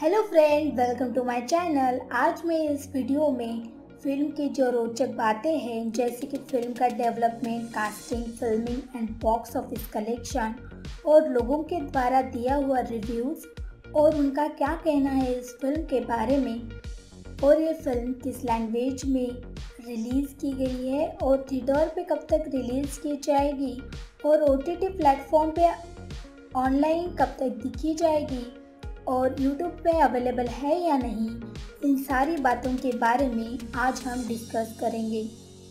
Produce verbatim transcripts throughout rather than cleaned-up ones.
Hello friend, welcome to my channel. आज मैं इस वीडियो में फिल्म की जो रोचक बातें हैं, जैसे कि फिल्म का development, casting, filming and box office collection और लोगों के द्वारा दिया हुआ रिव्यूज़ और उनका क्या कहना है इस फिल्म के बारे में, और ये फिल्म किस लैंग्वेज में रिलीज़ की गई है और थिएटर पे कब तक रिलीज़ की जाएगी और ओटीटी प्लेटफॉर्म पे ऑनलाइन कब तक दिखी जाएगी और YouTube पे अवेलेबल है या नहीं, इन सारी बातों के बारे में आज हम डिस्कस करेंगे।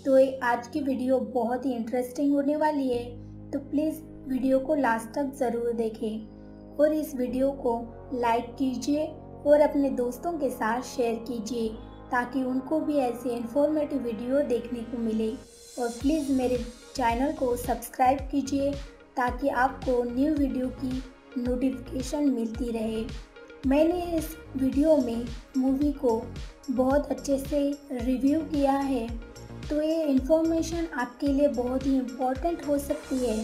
तो ये आज की वीडियो बहुत ही इंटरेस्टिंग होने वाली है, तो प्लीज़ वीडियो को लास्ट तक ज़रूर देखें और इस वीडियो को लाइक कीजिए और अपने दोस्तों के साथ शेयर कीजिए ताकि उनको भी ऐसे इन्फॉर्मेटिव वीडियो देखने को मिले। और प्लीज़ मेरे चैनल को सब्सक्राइब कीजिए ताकि आपको न्यू वीडियो की नोटिफिकेशन मिलती रहे। मैंने इस वीडियो में मूवी को बहुत अच्छे से रिव्यू किया है, तो ये इन्फॉर्मेशन आपके लिए बहुत ही इम्पोर्टेंट हो सकती है,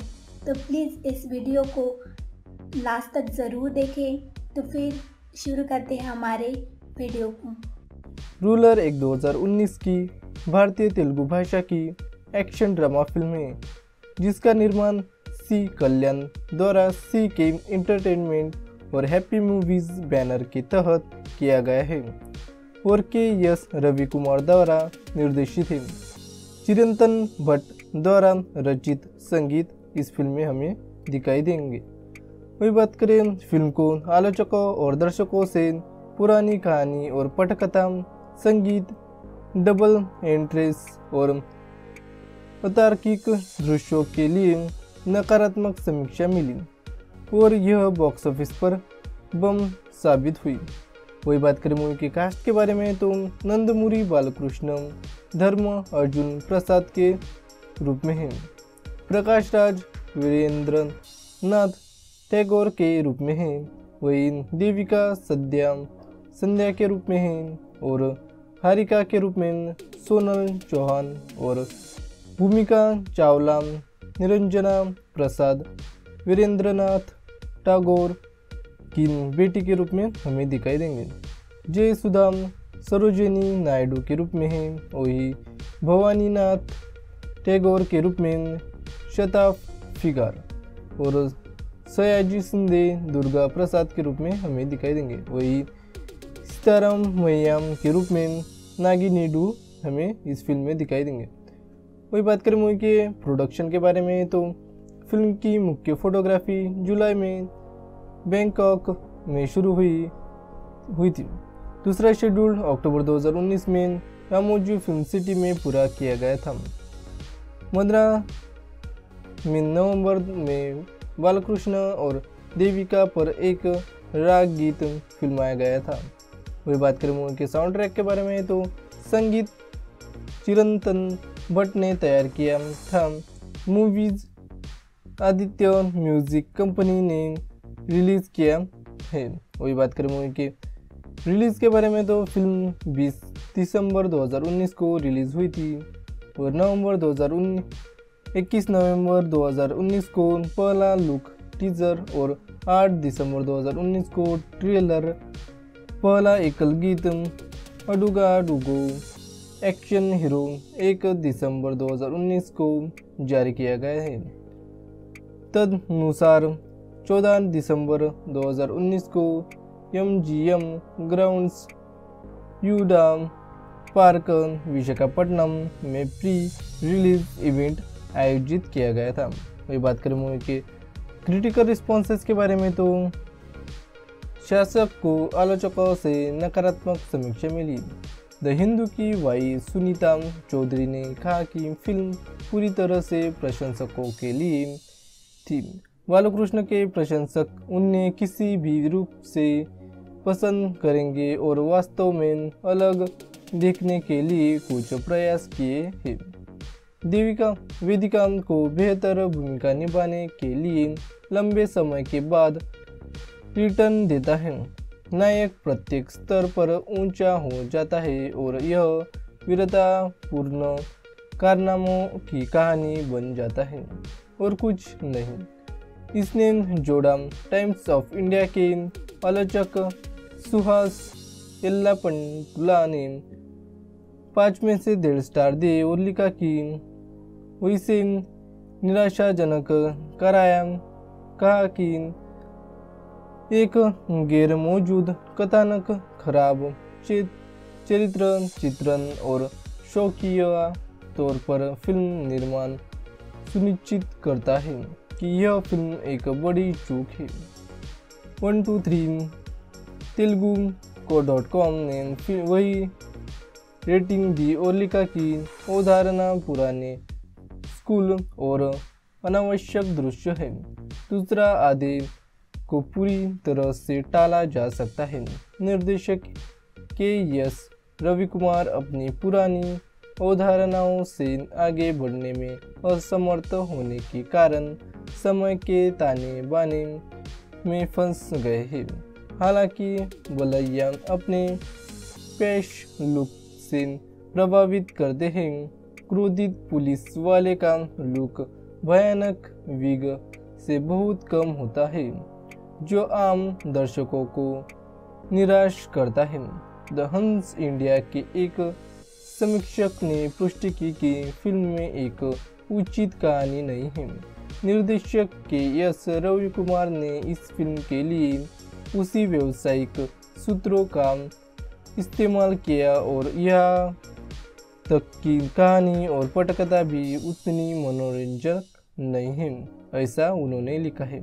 तो प्लीज़ इस वीडियो को लास्ट तक ज़रूर देखें। तो फिर शुरू करते हैं हमारे वीडियो को। रूलर एक दो हज़ार उन्नीस की भारतीय तेलुगु भाषा की एक्शन ड्रामा फिल्म है जिसका निर्माण सी कल्याण द्वारा सी के एंटरटेनमेंट और हैप्पी मूवीज़ बैनर के तहत किया गया है और के एस रवि कुमार द्वारा निर्देशित है। चिरंतन भट्ट द्वारा रचित संगीत इस फिल्म में हमें दिखाई देंगे। वही बात करें फिल्म को, आलोचकों और दर्शकों से पुरानी कहानी और पटकथा, संगीत, डबल एंट्रेस और अतार्किक दृश्यों के लिए नकारात्मक समीक्षा मिली और यह बॉक्स ऑफिस पर बम साबित हुई। वही बात करें मूवी के कास्ट के बारे में, तो नंदमुरी बालकृष्ण धर्म अर्जुन प्रसाद के रूप में हैं, प्रकाश राज वीरेंद्र नाथ टैगोर के रूप में हैं, वही देविका सद्या संध्या के रूप में हैं और हारिका के रूप में सोनल चौहान और भूमिका चावला, निरंजना प्रसाद वीरेंद्रनाथ टैगोर की बेटी के रूप में हमें दिखाई देंगे। जय सुधा सरोजिनी नायडू के रूप में हैं, वही भवानीनाथ टैगोर के रूप में शताफ फिगार और सयाजी शिंदे दुर्गा प्रसाद के रूप में हमें दिखाई देंगे। वही सीताराम मैयाम के रूप में नागिनीडू हमें इस फिल्म में दिखाई देंगे। वही बात करें मूवी के प्रोडक्शन के बारे में, तो फिल्म की मुख्य फोटोग्राफी जुलाई में बैंकॉक में शुरू हुई हुई थी। दूसरा शेड्यूल अक्टूबर दो हज़ार उन्नीस में रामोजी फिल्म सिटी में पूरा किया गया था। मद्रास में नवंबर में बालकृष्ण और देविका पर एक राग गीत फिल्माया गया था। वही बात करें मूवी के साउंड ट्रैक के बारे में, तो संगीत चिरंतन भट्ट ने तैयार किया था। मूवीज आदित्य म्यूजिक कंपनी ने रिलीज़ किया है। वही बात करें मूवी के रिलीज़ के बारे में, तो फिल्म बीस दिसंबर दो हज़ार उन्नीस को रिलीज़ हुई थी और नवंबर दो हज़ार उन्नीस इक्कीस नवंबर दो हज़ार उन्नीस को पहला लुक टीजर और आठ दिसंबर दो हज़ार उन्नीस को ट्रेलर, पहला एकल गीत अडुगा डुगो एक्शन हीरो एक दिसंबर दो हज़ार उन्नीस को जारी किया गया है। तदनुसार चौदह दिसंबर दो हज़ार उन्नीस को M G M grounds यूडा park Visakhapatnam में प्री रिलीज इवेंट आयोजित किया गया था। वही बात करें मूवी के क्रिटिकल रिस्पॉन्सेस के बारे में, तो शासक को आलोचकों से नकारात्मक समीक्षा मिली। द हिंदू की वाई सुनीता चौधरी ने कहा कि फिल्म पूरी तरह से प्रशंसकों के लिए थी। बालकृष्ण के प्रशंसक उन्हें किसी भी रूप से पसंद करेंगे और वास्तव में अलग देखने के लिए कुछ प्रयास किए हैं। देविका वेदिका को बेहतर भूमिका निभाने के लिए लंबे समय के बाद रिटर्न देता है। नायक प्रत्येक स्तर पर ऊंचा हो जाता है और यह वीरतापूर्ण कारनामों की कहानी बन जाता है और कुछ नहीं। इसने जोड़ा टाइम्स ऑफ इंडिया के आलोचक सुहास एल्लापंटुला ने पाँच में से डेढ़ स्टार दिए और लिखा कि उसे निराशाजनक कराया, कहा कि एक गैर मौजूद कथानक, खराब चरित्र चित्रण और शौकीय तौर पर फिल्म निर्माण सुनिश्चित करता है कि यह फिल्म एक बड़ी चूक है। One two three Telugu dot com ने वही रेटिंग दी और लिखा कि अवधारणा पुराने स्कूल और अनावश्यक दृश्य है, दूसरा आधे को पूरी तरह से टाला जा सकता है। निर्देशक के एस रवि कुमार अपनी पुरानी अवधारणाओं से आगे बढ़ने में असमर्थ होने के कारण समय के ताने बाने में फंस गए हैं। हालांकि बलैया अपने पेश लुक से प्रभावित करते हैं। क्रोधित पुलिस वाले का लुक भयानक विग से बहुत कम होता है, जो आम दर्शकों को निराश करता है। द हंस इंडिया के एक समीक्षक ने पुष्टि की कि फिल्म में एक उचित कहानी नहीं है। निर्देशक के एस रवि कुमार ने इस फिल्म के लिए उसी व्यावसायिक सूत्रों का इस्तेमाल किया और यहाँ तक कि कहानी और पटकथा भी उतनी मनोरंजक नहीं है, ऐसा उन्होंने लिखा है।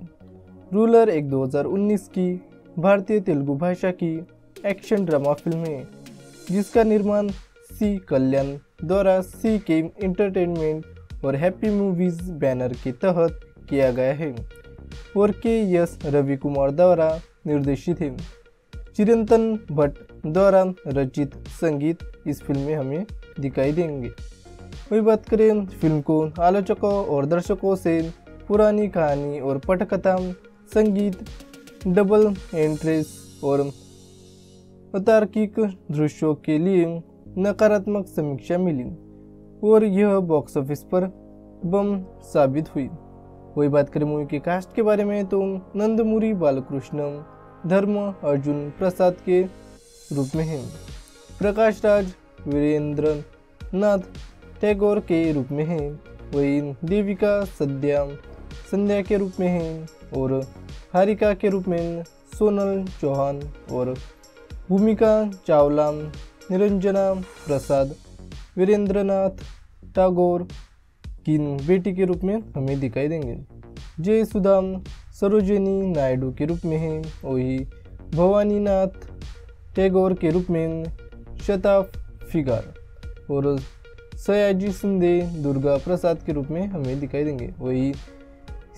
रूलर एक दो हज़ार उन्नीस की भारतीय तेलुगु भाषा की एक्शन ड्रामा फिल्म है, जिसका निर्माण सी कल्याण द्वारा सी के एंटरटेनमेंट और हैप्पी मूवीज बैनर के तहत किया गया है और के एस रवि कुमार द्वारा निर्देशित है। चिरंतन भट्ट द्वारा रचित संगीत इस फिल्म में हमें दिखाई देंगे। वही बात करें फिल्म को आलोचकों और दर्शकों से, पुरानी कहानी और पटकथा, संगीत, डबल एंट्रेस और अतार्किक दृश्यों के लिए नकारात्मक समीक्षा मिली और यह बॉक्स ऑफिस पर बम साबित हुई। वही बात करें मूवी के कास्ट के बारे में तो नंदमुरी बालकृष्ण धर्म अर्जुन प्रसाद के रूप में हैं, प्रकाश राज वीरेंद्र नाथ टैगोर के रूप में हैं, वही देविका सद्या संध्या के रूप में हैं और हारिका के रूप में सोनल चौहान और भूमिका चावला, निरंजना प्रसाद वीरेंद्रनाथ टैगोर की बेटी के रूप में हमें दिखाई देंगे। जय सुधा सरोजिनी नायडू के रूप में हैं, वही भवानीनाथ टैगोर के रूप में शताफ फिगार और सयाजी शिंदे दुर्गा प्रसाद के रूप में हमें दिखाई देंगे। वही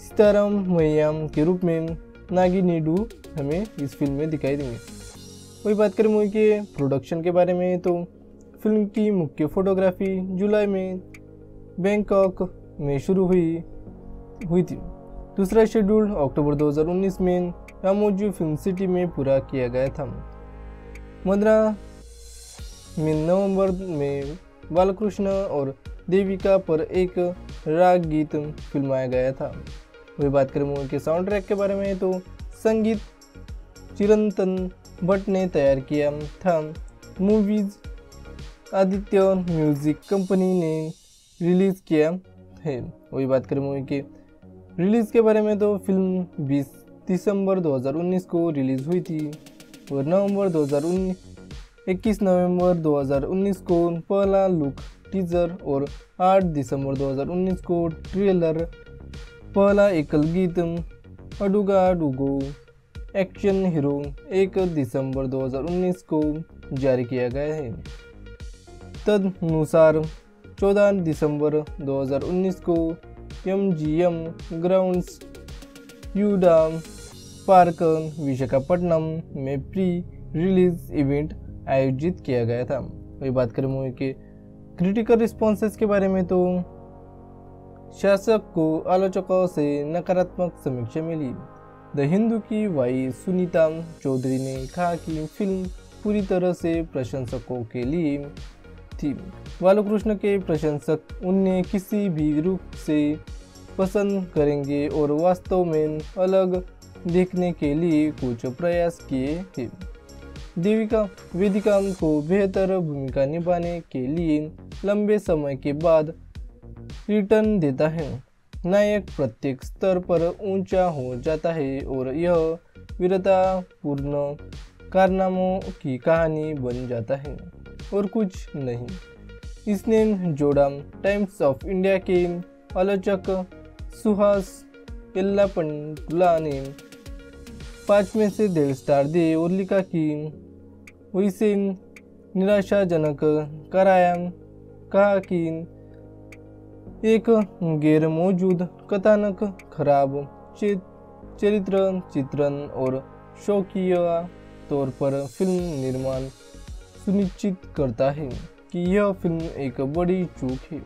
सीताराम मैयाम के रूप में नागिनीडू हमें इस फिल्म में दिखाई देंगे। वही बात करें मूवी के प्रोडक्शन के बारे में तो फिल्म की मुख्य फोटोग्राफी जुलाई में बैंकॉक में शुरू हुई हुई थी। दूसरा शेड्यूल अक्टूबर दो हज़ार उन्नीस में रामोजी फिल्म सिटी में पूरा किया गया था। मदरा में नवंबर में बालकृष्ण और देविका पर एक राग गीत फिल्माया गया था। वही बात करें मूवी के साउंड ट्रैक के बारे में तो संगीत चिरंतन भट्ट ने तैयार किया था। मूवीज आदित्य म्यूजिक कंपनी ने रिलीज़ किया है। वही बात करें मूवी के रिलीज़ के बारे में तो फिल्म बीस दिसंबर दो हज़ार उन्नीस को रिलीज़ हुई थी और नवंबर दो हज़ार उन्नीस इक्कीस नवंबर दो हज़ार उन्नीस को पहला लुक टीजर और आठ दिसंबर दो हज़ार उन्नीस को ट्रेलर, पहला एकल गीत अडुगा अडुगो एक्शन हीरो एक दिसंबर दो हज़ार उन्नीस को जारी किया गया है। तदनुसार चौदह दिसंबर दो हज़ार उन्नीस को M G M grounds यूडा park Visakhapatnam में प्री रिलीज इवेंट आयोजित किया गया था। वही बात करें मूवी के क्रिटिकल रिस्पॉन्सेस के बारे में तो शासक को आलोचकों से नकारात्मक समीक्षा मिली। द हिंदू की वाई सुनीता चौधरी ने कहा कि फिल्म पूरी तरह से प्रशंसकों के लिए थी। बालकृष्ण के प्रशंसक उन्हें किसी भी रूप से पसंद करेंगे और वास्तव में अलग देखने के लिए कुछ प्रयास किए थे। देविका वेदिका को बेहतर भूमिका निभाने के लिए लंबे समय के बाद रिटर्न देता है। नायक प्रत्येक स्तर पर ऊंचा हो जाता है और यह वीरतापूर्ण कारनामों की कहानी बन जाता है और कुछ नहीं। इसने जोड़ा टाइम्स ऑफ इंडिया के आलोचक सुहास एल्लापंटुला ने पाँच में से डेढ़ स्टार दिए और लिखा कि वो इसे निराशाजनक कराया, कहा कि एक गैर मौजूद कथानक, खराब चरित्र चित्रण और शौकिया तौर पर फिल्म निर्माण सुनिश्चित करता है कि यह फिल्म एक बड़ी चूक है।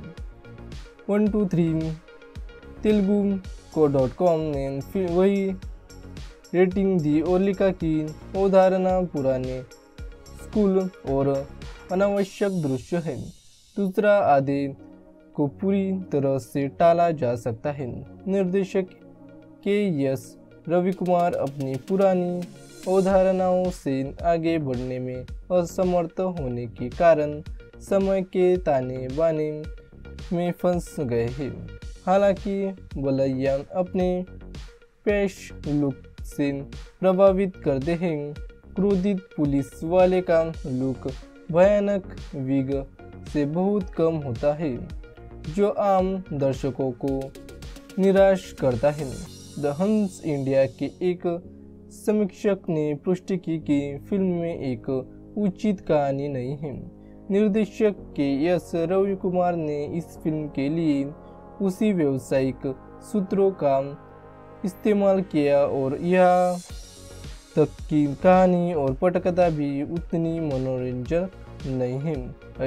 One two three Telugu dot com ने वही रेटिंग दी और लिखा कि अवधारणा पुराने स्कूल और अनावश्यक दृश्य है। दूसरा आधे को पूरी तरह से टाला जा सकता है। निर्देशक के एस रवि कुमार अपनी पुरानी अवधारणाओं से आगे बढ़ने में असमर्थ होने के कारण समय के ताने बाने में फंस गए हैं। हालांकि बलैया अपने पैश लुक से प्रभावित करते हैं। क्रोधित पुलिस वाले का लुक भयानक विग से बहुत कम होता है, जो आम दर्शकों को निराश करता है। द हंस इंडिया के एक समीक्षक ने पुष्टि की कि फिल्म में एक उचित कहानी नहीं है। निर्देशक के एस रवि कुमार ने इस फिल्म के लिए उसी व्यावसायिक सूत्रों का इस्तेमाल किया और यहाँ तक कि कहानी और पटकथा भी उतनी मनोरंजक नहीं है,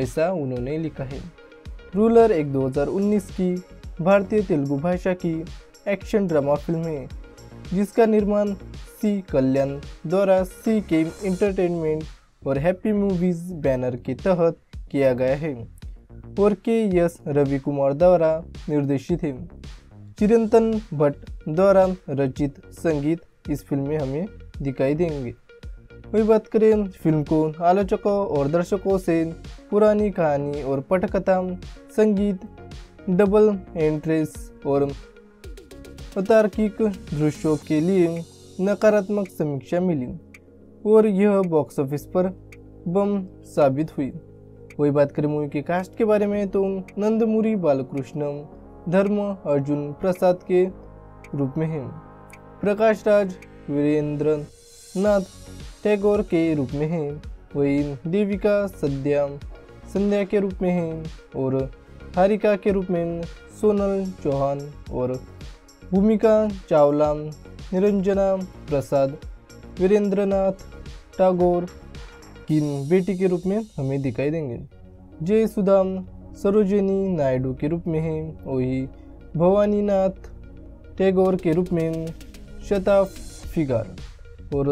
ऐसा उन्होंने लिखा है। रूलर एक दो हज़ार उन्नीस की भारतीय तेलुगु भाषा की एक्शन ड्रामा फिल्म है जिसका निर्माण सी कल्याण द्वारा सी के एंटरटेनमेंट और हैप्पी मूवीज बैनर के तहत किया गया है और के एस रवि कुमार द्वारा निर्देशित है। चिरंतन भट्ट द्वारा रचित संगीत इस फिल्म में हमें दिखाई देंगे। वही बात करें फिल्म को आलोचकों और दर्शकों से पुरानी कहानी और पटकथा, संगीत, डबल एंट्रेस और अतार्किक दृश्यों के लिए नकारात्मक समीक्षा मिली और यह बॉक्स ऑफिस पर बम साबित हुई। वही बात करें मूवी के कास्ट के बारे में तो नंदमुरी बालकृष्ण धर्म अर्जुन प्रसाद के रूप में हैं, प्रकाश राज वीरेंद्र नाथ टैगोर के रूप में हैं, वही देविका सद्या संध्या के रूप में हैं और हारिका के रूप में सोनल चौहान और भूमिका चावला, निरंजना प्रसाद वीरेंद्रनाथ टैगोर की बेटी के रूप में हमें दिखाई देंगे। जय सुधा सरोजिनी नायडू के रूप में हैं, वही भवानीनाथ टैगोर के रूप में शताफ फिगार और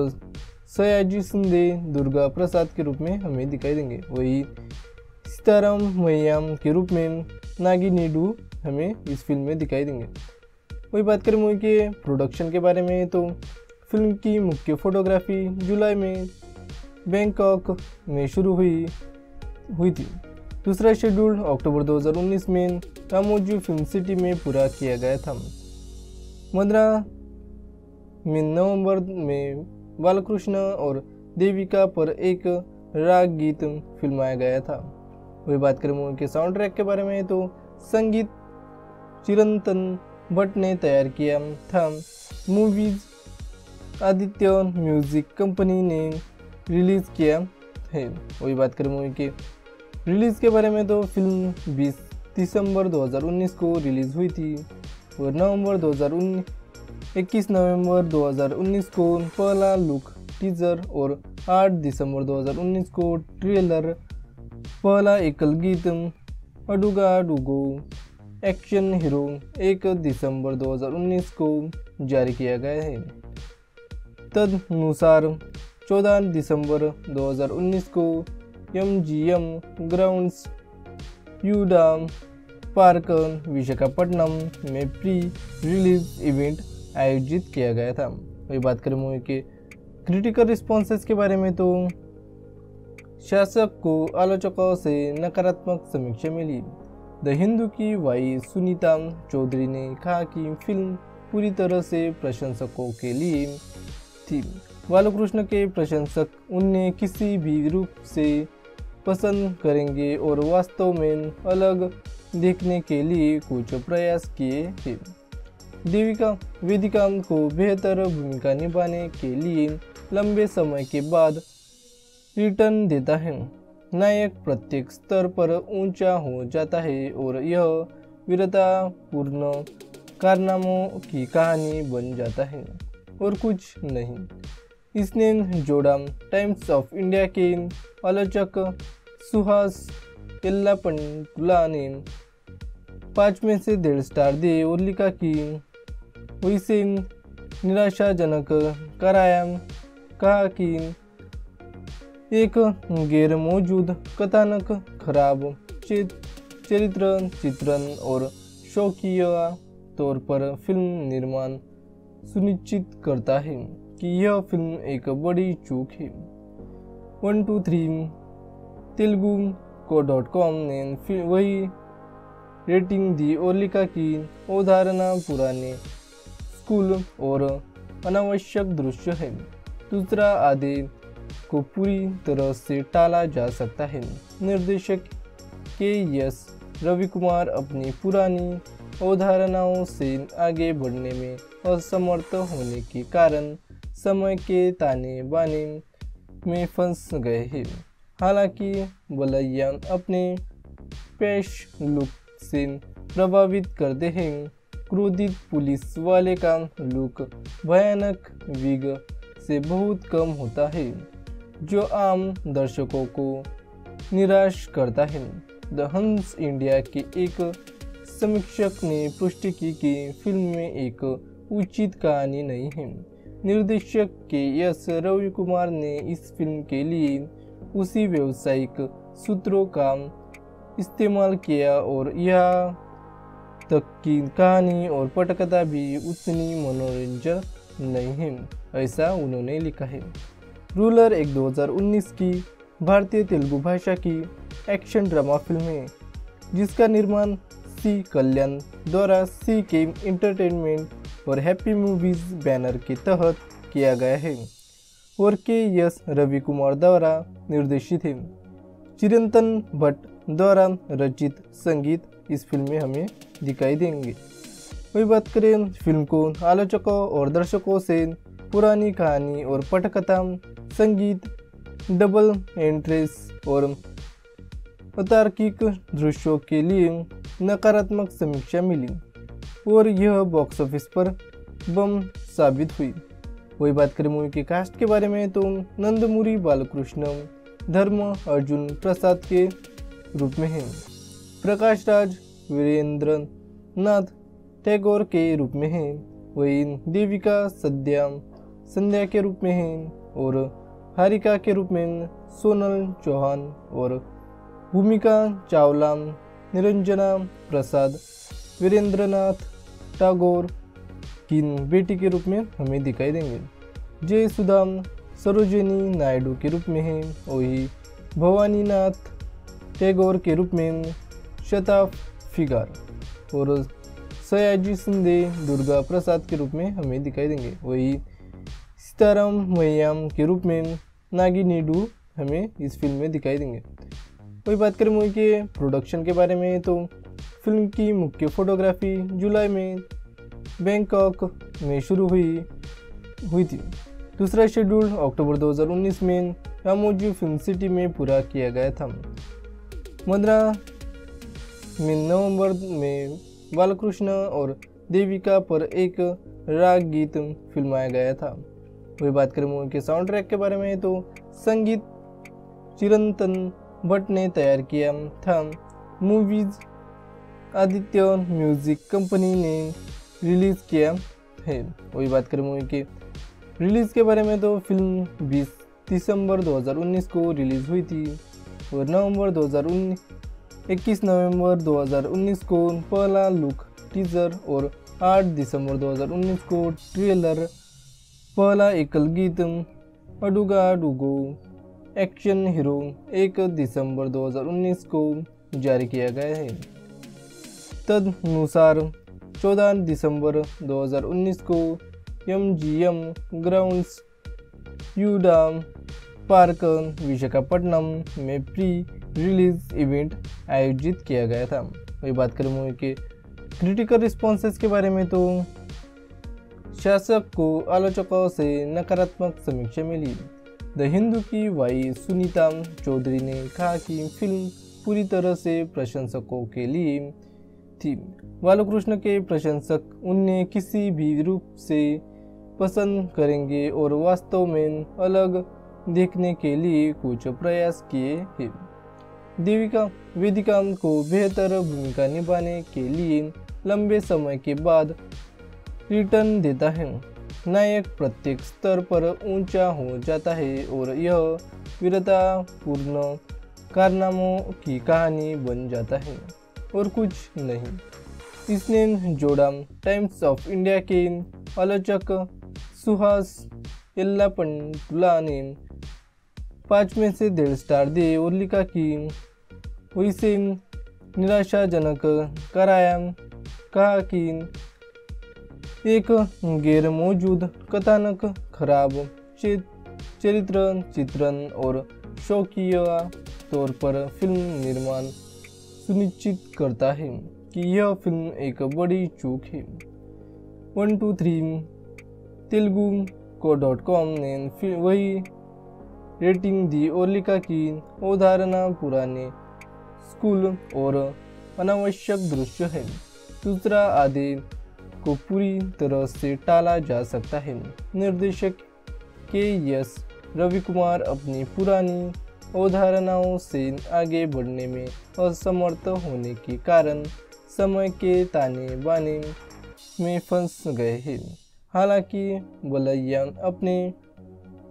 सयाजी शिंदे दुर्गा प्रसाद के रूप में हमें दिखाई देंगे। वही सीताराम मैयाम के रूप में नागी नीडू हमें इस फिल्म में दिखाई देंगे। वही बात करें मूवी के प्रोडक्शन के बारे में तो फिल्म की मुख्य फोटोग्राफी जुलाई में बैंकॉक में शुरू हुई हुई थी। दूसरा शेड्यूल अक्टूबर दो हज़ार उन्नीस में रामोजी फिल्म सिटी में पूरा किया गया था। मदरा में नवंबर में बालकृष्ण और देविका पर एक राग गीत फिल्माया गया था। वही बात करें मूवी के साउंड ट्रैक के बारे में तो संगीत चिरंतन भट्ट ने तैयार किया था। मूवीज आदित्य म्यूजिक कंपनी ने रिलीज़ किया है। वही बात करें मूवी के रिलीज़ के बारे में तो फिल्म बीस दिसंबर दो हज़ार उन्नीस को रिलीज़ हुई थी और नवंबर दो हज़ार उन्नीस इक्कीस नवंबर दो हज़ार उन्नीस को पहला लुक टीजर और आठ दिसंबर दो हज़ार उन्नीस को ट्रेलर, पहला एकल गीत अडुगा डुगो एक्शन हीरो एक दिसंबर दो हज़ार उन्नीस को जारी किया गया है। तदनुसार चौदह दिसंबर दो हज़ार उन्नीस को M G M grounds यूडा park Visakhapatnam में प्री रिलीज इवेंट आयोजित किया गया था। वही बात करें मूवी के क्रिटिकल रिस्पॉन्सेस के बारे में तो शासक को आलोचकों से नकारात्मक समीक्षा मिली। द हिंदू की वाई सुनीता चौधरी ने कहा कि फिल्म पूरी तरह से प्रशंसकों के लिए थी। बालकृष्ण के प्रशंसक उन्हें किसी भी रूप से पसंद करेंगे और वास्तव में अलग देखने के लिए कुछ प्रयास किए हैं। देविका वेदिका को बेहतर भूमिका निभाने के लिए लंबे समय के बाद रिटर्न देता है। नायक प्रत्येक स्तर पर ऊंचा हो जाता है और यह वीरतापूर्ण कारनामों की कहानी बन जाता है और कुछ नहीं। इसने जोड़ा टाइम्स ऑफ इंडिया के आलोचक सुहास एल्लापंटुला ने पाँच में से डेढ़ स्टार दिए और लिखा कि वैसे निराशाजनक कराया। कहा कि एक गैर मौजूद कथानक, खराब चरित्र चित्रण और शौकिया तौर पर फिल्म निर्माण सुनिश्चित करता है कि यह फिल्म एक बड़ी चूक है। One two three Telugu dot com ने वही रेटिंग दी और लिखा कि अवधारणा पुराने स्कूल और अनावश्यक दृश्य है। दूसरा आधे को पूरी तरह से टाला जा सकता है। निर्देशक के एस रवि कुमार अपनी पुरानी अवधारणाओं से आगे बढ़ने में असमर्थ होने के कारण समय के ताने बाने में फंस गए हैं। हालांकि बलैया अपने पैश लुक से प्रभावित करते हैं। क्रोधित पुलिस वाले का लुक भयानक विग से बहुत कम होता है, जो आम दर्शकों को निराश करता है। द हंस इंडिया के एक समीक्षक ने पुष्टि की कि फिल्म में एक उचित कहानी नहीं है। निर्देशक के एस रवि कुमार ने इस फिल्म के लिए उसी व्यावसायिक सूत्रों का इस्तेमाल किया और यहाँ तक कि कहानी और पटकथा भी उतनी मनोरंजक नहीं है, ऐसा उन्होंने लिखा है। रूलर एक दो हज़ार उन्नीस की भारतीय तेलुगु भाषा की एक्शन ड्रामा फिल्म है जिसका निर्माण सी कल्याण द्वारा सी के एंटरटेनमेंट और हैप्पी मूवीज बैनर के तहत किया गया है और के एस रवि कुमार द्वारा निर्देशित है। चिरंतन भट्ट द्वारा रचित संगीत इस फिल्म में हमें दिखाई देंगे। वही बात करें फिल्म को आलोचकों और दर्शकों से पुरानी कहानी और पटकथा, संगीत, डबल एंट्रेस और अतार्किक दृश्यों के लिए नकारात्मक समीक्षा मिली और यह बॉक्स ऑफिस पर बम साबित हुई। वही बात करें मूवी के कास्ट के बारे में तो नंदमुरी बालकृष्ण धर्म अर्जुन प्रसाद के रूप में हैं। प्रकाश राज वीरेंद्र नाथ टैगोर के रूप में हैं। वही देविका सद्या संध्या के रूप में हैं और हारिका के रूप में सोनल चौहान और भूमिका चावला, निरंजना प्रसाद वीरेंद्रनाथ टैगोर की बेटी के रूप में हमें दिखाई देंगे। जय सुधा सरोजिनी नायडू के रूप में हैं। वही भवानीनाथ टैगोर के रूप में शताब फिगार और सयाजी शिंदे दुर्गा प्रसाद के रूप में हमें दिखाई देंगे। वही सीताराम मैयाम के रूप में नागिनीडू हमें इस फिल्म में दिखाई देंगे। वही बात करें मूवी के प्रोडक्शन के बारे में तो फिल्म की मुख्य फोटोग्राफी जुलाई में बैंकॉक में शुरू हुई हुई थी। दूसरा शेड्यूल अक्टूबर दो हज़ार उन्नीस में रामोजी फिल्म सिटी में पूरा किया गया था। मद्रास में नवंबर में बालकृष्ण और देविका पर एक राग गीत फिल्माया गया था। वही बात करें मूवी के साउंड ट्रैक के बारे में तो संगीत चिरंतन भट्ट ने तैयार किया था। मूवीज आदित्य म्यूजिक कंपनी ने रिलीज़ किया है। वही बात करें मूवी के रिलीज़ के बारे में तो फिल्म बीस दिसंबर दो हज़ार उन्नीस को रिलीज़ हुई थी और नवंबर दो हज़ार उन्नीस इक्कीस नवंबर दो हज़ार उन्नीस को पहला लुक टीजर और आठ दिसंबर दो हज़ार उन्नीस को ट्रेलर, पहला एकल गीत अडुगा डुगो एक्शन हीरो एक दिसंबर दो हज़ार उन्नीस को जारी किया गया है। तदनुसार चौदह दिसंबर दो हज़ार उन्नीस को M G M grounds यूडा park Visakhapatnam में प्री रिलीज इवेंट आयोजित किया गया था। वही बात करें मूवी के क्रिटिकल रिस्पॉन्सेस के बारे में तो शासक को आलोचकों से नकारात्मक समीक्षा मिली। द हिंदू की वाई सुनीता चौधरी ने कहा कि फिल्म पूरी तरह से प्रशंसकों के लिए थी। बालकृष्ण के प्रशंसक उन्हें किसी भी रूप से पसंद करेंगे और वास्तव में अलग देखने के लिए कुछ प्रयास किए हैं। देविका वेदिका को बेहतर भूमिका निभाने के लिए लंबे समय के बाद रिटर्न देता है। नायक प्रत्येक स्तर पर ऊंचा हो जाता है और यह वीरतापूर्ण कारनामों की कहानी बन जाता है और कुछ नहीं। इसने जोड़ा टाइम्स ऑफ इंडिया के आलोचक सुहास एल्लापंतुला ने पाँच में से डेढ़ स्टार दिए और लिखा कि उसे निराशाजनक कराया। कहा कि एक गैर मौजूद कथानक, खराब चरित्र चित्रण और शौकीय तौर पर फिल्म निर्माण सुनिश्चित करता है कि यह फिल्म एक बड़ी चूक है। One two three Telugu dot com ने वही रेटिंग दी और लिखा कि अवधारणा पुराने स्कूल और अनावश्यक दृश्य है। दूसरा आधे को पूरी तरह से टाला जा सकता है। निर्देशक के एस रवि कुमार अपनी पुरानी अवधारणाओं से आगे बढ़ने में असमर्थ होने के कारण समय के ताने बाने में फंस गए हैं। हालांकि बलैया अपने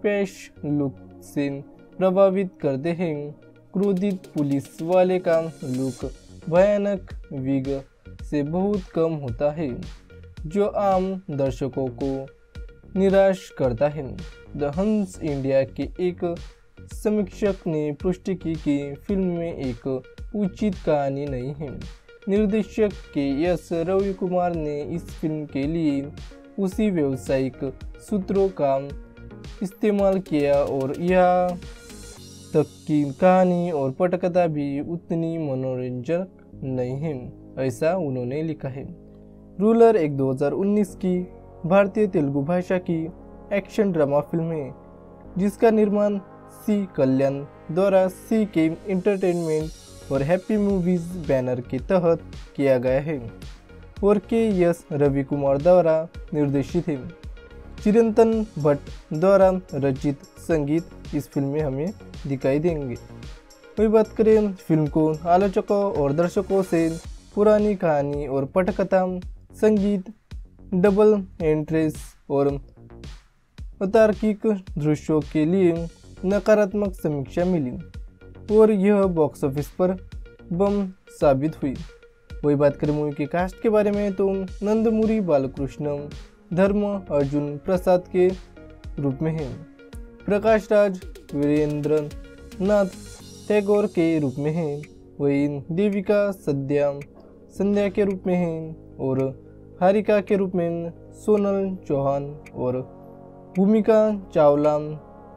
पेश लुक से प्रभावित करते हैं। क्रोधित पुलिस वाले का लुक भयानक विग से बहुत कम होता है जो आम दर्शकों को निराश करता है। द हंस इंडिया के एक समीक्षक ने पुष्टि की कि फिल्म में एक उचित कहानी नहीं है। निर्देशक के एस रवि कुमार ने इस फिल्म के लिए उसी व्यावसायिक सूत्रों का इस्तेमाल किया और यहाँ तक कि कहानी और पटकथा भी उतनी मनोरंजक नहीं है, ऐसा उन्होंने लिखा है। रूलर एक दो हज़ार उन्नीस की भारतीय तेलुगु भाषा की एक्शन ड्रामा फिल्म है जिसका निर्माण सी कल्याण द्वारा सी के एंटरटेनमेंट और हैप्पी मूवीज बैनर के तहत किया गया है और के एस रवि कुमार द्वारा निर्देशित है। चिरंतन भट्ट द्वारा रचित संगीत इस फिल्म में हमें दिखाई देंगे। वही बात करें फिल्म को आलोचकों और दर्शकों से पुरानी कहानी और पटकथा, संगीत, डबल एंट्रेस और अतार्किक दृश्यों के लिए नकारात्मक समीक्षा मिली और यह बॉक्स ऑफिस पर बम साबित हुई। वही बात करें मूवी के कास्ट के बारे में तो नंदमुरी बालकृष्ण धर्म अर्जुन प्रसाद के रूप में हैं। प्रकाश राज वीरेंद्र नाथ टैगोर के रूप में हैं। वही देविका सद्या संध्या के रूप में हैं और हारिका के रूप में सोनल चौहान और भूमिका चावला,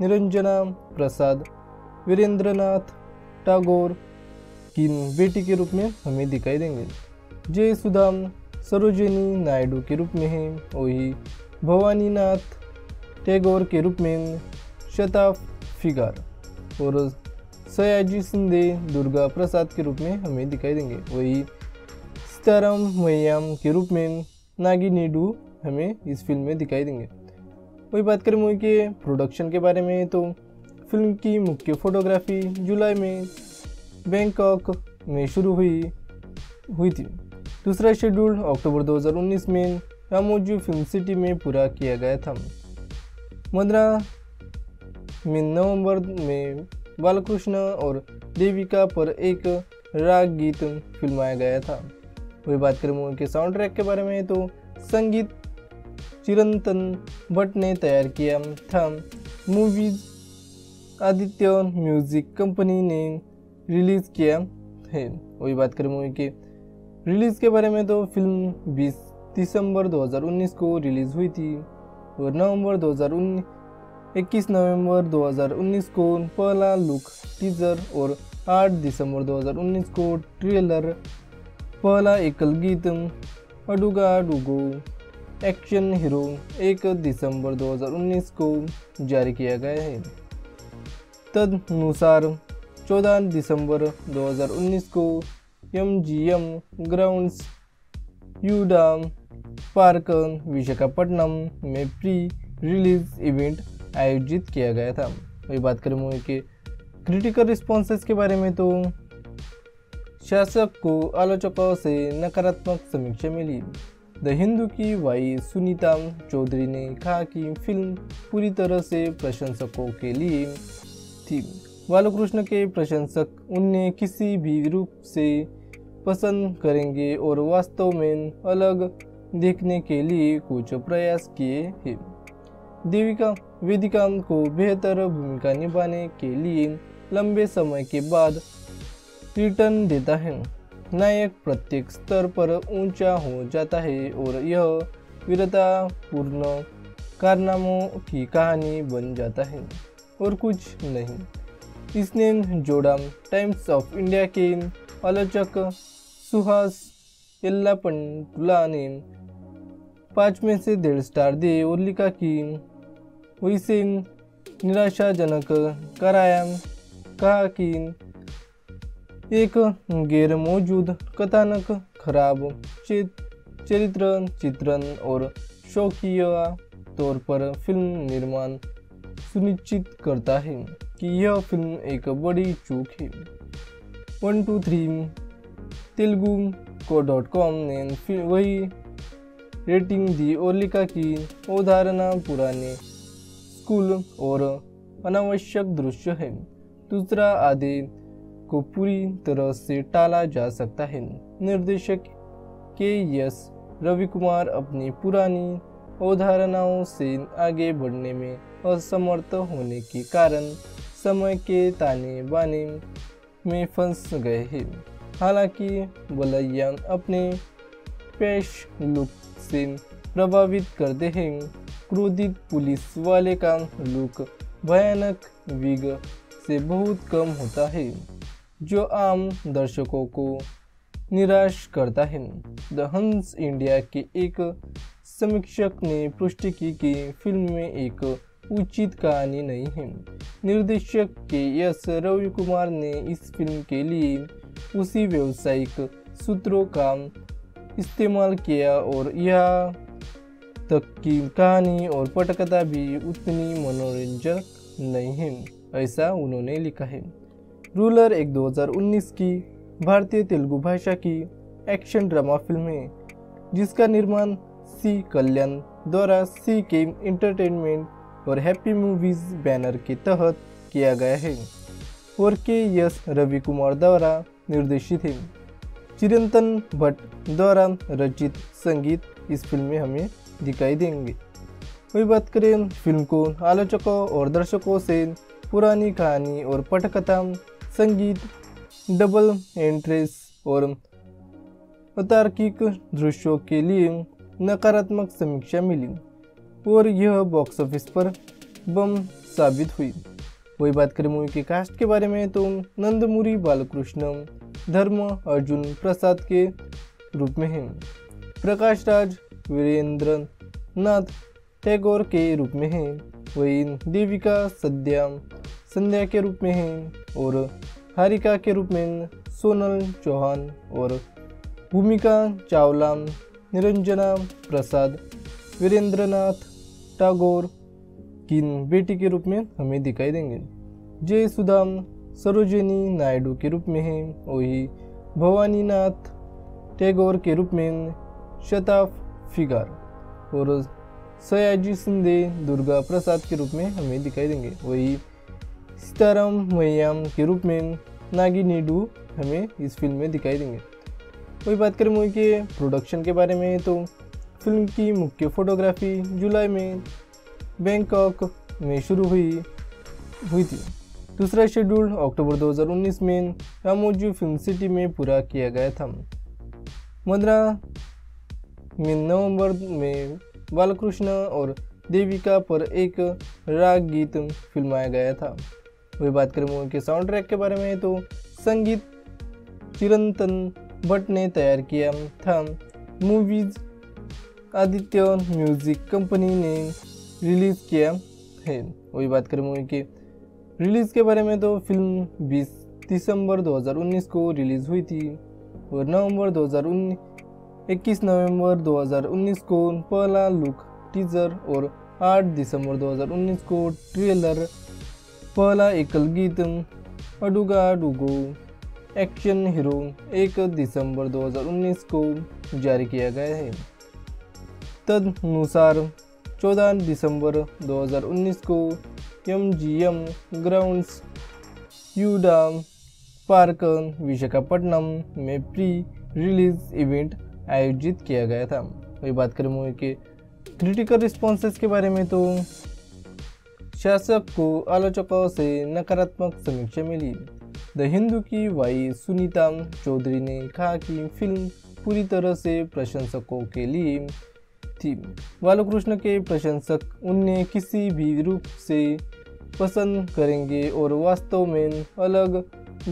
निरंजना प्रसाद वीरेंद्रनाथ टैगोर की बेटी के रूप में हमें दिखाई देंगे। जय सुधा सरोजिनी नायडू के रूप में हैं। वही भवानीनाथ टैगोर के रूप में शताफ फिगार और सयाजी शिंदे दुर्गा प्रसाद के रूप में हमें दिखाई देंगे। वही सीताराम मैयाम के रूप में नागिनी डू हमें इस फिल्म में दिखाई देंगे। वही बात करें मूवी के प्रोडक्शन के बारे में तो फिल्म की मुख्य फोटोग्राफी जुलाई में बैंकॉक में शुरू हुई हुई थी। दूसरा शेड्यूल अक्टूबर दो हज़ार उन्नीस में रामोजी फिल्म सिटी में पूरा किया गया था। मदरा में नवंबर में बालकृष्ण और देविका पर एक राग गीत फिल्माया गया था। वही बात करें मूवी के साउंड ट्रैक के बारे में तो संगीत चिरंतन भट्ट ने तैयार किया था। मूवीज आदित्य म्यूजिक कंपनी ने रिलीज़ किया है। वही बात करें मूवी के रिलीज़ के बारे में तो फिल्म बीस दिसंबर दो हज़ार उन्नीस को रिलीज़ हुई थी और नवंबर दो हज़ार उन्नीस इक्कीस नवंबर दो हज़ार उन्नीस को पहला लुक टीजर और आठ दिसंबर दो हज़ार उन्नीस को ट्रेलर, पहला एकल गीत अडुगा अडुगो एक्शन हीरो एक दिसंबर दो हज़ार उन्नीस को जारी किया गया है। तदनुसार चौदह दिसंबर दो हज़ार उन्नीस को M G M grounds यूडा park Visakhapatnam में प्री रिलीज इवेंट आयोजित किया गया था। वही बात करें मूवी के क्रिटिकल रिस्पॉन्सेस के बारे में तो शासक को आलोचकों से नकारात्मक समीक्षा मिली। द हिंदू की वाई सुनीता चौधरी ने कहा कि फिल्म पूरी तरह से प्रशंसकों के लिए थी। बालकृष्ण के प्रशंसक उन्हें किसी भी रूप से पसंद करेंगे और वास्तव में अलग देखने के लिए कुछ प्रयास किए हैं। देविका वेदिका को बेहतर भूमिका निभाने के लिए लंबे समय के बाद रिटर्न देता है। नायक प्रत्येक स्तर पर ऊंचा हो जाता है और यह वीरतापूर्ण कारनामों की कहानी बन जाता है और कुछ नहीं। इसने जोड़ा टाइम्स ऑफ इंडिया के आलोचक सुहास एल्लापंटुला ने पाँच में से डेढ़ स्टार दिए और लिखा कि इसे निराशाजनक कराया, कहा कि एक गैर मौजूद कथानक, खराब चरित्र चित्रण और शौकिया तौर पर फिल्म निर्माण सुनिश्चित करता है कि यह फिल्म एक बड़ी चूक है। One two three Telugu dot com ने वही रेटिंग दी और लिखा कि अवधारणा पुराने स्कूल और अनावश्यक दृश्य है। दूसरा आधे को पूरी तरह से टाला जा सकता है। निर्देशक के एस रवि कुमार अपनी पुरानी अवधारणाओं से आगे बढ़ने में असमर्थ होने के कारण समय के ताने बाने में फंस गए हैं। हालांकि बलैया अपने पेश लुक से प्रभावित करते हैं। क्रोधित पुलिस वाले का लुक भयानक विग से बहुत कम होता है जो आम दर्शकों को निराश करता है। द हंस इंडिया के एक समीक्षक ने पुष्टि की कि फिल्म में एक उचित कहानी नहीं है। निर्देशक के एस रवि कुमार ने इस फिल्म के लिए उसी व्यावसायिक सूत्रों का इस्तेमाल किया और यहाँ तक कि कहानी और पटकथा भी उतनी मनोरंजक नहीं है, ऐसा उन्होंने लिखा है। रूलर एक दो हज़ार उन्नीस की भारतीय तेलुगु भाषा की एक्शन ड्रामा फिल्म है जिसका निर्माण सी कल्याण द्वारा सी के एंटरटेनमेंट और हैप्पी मूवीज बैनर के तहत किया गया है और के एस रवि कुमार द्वारा निर्देशित है। चिरंतन भट्ट द्वारा रचित संगीत इस फिल्म में हमें दिखाई देंगे। वही बात करें फिल्म को आलोचकों और दर्शकों से पुरानी कहानी और पटकथा, संगीत, डबल एंट्रेस और अतार्किक दृश्यों के लिए नकारात्मक समीक्षा मिली और यह बॉक्स ऑफिस पर बम साबित हुई। वही बात करें मूवी के कास्ट के बारे में तो नंदमुरी बालकृष्ण धर्म अर्जुन प्रसाद के रूप में हैं, प्रकाश राज वीरेंद्र नाथ टैगोर के रूप में हैं, वही देविका सद्या संध्या के रूप में हैं और हारिका के रूप में सोनल चौहान और भूमिका चावला, निरंजना प्रसाद वीरेंद्रनाथ टैगोर की बेटी के रूप में हमें दिखाई देंगे। जय सुधा सरोजिनी नायडू के रूप में हैं, वही भवानीनाथ टैगोर के रूप में शताफ फिगार और सयाजी शिंदे दुर्गा प्रसाद के रूप में हमें दिखाई देंगे। वही सीताराम मैयाम के रूप में नागी नीडू हमें इस फिल्म में दिखाई देंगे। वही बात करें मूवी के प्रोडक्शन के बारे में तो फिल्म की मुख्य फोटोग्राफी जुलाई में बैंकॉक में शुरू हुई हुई थी दूसरा शेड्यूल अक्टूबर दो हज़ार उन्नीस में रामोजी फिल्म सिटी में पूरा किया गया था। मद्रा में नवंबर में बालकृष्ण और देविका पर एक राग गीत फिल्माया गया था। वही बात करें मूवी के साउंड ट्रैक के बारे में तो संगीत चिरंतन भट्ट ने तैयार किया था। मूवीज आदित्य म्यूजिक कंपनी ने रिलीज़ किया है। वही बात करें मूवी के रिलीज़ के बारे में तो फिल्म बीस दिसंबर दो हज़ार उन्नीस को रिलीज़ हुई थी और नवंबर दो हज़ार उन्नीस इक्कीस नवंबर दो हज़ार उन्नीस को पहला लुक टीजर और आठ दिसंबर दो हज़ार उन्नीस को ट्रेलर। पहला एकल गीत अडुगा अडुगो एक्शन हीरो एक दिसंबर दो हज़ार उन्नीस को जारी किया गया है। तदनुसार चौदह दिसंबर दो हज़ार उन्नीस को M G M grounds यूडा park Visakhapatnam में प्री रिलीज इवेंट आयोजित किया गया था। वही बात करें मूवी के क्रिटिकल रिस्पॉन्सेस के बारे में तो शासक को आलोचकों से नकारात्मक समीक्षा मिली। द हिंदू की वाई सुनीता चौधरी ने कहा कि फिल्म पूरी तरह से प्रशंसकों के लिए थी। बालकृष्ण के प्रशंसक उन्हें किसी भी रूप से पसंद करेंगे और वास्तव में अलग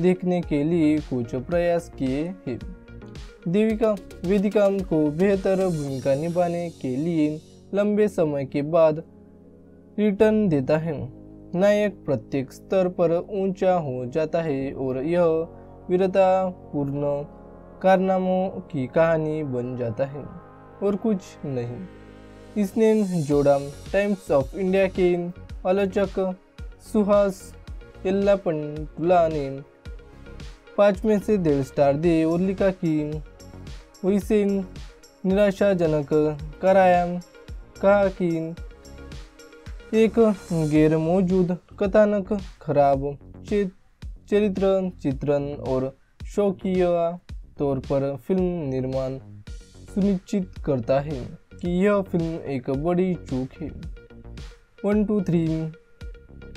देखने के लिए कुछ प्रयास किए हैं। देविका वेदिका को बेहतर भूमिका निभाने के लिए लंबे समय के बाद रिटर्न देता है। नायक प्रत्येक स्तर पर ऊंचा हो जाता है और यह वीरतापूर्ण कारनामों की कहानी बन जाता है और कुछ नहीं। इसने जोड़ा टाइम्स ऑफ इंडिया के आलोचक सुहास एल्लापंटुला ने पाँच में से डेढ़ स्टार दिए और लिखा कि वो इसे निराशाजनक कराया। कहा कि एक गैर मौजूद कथानक खराब चरित्र चित्रण और शौकीय तौर पर फिल्म निर्माण सुनिश्चित करता है कि यह फिल्म एक बड़ी चूक है। One two three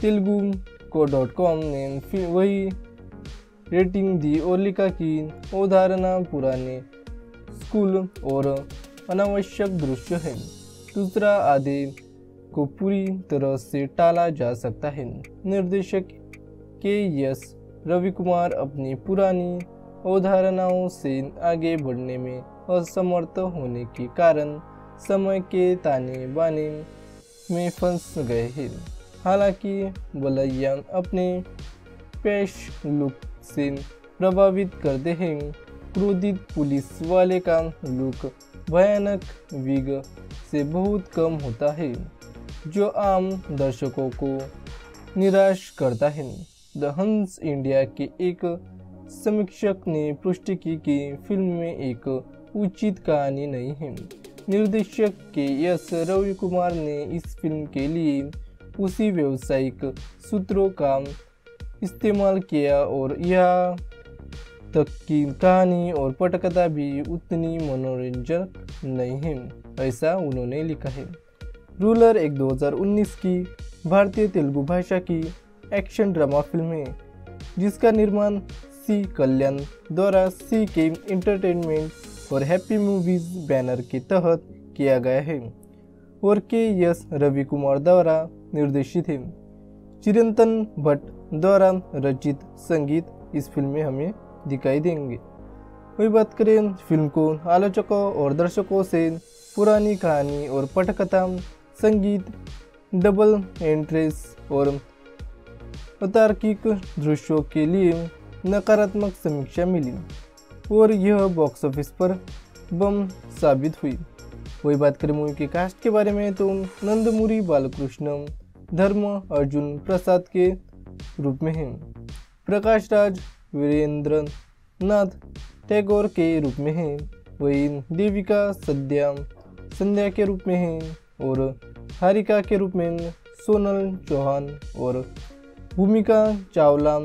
Telugu dot com ने वही रेटिंग दी और लिखा कि अवधारणा पुराने स्कूल और अनावश्यक दृश्य है। दूसरा आधे को पूरी तरह से टाला जा सकता है। निर्देशक के एस रवि कुमार अपनी पुरानी अवधारणाओं से आगे बढ़ने में असमर्थ होने के कारण समय के ताने बाने में फंस गए हैं। हालांकि बलैया अपने पेश लुक से प्रभावित करते हैं। क्रोधित पुलिस वाले का लुक भयानक विग से बहुत कम होता है जो आम दर्शकों को निराश करता है। द हंस इंडिया के एक समीक्षक ने पुष्टि की कि फिल्म में एक उचित कहानी नहीं है। निर्देशक के एस रवि कुमार ने इस फिल्म के लिए उसी व्यावसायिक सूत्रों का इस्तेमाल किया और यहाँ तक कि कहानी और पटकथा भी उतनी मनोरंजक नहीं है, ऐसा उन्होंने लिखा है। रूलर एक दो हज़ार उन्नीस की भारतीय तेलुगु भाषा की एक्शन ड्रामा फिल्म है जिसका निर्माण सी कल्याण द्वारा सी के एंटरटेनमेंट्स और हैप्पी मूवीज बैनर के तहत किया गया है और के एस रवि कुमार द्वारा निर्देशित है। चिरंतन भट्ट द्वारा रचित संगीत इस फिल्म में हमें दिखाई देंगे। वही बात करें फिल्म को आलोचकों और दर्शकों से पुरानी कहानी और पटकथा संगीत डबल एंट्रेस और अतार्किक दृश्यों के लिए नकारात्मक समीक्षा मिली और यह बॉक्स ऑफिस पर बम साबित हुई। वही बात करें मूवी के कास्ट के बारे में तो नंदमुरी बालकृष्ण धर्म अर्जुन प्रसाद के रूप में हैं। प्रकाश राज वीरेंद्र नाथ टैगोर के रूप में हैं। वही देविका सद्या संध्या के रूप में हैं और हारिका के रूप में सोनल चौहान और भूमिका चावला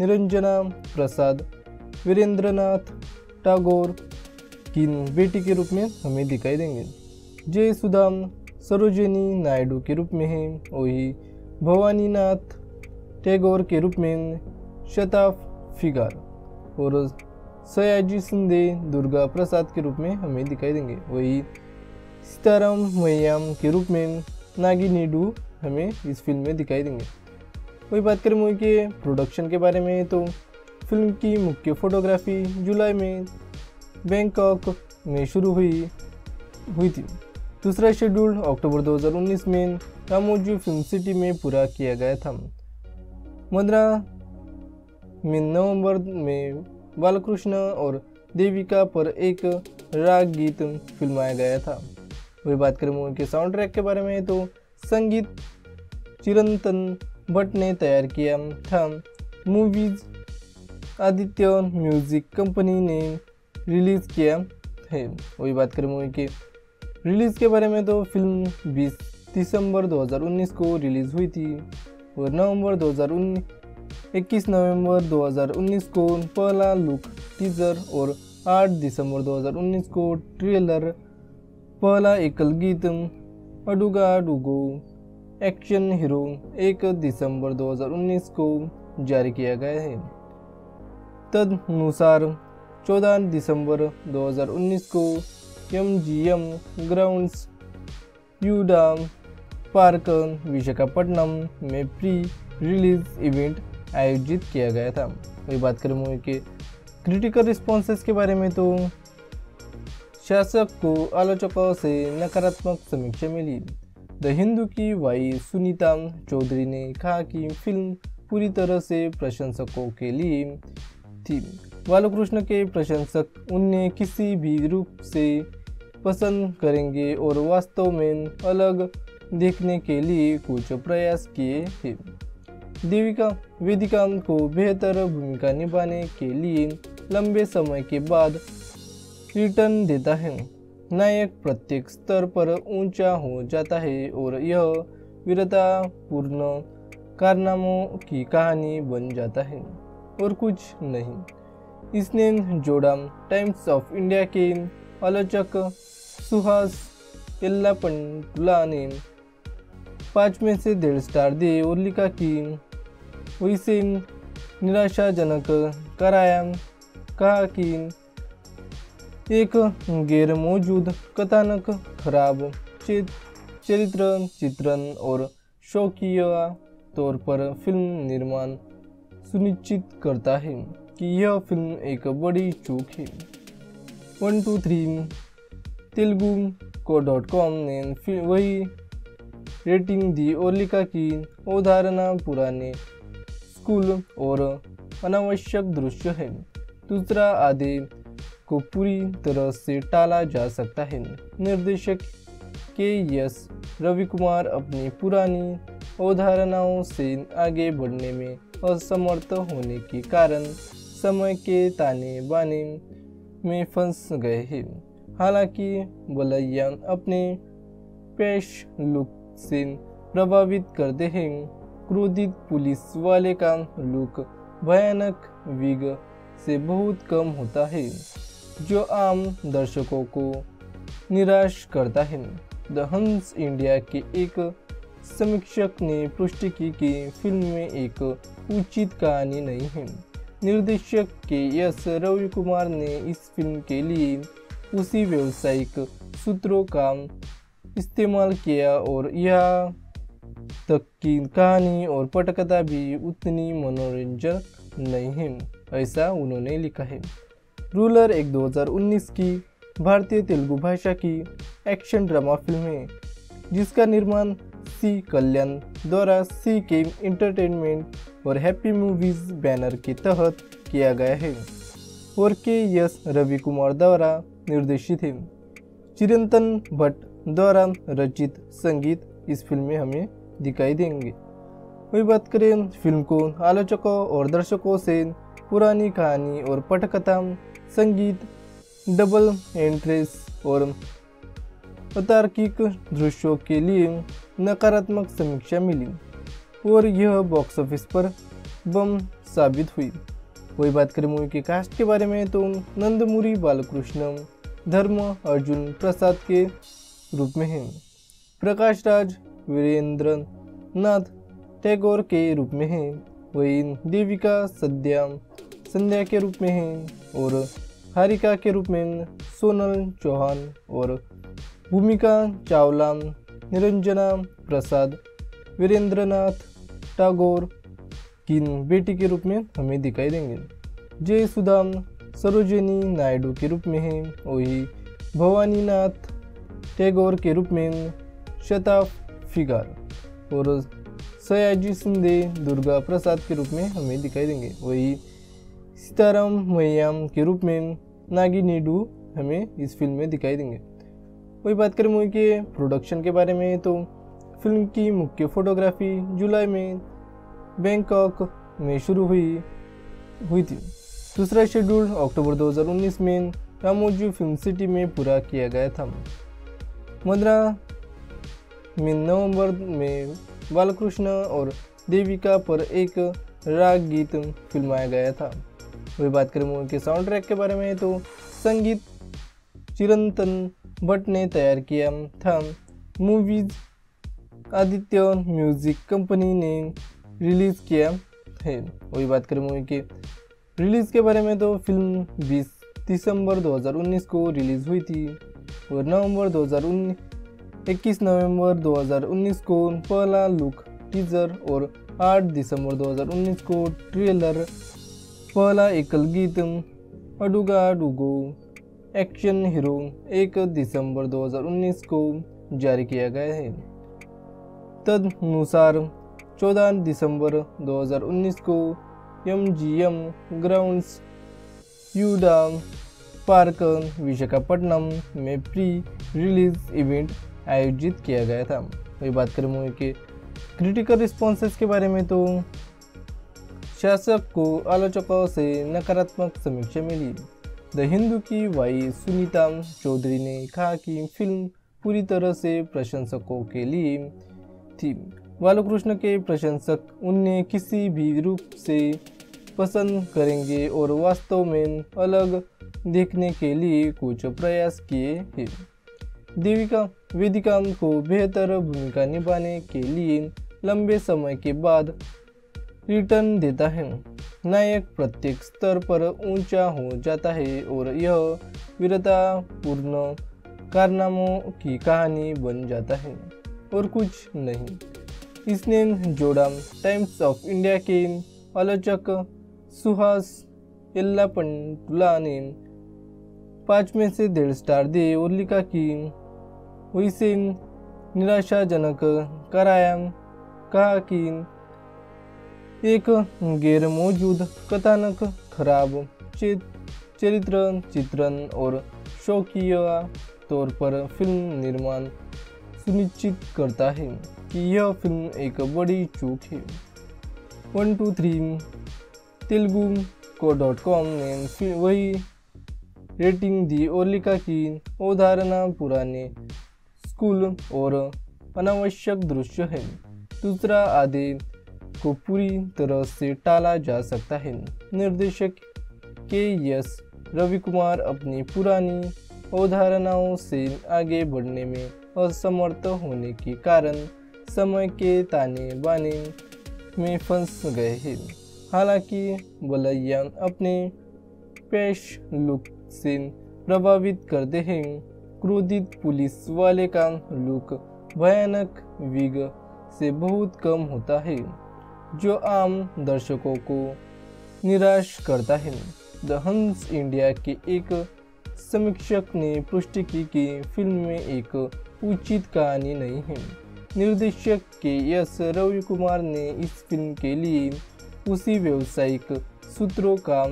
निरंजना प्रसाद वीरेंद्रनाथ टैगोर की बेटी के रूप में हमें दिखाई देंगे। जय सुधा सरोजिनी नायडू के रूप में हैं। वही भवानीनाथ टैगोर के रूप में शताफ फिगार और सयाजी शिंदे दुर्गा प्रसाद के रूप में हमें दिखाई देंगे। वही सीताराम मैयाम के रूप में नागी नायडू हमें इस फिल्म में दिखाई देंगे। वही बात करें मूवी के प्रोडक्शन के बारे में तो फिल्म की मुख्य फोटोग्राफी जुलाई में बैंकॉक में शुरू हुई हुई थी। दूसरा शेड्यूल अक्टूबर दो हज़ार उन्नीस में रामोजी फिल्म सिटी में पूरा किया गया था। मदरा में नवंबर में बालकृष्ण और देविका पर एक राग गीत फिल्माया गया था। वही बात करें मूवी के साउंड ट्रैक के बारे में तो संगीत चिरंतन भट्ट ने तैयार किया था। मूवीज आदित्य म्यूजिक कंपनी ने रिलीज़ किया है। वही बात करें मूवी के रिलीज़ के बारे में तो फिल्म बीस दिसंबर दो हज़ार उन्नीस को रिलीज़ हुई थी और नवंबर दो हज़ार उन्नीस इक्कीस नवंबर दो हज़ार उन्नीस को पहला लुक टीजर और आठ दिसंबर दो हज़ार उन्नीस को ट्रेलर। पहला एकल गीत अडुगा डुगो एक्शन हीरो एक दिसंबर दो हज़ार उन्नीस को जारी किया गया है। तदनुसार चौदह दिसंबर दो हज़ार उन्नीस को M G M grounds यूडा park Visakhapatnam में प्री रिलीज इवेंट आयोजित किया गया था। वही बात करें मूवी के क्रिटिकल रिस्पॉन्सेस के बारे में तो शासक को आलोचकों से नकारात्मक समीक्षा मिली। द हिंदू की वाई सुनीता चौधरी ने कहा कि फिल्म पूरी तरह से प्रशंसकों के लिए थी। बालकृष्ण के प्रशंसक उन्हें किसी भी रूप से पसंद करेंगे और वास्तव में अलग देखने के लिए कुछ प्रयास किए थे। देविका वेदिका को बेहतर भूमिका निभाने के लिए लंबे समय के बाद रिटर्न देता है। नायक प्रत्येक स्तर पर ऊंचा हो जाता है और यह वीरतापूर्ण कारनामों की कहानी बन जाता है और कुछ नहीं। इसने जोड़ा टाइम्स ऑफ इंडिया के आलोचक सुहास एल्लापंटुला ने पाँच में से डेढ़ स्टार दिए और लिखा कि इसे निराशाजनक कराया। कहा कि एक गैर मौजूद कथानक, खराब चरित्र चित्रण और शौकीय तौर पर फिल्म निर्माण सुनिश्चित करता है कि यह फिल्म एक बड़ी चूक है। One two three Telugu dot com ने वही रेटिंग दी और लिखा कि अवधारणा पुराने स्कूल और अनावश्यक दृश्य है। दूसरा आधे को पूरी तरह से टाला जा सकता है। निर्देशक के एस रवि कुमार अपनी पुरानी अवधारणाओं से आगे बढ़ने में असमर्थ होने के कारण समय के ताने बाने में फंस गए हैं। हालांकि बलैया अपने पेश लुक से प्रभावित करते हैं। क्रोधित पुलिस वाले का लुक भयानक विग से बहुत कम होता है जो आम दर्शकों को निराश करता है। द हंस इंडिया के एक समीक्षक ने पुष्टि की कि फिल्म में एक उचित कहानी नहीं है। निर्देशक के एस रवि कुमार ने इस फिल्म के लिए उसी व्यावसायिक सूत्रों का इस्तेमाल किया और यहाँ तक कि कहानी और पटकथा भी उतनी मनोरंजक नहीं है, ऐसा उन्होंने लिखा है। रूलर एक दो हज़ार उन्नीस की भारतीय तेलुगु भाषा की एक्शन ड्रामा फिल्म है जिसका निर्माण सी कल्याण द्वारा सी के एंटरटेनमेंट और हैप्पी मूवीज बैनर के तहत किया गया है और के एस रवि कुमार द्वारा निर्देशित है। चिरंतन भट्ट द्वारा रचित संगीत इस फिल्म में हमें दिखाई देंगे। वही बात करें फिल्म को आलोचकों और दर्शकों से पुरानी कहानी और पटकथा, संगीत, डबल एंट्रेस और अतार्किक दृश्यों के लिए नकारात्मक समीक्षा मिली और यह बॉक्स ऑफिस पर बम साबित हुई। वही बात करें मूवी के कास्ट के बारे में तो नंदमुरी बालकृष्ण धर्म अर्जुन प्रसाद के रूप में हैं। प्रकाश राज वीरेंद्र नाथ टैगोर के रूप में हैं। वही देविका सद्या संध्या के रूप में हैं और हारिका के रूप में सोनल चौहान और भूमिका चावला, निरंजना प्रसाद, वीरेंद्रनाथ टागोर की बेटी के रूप में हमें दिखाई देंगे। जय सुधा सरोजिनी नायडू के रूप में हैं, वही भवानीनाथ टैगोर के रूप में शताफ फिगार और सयाजी शिंदे दुर्गा प्रसाद के रूप में हमें दिखाई देंगे। वही सीताराम मैयाम के रूप में नागिनीडू हमें इस फिल्म में दिखाई देंगे। वही बात करें मूवी के प्रोडक्शन के बारे में तो फिल्म की मुख्य फोटोग्राफी जुलाई में बैंकॉक में शुरू हुई हुई थी। दूसरा शेड्यूल अक्टूबर दो हज़ार उन्नीस में रामोजी फिल्म सिटी में पूरा किया गया था। मदरा में नवंबर में बालकृष्ण और देविका पर एक राग गीत फिल्माया गया था। वही बात करें मूवी के साउंड ट्रैक के बारे में तो संगीत चिरंतन भट्ट ने तैयार किया था। मूवीज आदित्य म्यूजिक कंपनी ने रिलीज़ किया है। वही बात करें मूवी के रिलीज़ के बारे में तो फिल्म बीस दिसंबर दो हज़ार उन्नीस को रिलीज़ हुई थी और नवंबर दो हज़ार उन्नीस इक्कीस नवंबर दो हज़ार उन्नीस को पहला लुक टीजर और आठ दिसंबर दो हज़ार उन्नीस को ट्रेलर, पहला एकल गीत अडुगा अडुगो एक्शन हीरो एक दिसंबर दो हज़ार उन्नीस को जारी किया गया है। तदनुसार चौदह दिसंबर दो हज़ार उन्नीस को M G M grounds यूडा park Visakhapatnam में प्री रिलीज इवेंट आयोजित किया गया था। वही बात करें मूवी के क्रिटिकल रिस्पॉन्सेस के बारे में तो शासक को आलोचकों से नकारात्मक समीक्षा मिली। द हिंदू की वाई सुनीता चौधरी ने कहा कि फिल्म पूरी तरह से प्रशंसकों के लिए थी। बालकृष्ण के प्रशंसक उन्हें किसी भी रूप से पसंद करेंगे और वास्तव में अलग देखने के लिए कुछ प्रयास किए हैं। देविका वेदिका को बेहतर भूमिका निभाने के लिए लंबे समय के बाद रिटर्न देता है। नायक प्रत्येक स्तर पर ऊंचा हो जाता है और यह वीरतापूर्ण कारनामों की कहानी बन जाता है और कुछ नहीं। इसने जोड़ा टाइम्स ऑफ इंडिया के आलोचक सुहास एल्लापंटुला ने पाँच में से डेढ़ स्टार दिए और लिखा कि इसे निराशाजनक कराया, कहा कि एक गैर मौजूद कथानक, खराब चरित्र चित्रण और शौकिया तौर पर फिल्म निर्माण सुनिश्चित करता है कि यह फिल्म एक बड़ी चूक है। One two three Telugu dot com ने वही रेटिंग दी और लिखा कि अवधारणा पुराने स्कूल और अनावश्यक दृश्य है। दूसरा आधे को पूरी तरह से टाला जा सकता है। निर्देशक के एस रवि कुमार अपनी पुरानी अवधारणाओं से आगे बढ़ने में असमर्थ होने के कारण समय के ताने बाने में फंस गए हैं। हालांकि बलैया अपने पेश लुक से प्रभावित करते हैं। क्रोधित पुलिस वाले का लुक भयानक विग से बहुत कम होता है जो आम दर्शकों को निराश करता है। द हंस इंडिया के एक समीक्षक ने पुष्टि की कि फिल्म में एक उचित कहानी नहीं है। निर्देशक के एस रवि कुमार ने इस फिल्म के लिए उसी व्यावसायिक सूत्रों का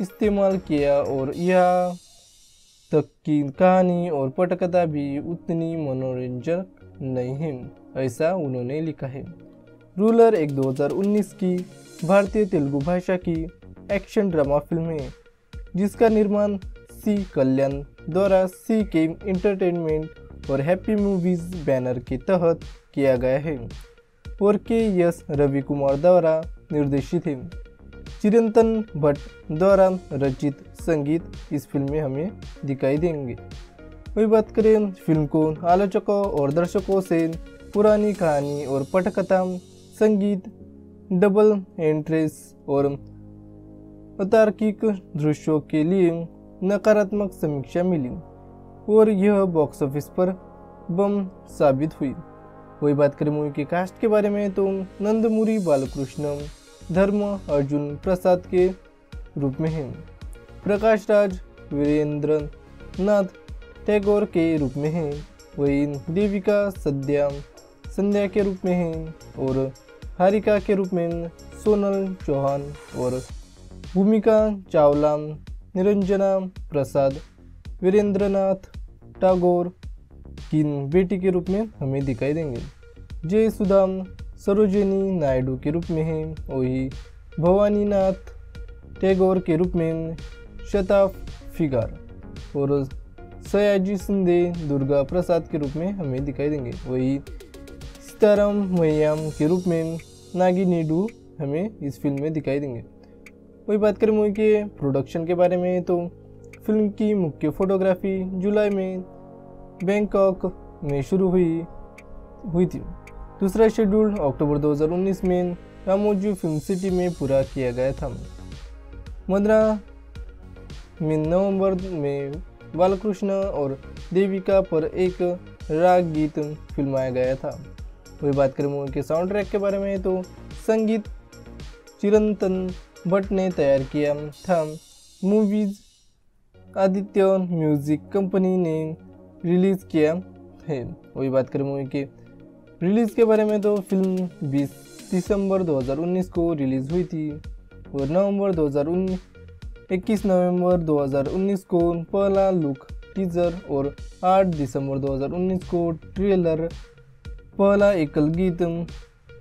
इस्तेमाल किया और यहाँ तक कि कहानी और पटकथा भी उतनी मनोरंजक नहीं है, ऐसा उन्होंने लिखा है। रूलर एक दो हज़ार उन्नीस की भारतीय तेलुगु भाषा की एक्शन ड्रामा फिल्म है जिसका निर्माण सी कल्याण द्वारा सी के एंटरटेनमेंट और हैप्पी मूवीज बैनर के तहत किया गया है और के एस रवि कुमार द्वारा निर्देशित है। चिरंतन भट्ट द्वारा रचित संगीत इस फिल्म में हमें दिखाई देंगे। वही बात करें फिल्म को आलोचकों और दर्शकों से पुरानी कहानी और पटकथा, संगीत, डबल एंट्रीज और तार्किक दृश्यों के लिए नकारात्मक समीक्षा मिली और यह बॉक्स ऑफिस पर बम साबित हुई। वही बात करें मूवी के कास्ट के बारे में तो नंदमुरी बालकृष्ण धर्म अर्जुन प्रसाद के रूप में हैं, प्रकाश राज वीरेंद्र नाथ टैगोर के रूप में हैं, वही देविका सद्या संध्या के रूप में हैं और हारिका के रूप में सोनल चौहान और भूमिका चावला निरंजना प्रसाद वीरेंद्रनाथ टैगोर की बेटी के रूप में हमें दिखाई देंगे। जय सुधा सरोजिनी नायडू के रूप में हैं, वही भवानी नाथ टैगोर के रूप में शताफ फिगार और सयाजी शिंदे दुर्गा प्रसाद के रूप में हमें दिखाई देंगे। वही सीताराम मैयाम के रूप में नागी नीडू हमें इस फिल्म में दिखाई देंगे। वही बात करें मूवी के प्रोडक्शन के बारे में तो फिल्म की मुख्य फोटोग्राफी जुलाई में बैंकॉक में शुरू हुई हुई थी। दूसरा शेड्यूल अक्टूबर दो हज़ार उन्नीस में रामोजी फिल्म सिटी में पूरा किया गया था। मदरा में नवंबर में बालकृष्ण और देविका पर एक राग गीत फिल्माया गया था। वही बात करें मूवी के साउंड ट्रैक के बारे में तो संगीत चिरंतन भट्ट ने तैयार किया था। मूवीज आदित्य म्यूजिक कंपनी ने रिलीज़ किया है। वही बात करें मूवी के रिलीज़ के बारे में तो फिल्म बीस दिसंबर दो हज़ार उन्नीस को रिलीज़ हुई थी और नवंबर दो हज़ार उन्नीस इक्कीस नवंबर दो हज़ार उन्नीस को पहला लुक टीजर और आठ दिसंबर दो हज़ार उन्नीस को ट्रेलर, पहला एकल गीत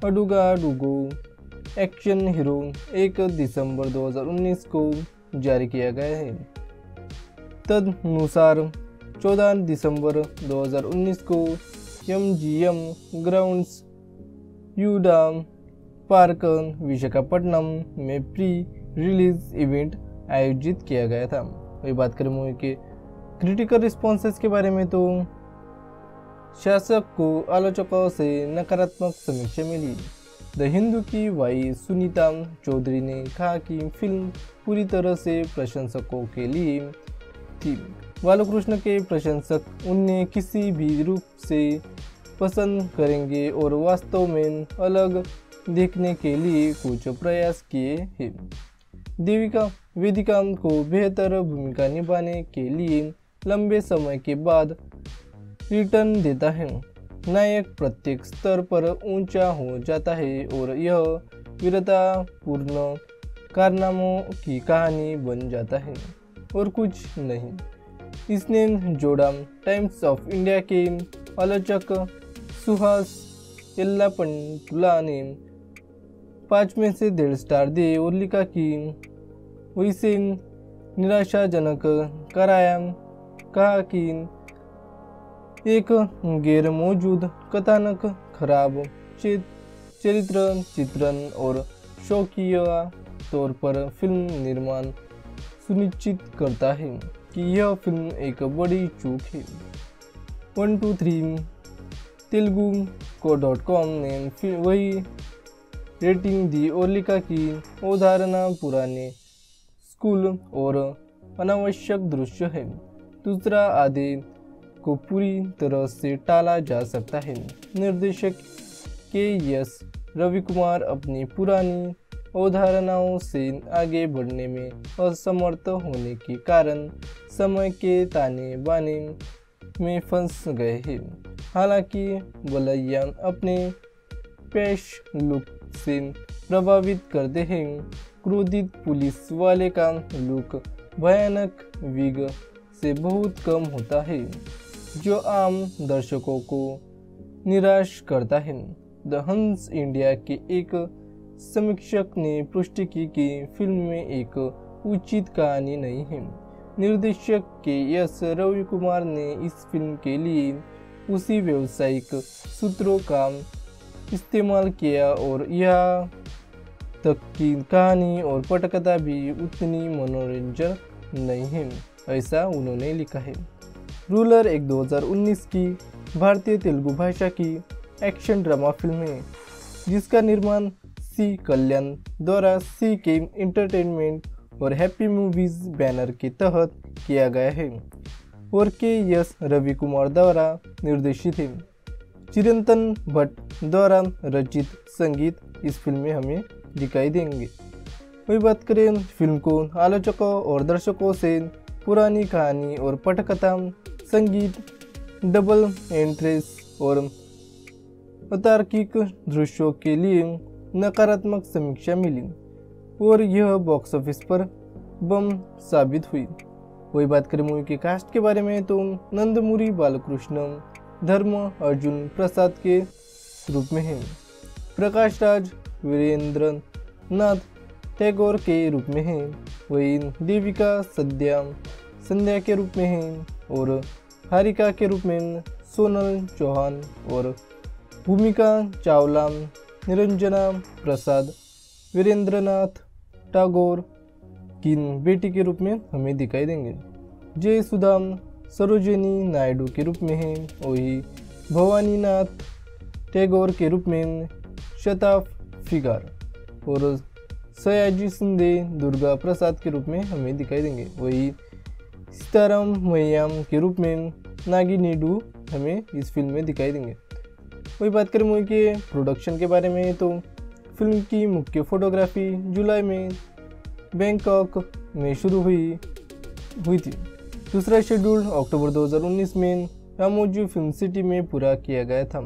अडुगा डुगो एक्शन हीरो एक दिसंबर दो हज़ार उन्नीस को जारी किया गया है। तदनुसार चौदह दिसंबर दो हज़ार उन्नीस को M G M grounds यूडा park Visakhapatnam में प्री रिलीज इवेंट आयोजित किया गया था। वही बात करें मूवी के क्रिटिकल रिस्पॉन्सेस के बारे में तो शासक को आलोचकों से नकारात्मक समीक्षा मिली। द हिंदू की वाई सुनीता चौधरी ने कहा कि फिल्म पूरी तरह से प्रशंसकों के लिए थी। बालकृष्ण के प्रशंसक उन्हें किसी भी रूप से पसंद करेंगे और वास्तव में अलग देखने के लिए कुछ प्रयास किए हैं। देविका वेदिका को बेहतर भूमिका निभाने के लिए लंबे समय के बाद रिटर्न देता है। नायक प्रत्येक स्तर पर ऊंचा हो जाता है और यह वीरतापूर्ण कारनामों की कहानी बन जाता है और कुछ नहीं। इसने जोड़ा टाइम्स ऑफ इंडिया के आलोचक सुहास एल्लापंटुला ने पाँच में से डेढ़ स्टार दिए और लिखा कि वो इसे निराशाजनक कराया, कहा कि एक गैर मौजूद कथानक खराब चरित्र चित्रण और शौकीय तौर पर फिल्म निर्माण सुनिश्चित करता है कि यह फिल्म एक बड़ी चूक है। One two three Telugu dot com ने वही रेटिंग दी और लिखा कि अवधारणा पुराने स्कूल और अनावश्यक दृश्य है। दूसरा आधे को पूरी तरह से टाला जा सकता है। निर्देशक के एस रवि कुमार अपनी पुरानी अवधारणाओं से आगे बढ़ने में असमर्थ होने के कारण समय के ताने बाने में फंस गए हैं। हालांकि बलैया अपने पेश लुक से प्रभावित करते हैं। क्रोधित पुलिस वाले का लुक भयानक विग से बहुत कम होता है जो आम दर्शकों को निराश करता है। द हंस इंडिया के एक समीक्षक ने पुष्टि की कि फिल्म में एक उचित कहानी नहीं है। निर्देशक के एस रवि कुमार ने इस फिल्म के लिए उसी व्यावसायिक सूत्रों का इस्तेमाल किया और यहाँ तक कि कहानी और पटकथा भी उतनी मनोरंजक नहीं है, ऐसा उन्होंने लिखा है। रूलर एक दो हज़ार उन्नीस की भारतीय तेलुगु भाषा की एक्शन ड्रामा फिल्म है जिसका निर्माण सी कल्याण द्वारा सी के एंटरटेनमेंट और हैप्पी मूवीज़ बैनर के तहत किया गया है और के एस रवि कुमार द्वारा निर्देशित है। चिरंतन भट्ट द्वारा रचित संगीत इस फिल्म में हमें दिखाई देंगे। वही बात करें फिल्म को आलोचकों और दर्शकों से पुरानी कहानी और पटकथा, संगीत, डबल एंट्रेस और अतार्किक दृश्यों के लिए नकारात्मक समीक्षा मिली और यह बॉक्स ऑफिस पर बम साबित हुई। वही बात करें मूवी के कास्ट के बारे में तो नंदमुरी बालकृष्ण धर्म अर्जुन प्रसाद के रूप में हैं, प्रकाश राज वीरेंद्र नाथ टैगोर के रूप में हैं, वही देविका सद्या संध्या के रूप में हैं और हारिका के रूप में सोनल चौहान और भूमिका चावला, निरंजना प्रसाद वीरेंद्रनाथ टैगोर की बेटी के रूप में हमें दिखाई देंगे। जय सुधा सरोजिनी नायडू के रूप में हैं, वही भवानीनाथ टैगोर के रूप में शताफ फिगार और सयाजी शिंदे दुर्गा प्रसाद के रूप में हमें दिखाई देंगे। वही सीताराम मैयाम के रूप में नागिनीडू हमें इस फिल्म में दिखाई देंगे। वही बात करें मूवी के प्रोडक्शन के बारे में तो फिल्म की मुख्य फोटोग्राफी जुलाई में बैंकॉक में शुरू हुई हुई थी। दूसरा शेड्यूल अक्टूबर दो हज़ार उन्नीस में रामोजी फिल्म सिटी में पूरा किया गया था।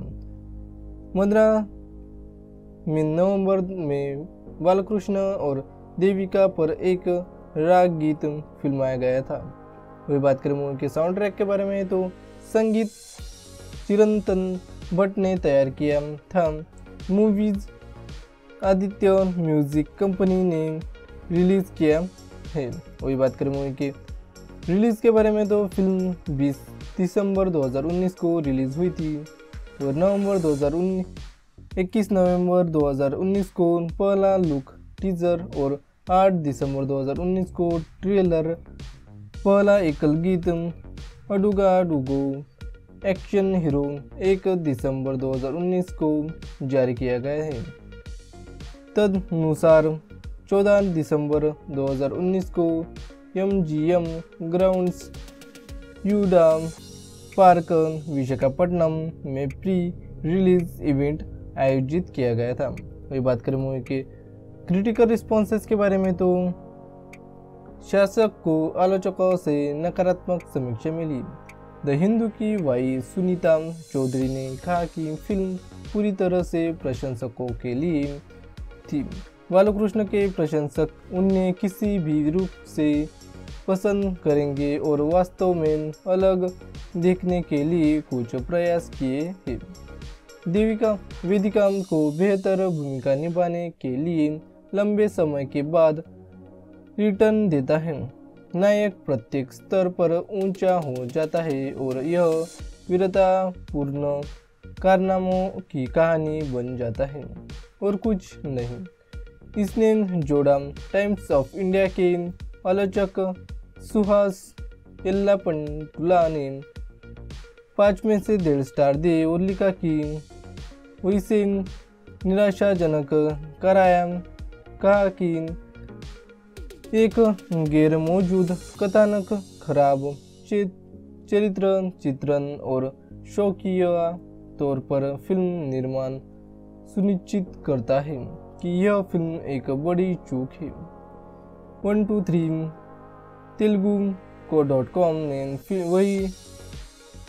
मदरा में नवंबर में बालकृष्ण और देविका पर एक राग गीत फिल्माया गया था। वही बात करें मूवी के साउंड ट्रैक के बारे में तो संगीत चिरंतन भट्ट ने तैयार किया था। मूवीज आदित्य म्यूजिक कंपनी ने रिलीज़ किया है। वही बात करें मूवी के रिलीज़ के बारे में तो फिल्म बीस दिसंबर दो हज़ार उन्नीस को रिलीज़ हुई थी और नवंबर दो हज़ार उन्नीस इक्कीस नवंबर दो हज़ार उन्नीस को पहला लुक टीजर और आठ दिसंबर दो हज़ार उन्नीस को ट्रेलर, पहला एकल गीत अडुगा डुगो एक्शन हीरो एक दिसंबर दो हज़ार उन्नीस को जारी किया गया है। तदनुसार चौदह दिसंबर दो हज़ार उन्नीस को M G M grounds यूडा park Visakhapatnam में प्री रिलीज इवेंट आयोजित किया गया था। वही बात करें मूवी के क्रिटिकल रिस्पॉन्सेस के बारे में तो शासक को आलोचकों से नकारात्मक समीक्षा मिली। द हिंदू की वाई सुनीता चौधरी ने कहा कि फिल्म पूरी तरह से प्रशंसकों के लिए थी। बालकृष्ण के प्रशंसक उन्हें किसी भी रूप से पसंद करेंगे और वास्तव में अलग देखने के लिए कुछ प्रयास किए हैं। देविका वेदिका को बेहतर भूमिका निभाने के लिए लंबे समय के बाद रिटर्न देता है। नायक प्रत्येक स्तर पर ऊंचा हो जाता है और यह वीरतापूर्ण कारनामों की कहानी बन जाता है और कुछ नहीं। इसने जोड़ा टाइम्स ऑफ इंडिया के आलोचक सुहास एल्लापंटुला ने पाँच में से डेढ़ स्टार दिए और लिखा कि वैसे निराशाजनक कराया, कहा कि एक गैर मौजूद कथानक, खराब चरित्र चित्रण और शौकीय तौर पर फिल्म निर्माण सुनिश्चित करता है कि यह फिल्म एक बड़ी चूक है। One two three Telugu dot com ने वही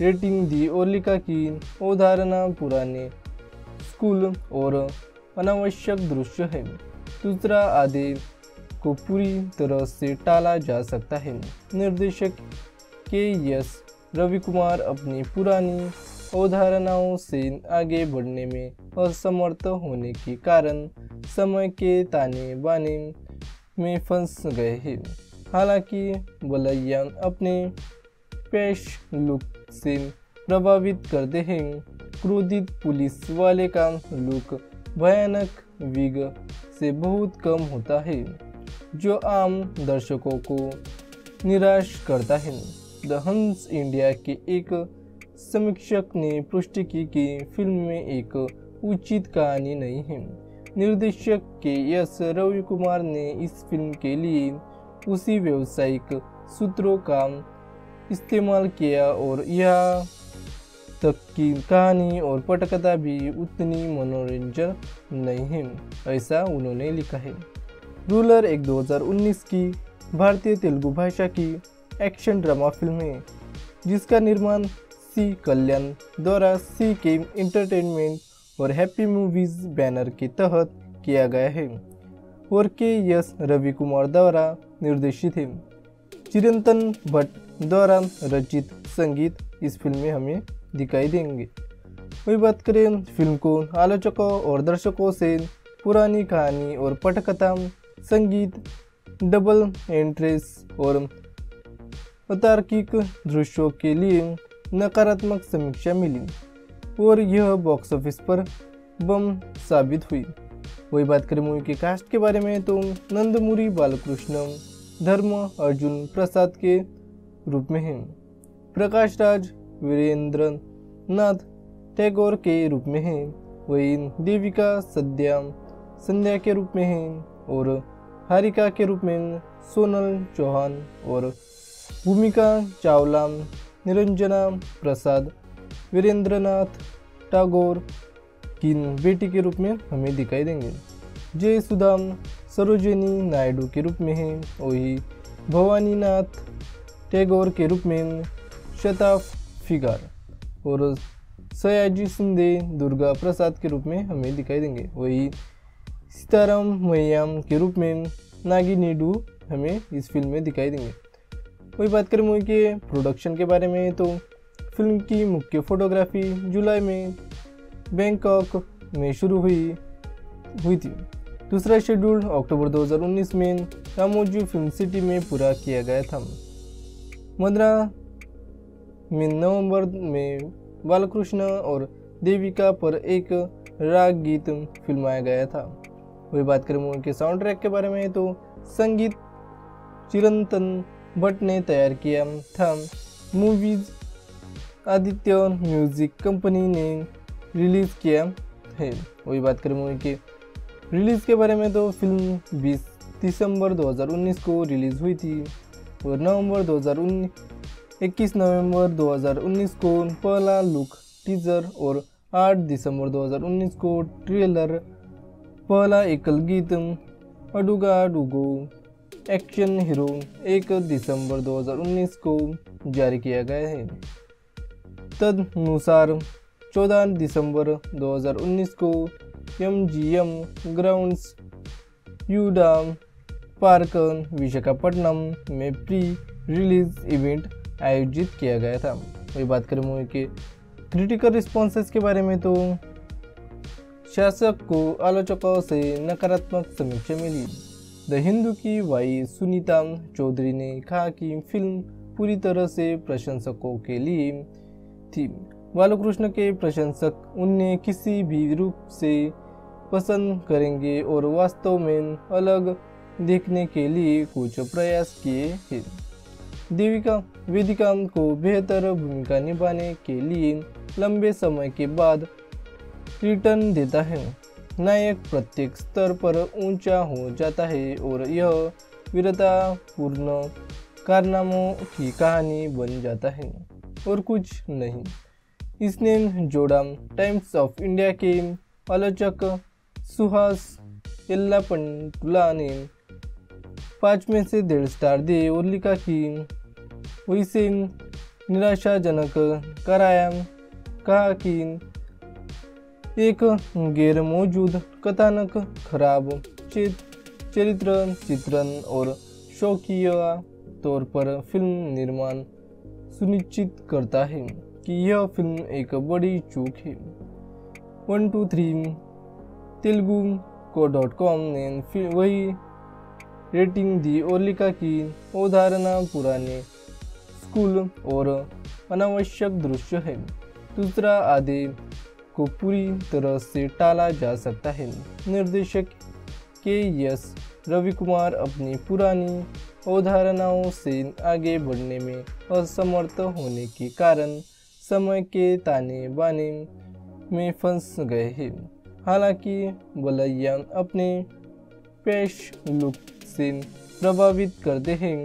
रेटिंग दी और लिखा कि अवधारणा पुराने स्कूल और अनावश्यक दृश्य है। दूसरा आधे को पूरी तरह से टाला जा सकता है। निर्देशक के एस रवि कुमार अपनी पुरानी अवधारणाओं से आगे बढ़ने में असमर्थ होने के कारण समय के ताने बाने में फंस गए हैं। हालांकि बलैया अपने पेश लुक से प्रभावित करते हैं। क्रोधित पुलिस वाले का लुक भयानक विग से बहुत कम होता है जो आम दर्शकों को निराश करता है। द हंस इंडिया के एक समीक्षक ने पुष्टि की कि फिल्म में एक उचित कहानी नहीं है निर्देशक के एस रवि कुमार ने इस फिल्म के लिए उसी व्यावसायिक सूत्रों का इस्तेमाल किया और यह तक की कहानी और पटकथा भी उतनी मनोरंजक नहीं है, ऐसा उन्होंने लिखा है। रूलर एक दो हज़ार उन्नीस की भारतीय तेलुगु भाषा की एक्शन ड्रामा फिल्म है जिसका निर्माण सी कल्याण द्वारा सी के एंटरटेनमेंट और हैप्पी मूवीज बैनर के तहत किया गया है और के एस रवि कुमार द्वारा निर्देशित है। चिरंतन भट्ट द्वारा रचित संगीत इस फिल्म में हमें दिखाई देंगे। वही बात करें फिल्म को आलोचकों और दर्शकों से पुरानी कहानी और पटकथा, संगीत, डबल एंट्रेस और अतार्किक दृश्यों के लिए नकारात्मक समीक्षा मिली और यह बॉक्स ऑफिस पर बम साबित हुई। वही बात करें मूवी के कास्ट के बारे में तो नंदमुरी बालकृष्ण धर्म अर्जुन प्रसाद के रूप में हैं, प्रकाश राज वीरेंद्र नाथ टैगोर के रूप में हैं, वही देविका सद्या संध्या के रूप में हैं और हारिका के रूप में सोनल चौहान और भूमिका चावला, निरंजना प्रसाद वीरेंद्रनाथ टैगोर की बेटी के रूप में हमें दिखाई देंगे। जय सुधा सरोजिनी नायडू के रूप में हैं, वही भवानी नाथ टैगोर के रूप में शताफ फिगार और सयाजी शिंदे दुर्गा प्रसाद के रूप में हमें दिखाई देंगे। वही सीताराम मैयाम के रूप में नागी नीडू हमें इस फिल्म में दिखाई देंगे। वही बात करें मूवी के प्रोडक्शन के बारे में तो फिल्म की मुख्य फोटोग्राफी जुलाई में बैंकॉक में शुरू हुई हुई थी। दूसरा शेड्यूल अक्टूबर दो हज़ार उन्नीस में रामोजी फिल्म सिटी में पूरा किया गया था। मदरा में नवंबर में बालकृष्ण और देविका पर एक राग गीत फिल्माया गया था। वही बात करें मूवी के साउंड ट्रैक के बारे में तो संगीत चिरंतन भट्ट ने तैयार किया था। मूवीज आदित्य म्यूजिक कंपनी ने रिलीज़ किया है। वही बात करें मूवी के रिलीज़ के बारे में तो फिल्म बीस दिसंबर दो हज़ार उन्नीस को रिलीज़ हुई थी और नवंबर इक्कीस नवंबर दो हज़ार उन्नीस को पहला लुक टीजर और आठ दिसंबर दो हज़ार उन्नीस को ट्रेलर, पहला एकल गीत अडुगा अडुगो एक्शन हीरो एक दिसंबर दो हज़ार उन्नीस को जारी किया गया है। तदनुसार चौदह दिसंबर दो हज़ार उन्नीस को M G M grounds यूडा park Visakhapatnam में प्री रिलीज इवेंट आयोजित किया गया था। वही बात करें मूवी के क्रिटिकल रिस्पॉन्सेस के बारे में तो शासक को आलोचकों से नकारात्मक समीक्षा मिली। द हिंदू की वाई सुनीता चौधरी ने कहा कि फिल्म पूरी तरह से प्रशंसकों के लिए थी। बालकृष्ण के प्रशंसक उन्हें किसी भी रूप से पसंद करेंगे और वास्तव में अलग देखने के लिए कुछ प्रयास किए हैं। देविका वेदिका को बेहतर भूमिका निभाने के लिए लंबे समय के बाद रिटर्न देता है। नायक प्रत्येक स्तर पर ऊंचा हो जाता है और यह वीरतापूर्ण कारनामों की कहानी बन जाता है और कुछ नहीं। इसने जोड़ा टाइम्स ऑफ इंडिया के आलोचक सुहास एल्लापंटुला ने पाँच में से डेढ़ स्टार दिए और लिखा कि इसे निराशाजनक कराया, कहा कि एक गैर मौजूद कथानक, खराब चरित्र चित्रण और शौकिया तौर पर फिल्म निर्माण सुनिश्चित करता है कि यह फिल्म एक बड़ी चूक है। One two three Telugu dot com ने वही रेटिंग दी और लिखा कि अवधारणा पुराने स्कूल और अनावश्यक दृश्य है। दूसरा आधे को पूरी तरह से टाला जा सकता है। निर्देशक के एस रवि कुमार अपनी पुरानी अवधारणाओं से आगे बढ़ने में असमर्थ होने के कारण समय के ताने बाने में फंस गए हैं। हालांकि वलय्यान अपने फ्रेश लुक से प्रभावित करते हैं।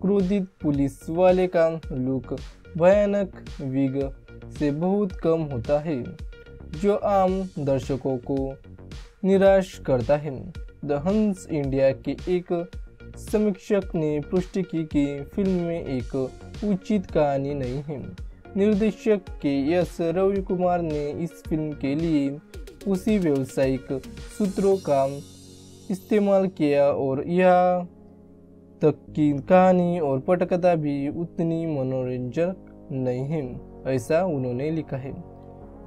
क्रोधित पुलिस वाले का लुक भयानक विग से बहुत कम होता है, जो आम दर्शकों को निराश करता है। द हंस इंडिया के एक समीक्षक ने पुष्टि की कि फिल्म में एक उचित कहानी नहीं है। निर्देशक के एस रवि कुमार ने इस फिल्म के लिए उसी व्यावसायिक सूत्रों का इस्तेमाल किया और यह तक की कहानी और पटकथा भी उतनी मनोरंजक नहीं है, ऐसा उन्होंने लिखा है।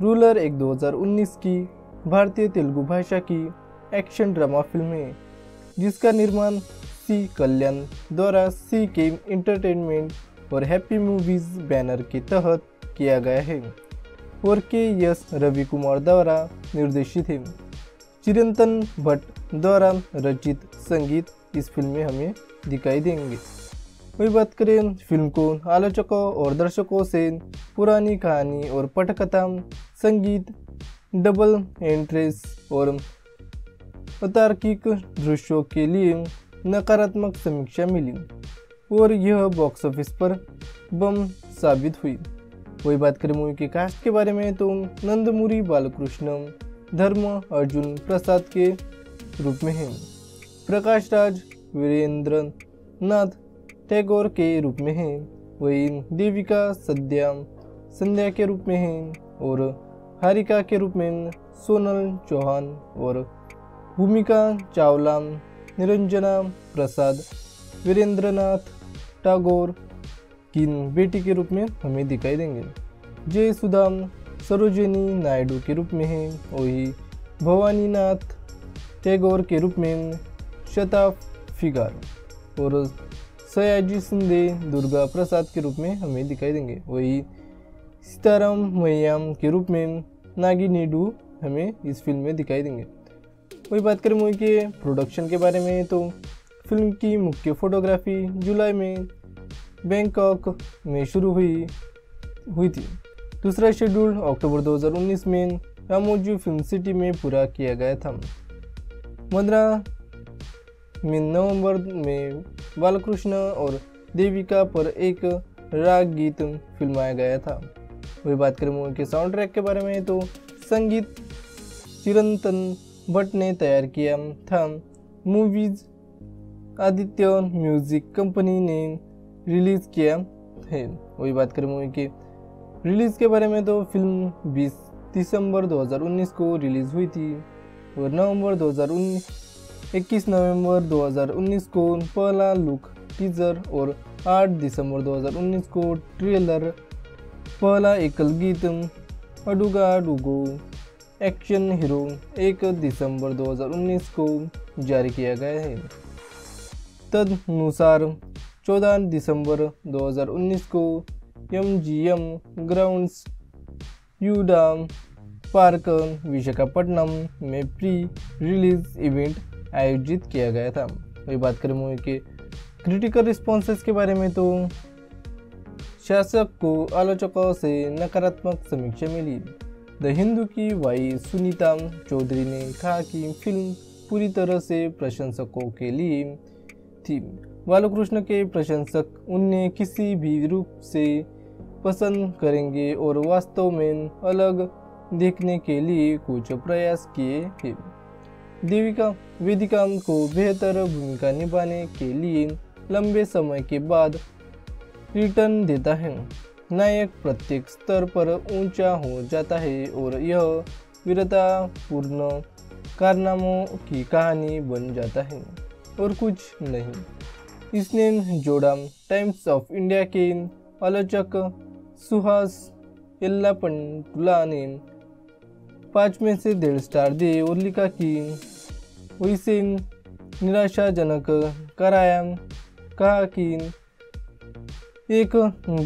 रूलर एक दो हज़ार उन्नीस की भारतीय तेलुगु भाषा की एक्शन ड्रामा फिल्म है, जिसका निर्माण सी कल्याण द्वारा सी के एंटरटेनमेंट और हैप्पी मूवीज़ बैनर के तहत किया गया है और के एस रवि कुमार द्वारा निर्देशित है। चिरंतन भट्ट द्वारा रचित संगीत इस फिल्म में हमें दिखाई देंगे। वही बात करें फिल्म को आलोचकों और दर्शकों से, पुरानी कहानी और पटकथा, संगीत, डबल एंट्रेस और अतार्किक दृश्यों के लिए नकारात्मक समीक्षा मिली और यह बॉक्स ऑफिस पर बम साबित हुई। वही बात करें मूवी के कास्ट के बारे में तो नंदमुरी बालकृष्ण धर्म अर्जुन प्रसाद के रूप में हैं, प्रकाश राज वीरेंद्र नाथ टैगोर के रूप में हैं, वही देविका सद्या संध्या के रूप में हैं और हारिका के रूप में सोनल चौहान और भूमिका चावला, निरंजना प्रसाद वीरेंद्रनाथ टैगोर की बेटी के रूप में हमें दिखाई देंगे। जय सुधा सरोजिनी नायडू के रूप में हैं, वही भवानी नाथ टैगोर के रूप में शताफ फिगार और सयाजी शिंदे दुर्गा प्रसाद के रूप में हमें दिखाई देंगे। वही सीताराम मैयाम के रूप में नागी नीडू हमें इस फिल्म में दिखाई देंगे। वही बात करें मूवी के प्रोडक्शन के बारे में तो फिल्म की मुख्य फोटोग्राफी जुलाई में बैंकॉक में शुरू हुई हुई थी। दूसरा शेड्यूल अक्टूबर दो हज़ार उन्नीस में रामोजी फिल्म सिटी में पूरा किया गया था। मदरा में नवंबर में बालकृष्ण और देविका पर एक राग गीत फिल्माया गया था। वही बात करें मूवी के साउंड ट्रैक के बारे में तो संगीत चिरंतन भट्ट ने तैयार किया था। मूवीज आदित्य म्यूजिक कंपनी ने रिलीज़ किया है। वही बात करें मूवी के रिलीज़ के बारे में तो फिल्म बीस दिसंबर दो हज़ार उन्नीस को रिलीज़ हुई थी और नवंबर दो हज़ार उन्नीस इक्कीस नवंबर दो हज़ार उन्नीस को पहला लुक टीजर और आठ दिसंबर दो हज़ार उन्नीस को ट्रेलर, पहला एकल गीत अडुगा अडुगो एक्शन हीरो एक दिसंबर दो हज़ार उन्नीस को जारी किया गया है। तदनुसार चौदह दिसंबर दो हज़ार उन्नीस को M G M grounds यूडा park Visakhapatnam में प्री रिलीज इवेंट आयोजित किया गया था। वही बात करें मूवी के क्रिटिकल रिस्पॉन्सेस के बारे में तो शासक को आलोचकों से नकारात्मक समीक्षा मिली। द हिंदू की वाई सुनीता चौधरी ने कहा कि फिल्म पूरी तरह से प्रशंसकों के लिए थी। बालकृष्ण के प्रशंसक उन्हें किसी भी रूप से पसंद करेंगे और वास्तव में अलग देखने के लिए कुछ प्रयास किए हैं। देविका वेदिका को बेहतर भूमिका निभाने के लिए लंबे समय के बाद रिटर्न देता है। नायक प्रत्येक स्तर पर ऊंचा हो जाता है और यह वीरतापूर्ण कारनामों की कहानी बन जाता है और कुछ नहीं। इसने जोड़ा टाइम्स ऑफ इंडिया के आलोचक सुहास एल्लापंटुला ने पाँच में से डेढ़ स्टार दिए और लिखा कि उसे निराशाजनक कराया, कहा कि एक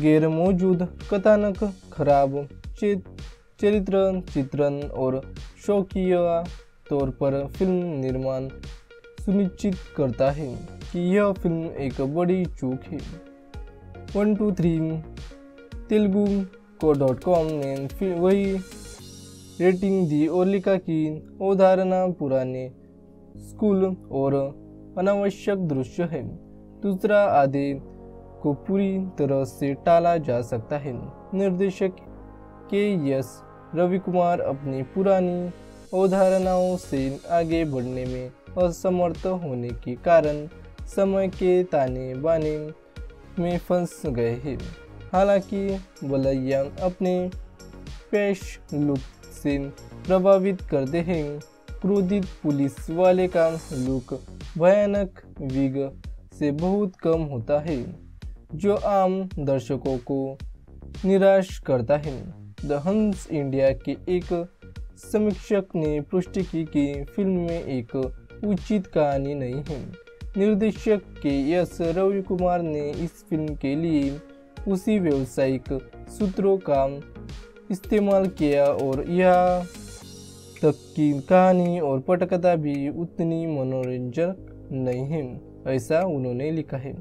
गैर मौजूद कथानक, खराब चरित्र चित्रण और शौकीय तौर पर फिल्म निर्माण सुनिश्चित करता है कि यह फिल्म एक बड़ी चूक है। One two three Telugu dot com ने वही रेटिंग दी ओलिका की अवधारणा पुराने स्कूल और अनावश्यक दृश्य है। दूसरा आधे को पूरी तरह से टाला जा सकता है। निर्देशक के एस रवि कुमार अपनी पुरानी अवधारणाओं से आगे बढ़ने में असमर्थ होने के कारण समय के ताने बाने में फंस गए हैं। हालांकि बलैया अपने पैश लुक से प्रभावित करते हैं। क्रोधित पुलिस वाले का लुक भयानक विग से बहुत कम होता है, जो आम दर्शकों को निराश करता है। द हंस इंडिया के एक समीक्षक ने पुष्टि की कि फिल्म में एक उचित कहानी नहीं है। निर्देशक के एस रवि कुमार ने इस फिल्म के लिए उसी व्यावसायिक सूत्रों का इस्तेमाल किया और यह तक की कहानी और पटकथा भी उतनी मनोरंजक नहीं है, ऐसा उन्होंने लिखा है।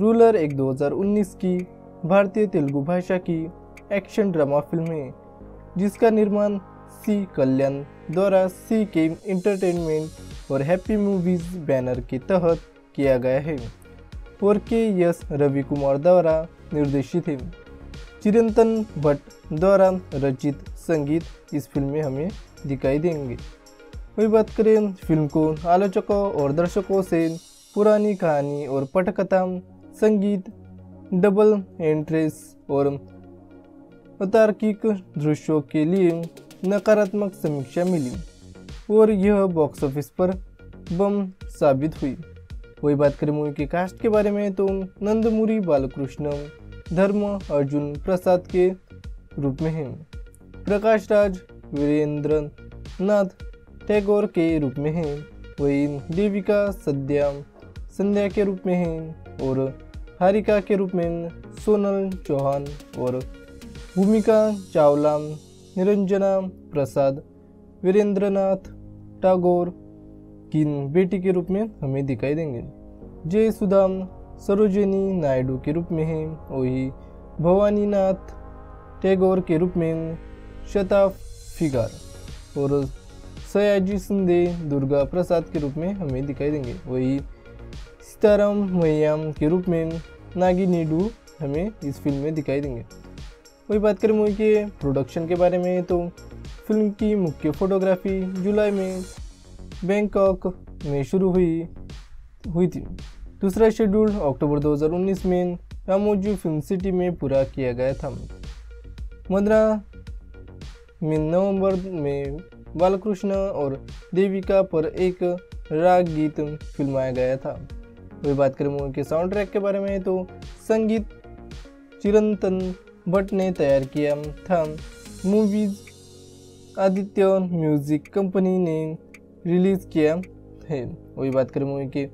रूलर एक दो हज़ार उन्नीस की भारतीय तेलुगु भाषा की एक्शन ड्रामा फिल्म है, जिसका निर्माण सी कल्याण द्वारा सी के एंटरटेनमेंट और हैप्पी मूवीज बैनर के तहत किया गया है और के एस रवि कुमार द्वारा निर्देशित है। चिरंतन भट्ट द्वारा रचित संगीत इस फिल्म में हमें दिखाई देंगे। वही बात करें फिल्म को आलोचकों और दर्शकों से पुरानी कहानी और पटकथा, संगीत, डबल एंट्रेस और अतार्किक दृश्यों के लिए नकारात्मक समीक्षा मिली और यह बॉक्स ऑफिस पर बम साबित हुई। वही बात करें मूवी के कास्ट के बारे में तो नंदमुरी बालकृष्ण धर्म अर्जुन प्रसाद के रूप में हैं, प्रकाश राज वीरेंद्र नाथ टैगोर के रूप में हैं, वही देविका सद्या संध्या के रूप में हैं और हारिका के रूप में सोनल चौहान और भूमिका चावला, निरंजना प्रसाद वीरेंद्रनाथ टैगोर की बेटी के रूप में हमें दिखाई देंगे। जय सुधा सरोजिनी नायडू के रूप में हैं, वही भवानीनाथ टैगोर के रूप में शताफ फिगार और सयाजी शिंदे दुर्गा प्रसाद के रूप में हमें दिखाई देंगे। वही सीताराम मैयाम के रूप में नागी नीडू हमें इस फिल्म में दिखाई देंगे। वही बात करें मूवी के प्रोडक्शन के बारे में तो फिल्म की मुख्य फोटोग्राफी जुलाई में बैंकॉक में शुरू हुई हुई थी। दूसरा शेड्यूल अक्टूबर दो हज़ार उन्नीस में रामोजी फिल्म सिटी में पूरा किया गया था। मदरा में नवंबर में बालकृष्ण और देविका पर एक राग गीत फिल्माया गया था। वही बात करें मूवी के साउंड ट्रैक के बारे में तो संगीत चिरंतन भट्ट ने तैयार किया था। मूवीज आदित्य म्यूजिक कंपनी ने रिलीज़ किया है। वही बात करें मूवी के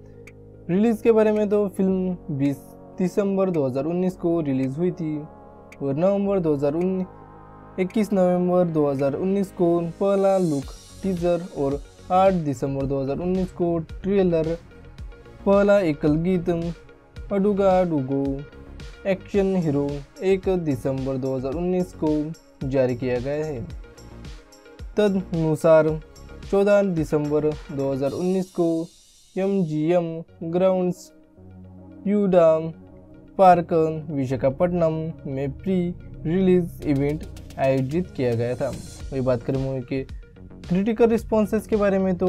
रिलीज़ के बारे में तो फिल्म बीस दिसंबर दो हज़ार उन्नीस को रिलीज़ हुई थी और नवंबर दो हज़ार उन्नीस इक्कीस नवंबर दो हज़ार उन्नीस को पहला लुक टीजर और आठ दिसंबर दो हज़ार उन्नीस को ट्रेलर, पहला एकल गीत अडुगा डुगो एक्शन हीरो एक दिसंबर दो हज़ार उन्नीस को जारी किया गया है। तदनुसार चौदह दिसंबर दो हज़ार उन्नीस को M G M grounds यूडा park Visakhapatnam में प्री रिलीज इवेंट आयोजित किया गया था। वही बात करें मूवी के क्रिटिकल रिस्पॉन्सेस के बारे में तो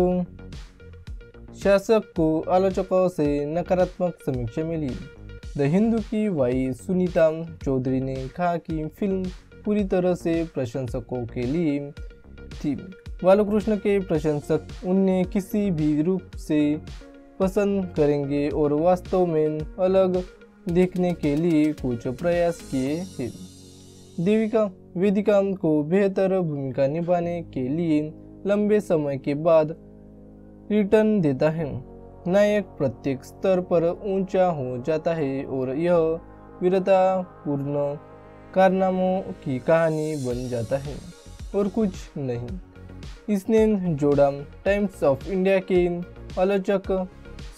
शासक को आलोचकों से नकारात्मक समीक्षा मिली। द हिंदू की वाई सुनीता चौधरी ने कहा कि फिल्म पूरी तरह से प्रशंसकों के लिए थी। बालकृष्ण के प्रशंसक उन्हें किसी भी रूप से पसंद करेंगे और वास्तव में अलग देखने के लिए कुछ प्रयास किए हैं। देविका वेदिका को बेहतर भूमिका निभाने के लिए लंबे समय के बाद रिटर्न देता है। नायक प्रत्येक स्तर पर ऊंचा हो जाता है और यह वीरतापूर्ण कारनामों की कहानी बन जाता है और कुछ नहीं। इसने जोड़ा टाइम्स ऑफ इंडिया के आलोचक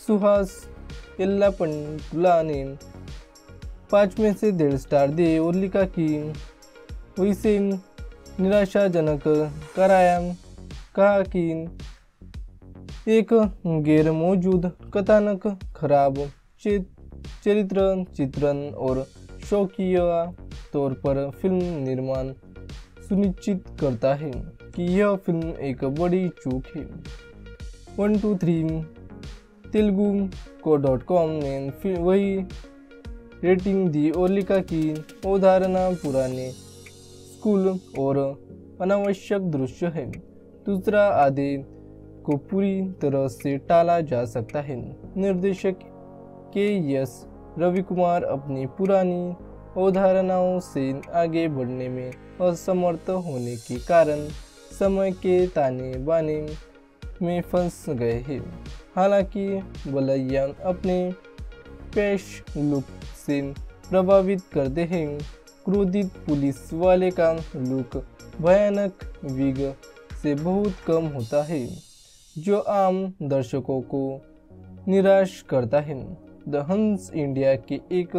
सुहास एल्लापंटुला ने पाँच में से डेढ़ स्टार दिए और लिखा कि वैसे निराशाजनक कराया, कहा कि एक गैर मौजूद कथानक, खराब चरित्र चित्रण और शौकीय तौर पर फिल्म निर्माण सुनिश्चित करता है कि यह फिल्म एक बड़ी चूक है। One two three Telugu dot com ने वही रेटिंग दी और लिखा कि अवधारणा पुराने स्कूल और अनावश्यक दृश्य है। दूसरा आधे को पूरी तरह से टाला जा सकता है। निर्देशक के एस रवि कुमार अपनी पुरानी अवधारणाओं से आगे बढ़ने में असमर्थ होने के कारण समय के ताने बाने में फंस गए हैं। हालांकि बलैया अपने पेश लुक से प्रभावित करते हैं। क्रोधित पुलिस वाले का लुक भयानक विग से बहुत कम होता है, जो आम दर्शकों को निराश करता है। द हंस इंडिया के एक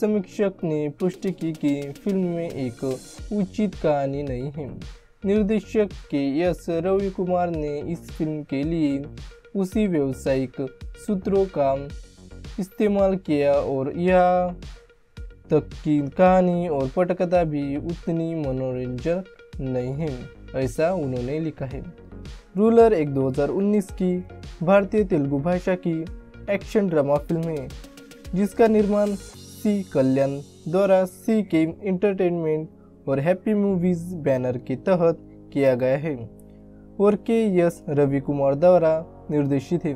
समीक्षक ने पुष्टि की कि फिल्म में एक उचित कहानी नहीं है। निर्देशक के एस रवि कुमार ने इस फिल्म के लिए उसी व्यावसायिक सूत्रों का इस्तेमाल किया और यह तक कि कहानी और पटकथा भी उतनी मनोरंजक नहीं है, ऐसा उन्होंने लिखा है। रूलर एक दो हज़ार उन्नीस की भारतीय तेलुगु भाषा की एक्शन ड्रामा फिल्म है, जिसका निर्माण सी कल्याण द्वारा सी के एंटरटेनमेंट और हैप्पी मूवीज बैनर के तहत किया गया है और के एस रवि कुमार द्वारा निर्देशित है।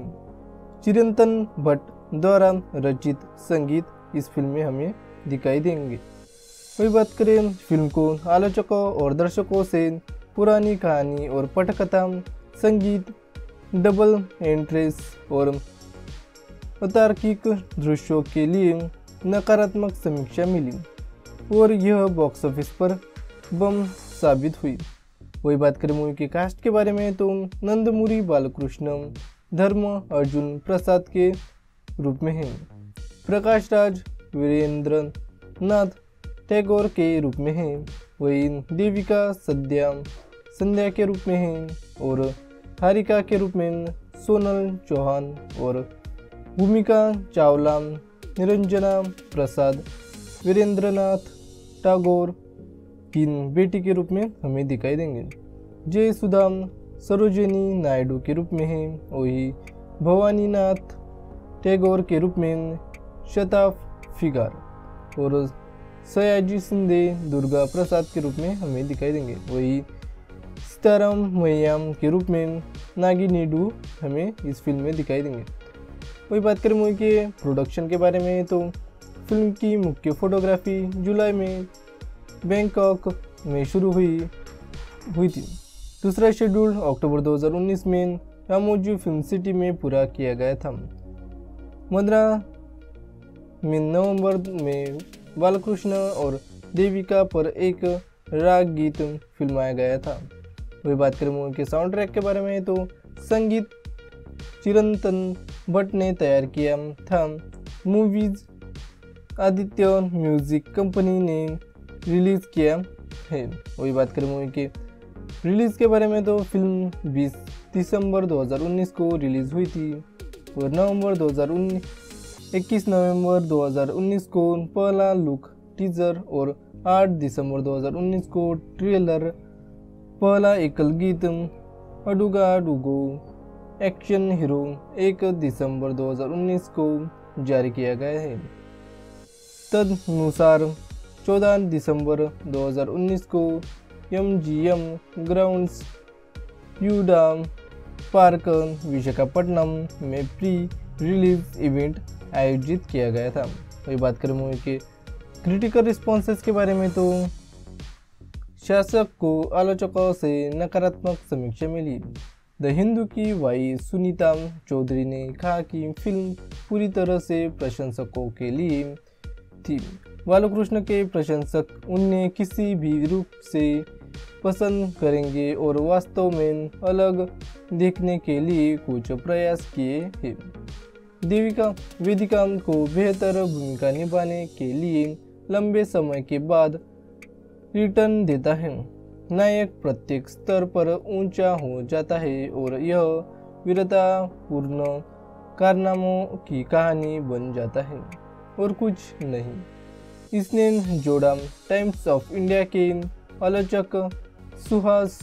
चिरंतन भट्ट द्वारा रचित संगीत इस फिल्म में हमें दिखाई देंगे। वही बात करें फिल्म को आलोचकों और दर्शकों से, पुरानी कहानी और पटकथा, संगीत, डबल एंट्रेस और अतार्किक दृश्यों के लिए नकारात्मक समीक्षा मिली और यह बॉक्स ऑफिस पर बम साबित हुई। वही बात करें मूवी के कास्ट के बारे में तो नंदमुरी बालकृष्ण धर्म अर्जुन प्रसाद के रूप में हैं, प्रकाश राज वीरेंद्र नाथ टैगोर के रूप में हैं, वही देविका सद्या संध्या के रूप में हैं और हारिका के रूप में सोनल चौहान और भूमिका चावला, निरंजना प्रसाद वीरेंद्रनाथ टैगोर की बेटी के रूप में हमें दिखाई देंगे। जय सुधा सरोजिनी नायडू के रूप में हैं, वही भवानीनाथ टैगोर के रूप में शताफ फिगार और सयाजी शिंदे दुर्गा प्रसाद के रूप में हमें दिखाई देंगे। वही सीताराम मैयाम के रूप में नागिनीडू हमें इस फिल्म में दिखाई देंगे। वही बात करें मूवी के प्रोडक्शन के बारे में तो फिल्म की मुख्य फोटोग्राफी जुलाई में बैंकॉक में शुरू हुई हुई थी। दूसरा शेड्यूल अक्टूबर दो हज़ार उन्नीस में रामोजी फिल्म सिटी में पूरा किया गया था। मदरा में नवंबर में बालकृष्ण और देविका पर एक राग गीत फिल्माया गया था। वही बात करें मूवी के साउंड ट्रैक के बारे में तो संगीत चिरंतन भट्ट ने तैयार किया था। मूवीज आदित्य म्यूजिक कंपनी ने रिलीज़ किया है। वही बात करें मूवी के रिलीज़ के बारे में तो फिल्म बीस दिसंबर दो हज़ार उन्नीस को रिलीज़ हुई थी और नवंबर दो हज़ार उन्नीस इक्कीस नवंबर दो हज़ार उन्नीस को पहला लुक टीजर और आठ दिसंबर दो हज़ार उन्नीस को ट्रेलर, पहला एकल गीत अडुगा अडुगो एक्शन हीरो एक दिसंबर दो हज़ार उन्नीस को जारी किया गया है। तदनुसार चौदह दिसंबर दो हज़ार उन्नीस को M G M grounds यूडा park Visakhapatnam में प्री रिलीज इवेंट आयोजित किया गया था। वही बात करें मूवी के क्रिटिकल रिस्पॉन्सेस के बारे में तो शासक को आलोचकों से नकारात्मक समीक्षा मिली। द हिंदू की वाई सुनीता चौधरी ने कहा कि फिल्म पूरी तरह से प्रशंसकों के लिए थी। बालकृष्ण के प्रशंसक उन्हें किसी भी रूप से पसंद करेंगे और वास्तव में अलग देखने के लिए कुछ प्रयास किए हैं। देविका वेदिका को बेहतर भूमिका निभाने के लिए लंबे समय के बाद रिटर्न देता है। नायक प्रत्येक स्तर पर ऊंचा हो जाता है और यह वीरता पूर्ण कारनामों की कहानी बन जाता है और कुछ नहीं। इसने जोड़ा टाइम्स ऑफ इंडिया के आलोचक सुहास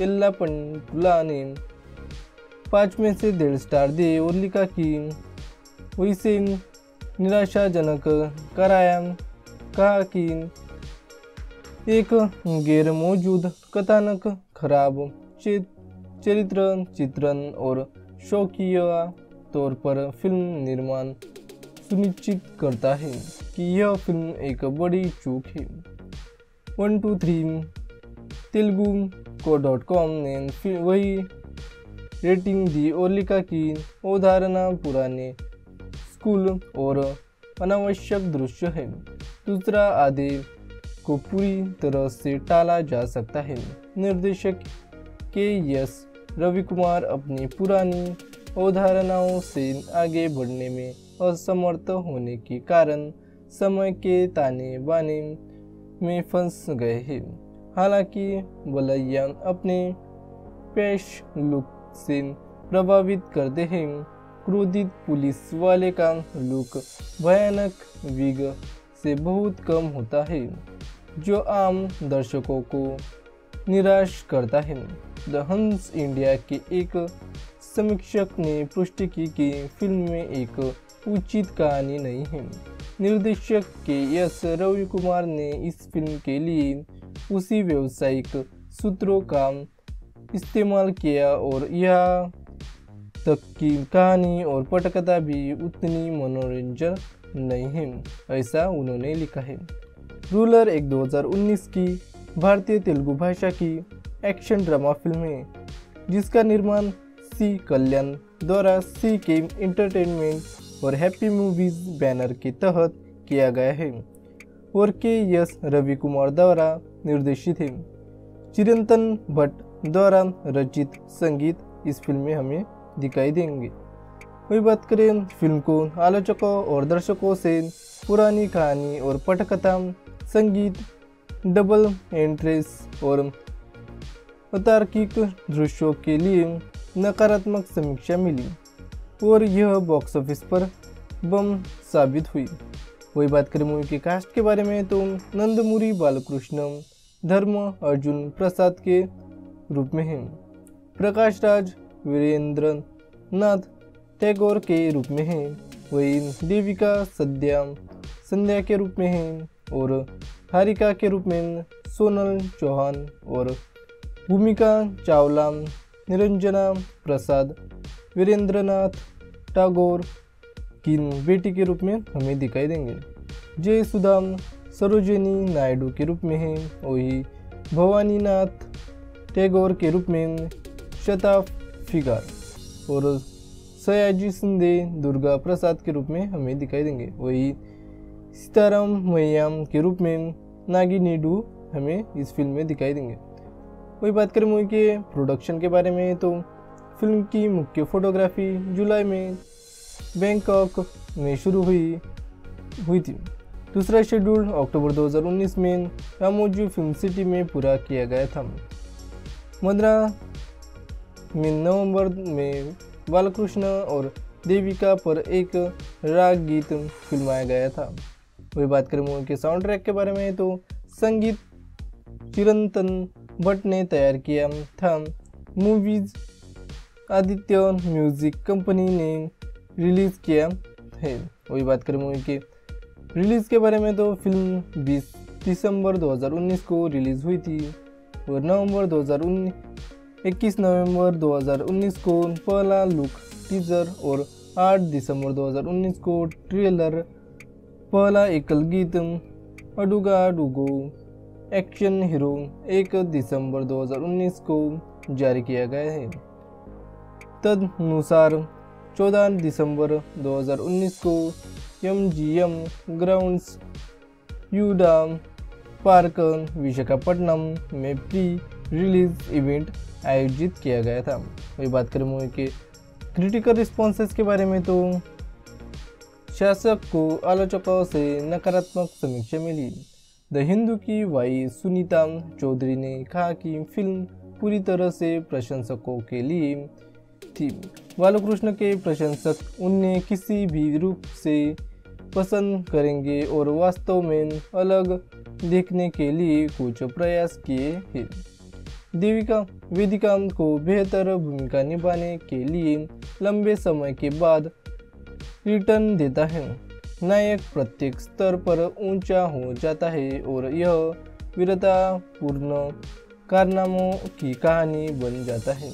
एल्लापंटुला ने पाँच में से डेढ़ स्टार दिए और लिखा कि वो इसे निराशाजनक कराया, कहा कि एक गैर मौजूद कथानक, खराब चरित्र चित्रण और शौकिया तौर पर फिल्म निर्माण सुनिश्चित करता है कि यह फिल्म एक बड़ी चूक है। One two three Telugu dot com ने वही रेटिंग दी और लिखा कि अवधारणा पुराने स्कूल और अनावश्यक दृश्य है। दूसरा आधे को पूरी तरह से टाला जा सकता है। निर्देशक के एस रवि कुमार अपनी पुरानी अवधारणाओं से आगे बढ़ने में असमर्थ होने के कारण समय के ताने बाने में फंस गए हैं। हालांकि बलैया अपने पेश लुक से प्रभावित करते हैं। क्रोधित पुलिस वाले का लुक भयानक विग से बहुत कम होता है, जो आम दर्शकों को निराश करता है। द हंस इंडिया के एक समीक्षक ने पुष्टि की कि फिल्म में एक उचित कहानी नहीं है। निर्देशक के एस रवि कुमार ने इस फिल्म के लिए उसी व्यावसायिक सूत्रों का इस्तेमाल किया और यह तक की कहानी और पटकथा भी उतनी मनोरंजक नहीं है, ऐसा उन्होंने लिखा है। रूलर एक दो हज़ार उन्नीस की भारतीय तेलुगु भाषा की एक्शन ड्रामा फिल्म है जिसका निर्माण सी कल्याण द्वारा सी के एंटरटेनमेंट्स और हैप्पी मूवीज बैनर के तहत किया गया है और के एस रवि कुमार द्वारा निर्देशित है। चिरंतन भट्ट द्वारा रचित संगीत इस फिल्म में हमें दिखाई देंगे। वही बात करें फिल्म को आलोचकों और दर्शकों से, पुरानी कहानी और पटकथा, संगीत, डबल एंट्रेस और अतार्किक दृश्यों के लिए नकारात्मक समीक्षा मिली और यह बॉक्स ऑफिस पर बम साबित हुई। वही बात करें मूवी के कास्ट के बारे में तो नंदमुरी बालकृष्ण धर्म अर्जुन प्रसाद के रूप में हैं, प्रकाश राज वीरेंद्र नाथ टैगोर के रूप में हैं, वहीं देविका सद्या संध्या के रूप में हैं और हारिका के रूप में सोनल चौहान और भूमिका चावला, निरंजना प्रसाद वीरेंद्रनाथ टैगोर की बेटी के रूप में हमें दिखाई देंगे। जय सुधा सरोजिनी नायडू के रूप में हैं, वही भवानीनाथ टैगोर के रूप में शताफ फिगार और सयाजी शिंदे दुर्गा प्रसाद के रूप में हमें दिखाई देंगे। वही सीताराम मैयाम के रूप में नागी नीडू हमें इस फिल्म में दिखाई देंगे। वही बात करें मूवी के प्रोडक्शन के बारे में तो फिल्म की मुख्य फोटोग्राफी जुलाई में बैंकॉक में शुरू हुई हुई थी। दूसरा शेड्यूल अक्टूबर दो हज़ार उन्नीस में रामोजी फिल्म सिटी में पूरा किया गया था। मदरा में नवंबर में बालकृष्ण और देविका पर एक राग गीत फिल्माया गया था। वही बात करें मूवी के साउंड ट्रैक के बारे में तो संगीत चिरंतन भट्ट ने तैयार किया था। मूवीज आदित्य म्यूजिक कंपनी ने रिलीज़ किया है। वही बात करें मूवी के रिलीज़ के बारे में तो फिल्म बीस दिसंबर दो हज़ार उन्नीस को रिलीज़ हुई थी और नवंबर दो हज़ार उन्नीस इक्कीस नवंबर दो हज़ार उन्नीस को पहला लुक टीजर और आठ दिसंबर दो हज़ार उन्नीस को ट्रेलर, पहला एकल गीत अडुगाडुगो एक्शन हीरो एक दिसंबर दो हज़ार उन्नीस को जारी किया गया है। तदनुसार चौदह दिसंबर दो हज़ार उन्नीस को M G M grounds यूडा park Visakhapatnam में प्री रिलीज इवेंट आयोजित किया गया था। वही बात करें मूवी के क्रिटिकल रिस्पॉन्सेस के बारे में तो शासक को आलोचकों से नकारात्मक समीक्षा मिली। द हिंदू की वाई सुनीता चौधरी ने कहा कि फिल्म पूरी तरह से प्रशंसकों के लिए थी। बालकृष्ण के प्रशंसक उन्हें किसी भी रूप से पसंद करेंगे और वास्तव में अलग देखने के लिए कुछ प्रयास किए हैं। देविका वेदिका को बेहतर भूमिका निभाने के लिए लंबे समय के बाद रिटर्न देता है। नायक प्रत्येक स्तर पर ऊंचा हो जाता है और यह वीरतापूर्ण कारनामों की कहानी बन जाता है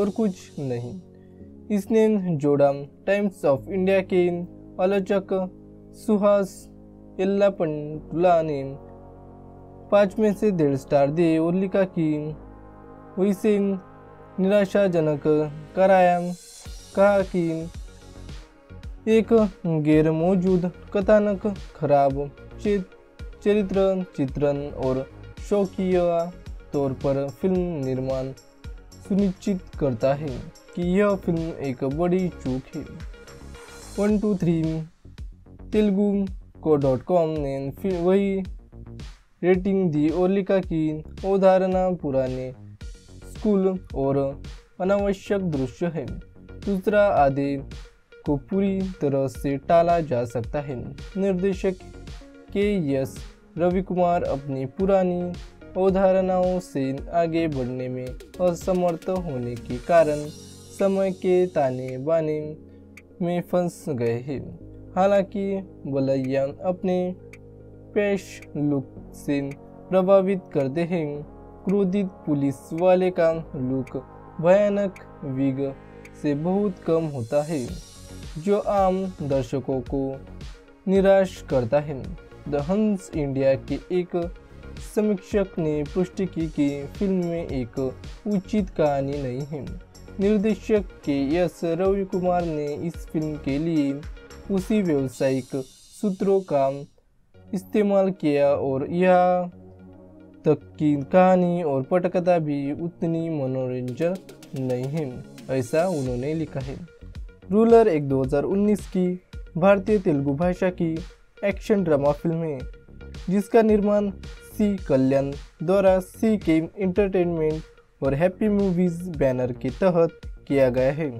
और कुछ नहीं। इसने जोड़ा टाइम्स ऑफ इंडिया के आलोचक सुहास एल्लापंटुला ने पाँच में से डेढ़ स्टार दिए और लिखा कि इसे निराशाजनक कराया, कहा कि एक गैर मौजूद कथानक, खराब चरित्र चित्रण और शौकिया तौर पर फिल्म निर्माण सुनिश्चित करता है कि यह फिल्म एक बड़ी चूक है। One two three Telugu dot com ने फिर वही रेटिंग दी और लिखा कि अवधारणा पुराने स्कूल और अनावश्यक दृश्य है। दूसरा आधे को पूरी तरह से टाला जा सकता है। निर्देशक के एस रवि कुमार अपनी पुरानी अवधारणाओं से आगे बढ़ने में असमर्थ होने के कारण समय के ताने बाने में फंस गए हैं। हालांकि बलैया अपने पेश लुक से प्रभावित करते हैं। क्रोधित पुलिस वाले का लुक भयानक विग से बहुत कम होता है, जो आम दर्शकों को निराश करता है। द हंस इंडिया के एक समीक्षक ने पुष्टि की कि फिल्म में एक उचित कहानी नहीं है। निर्देशक के एस रवि कुमार ने इस फिल्म के लिए उसी व्यावसायिक सूत्रों का इस्तेमाल किया और यहाँ तक कि कहानी और पटकथा भी उतनी मनोरंजक नहीं है, ऐसा उन्होंने लिखा है। रूलर एक दो हज़ार उन्नीस की भारतीय तेलुगु भाषा की एक्शन ड्रामा फिल्म है जिसका निर्माण सी कल्याण द्वारा सी के एंटरटेनमेंट और हैप्पी मूवीज बैनर के तहत किया गया है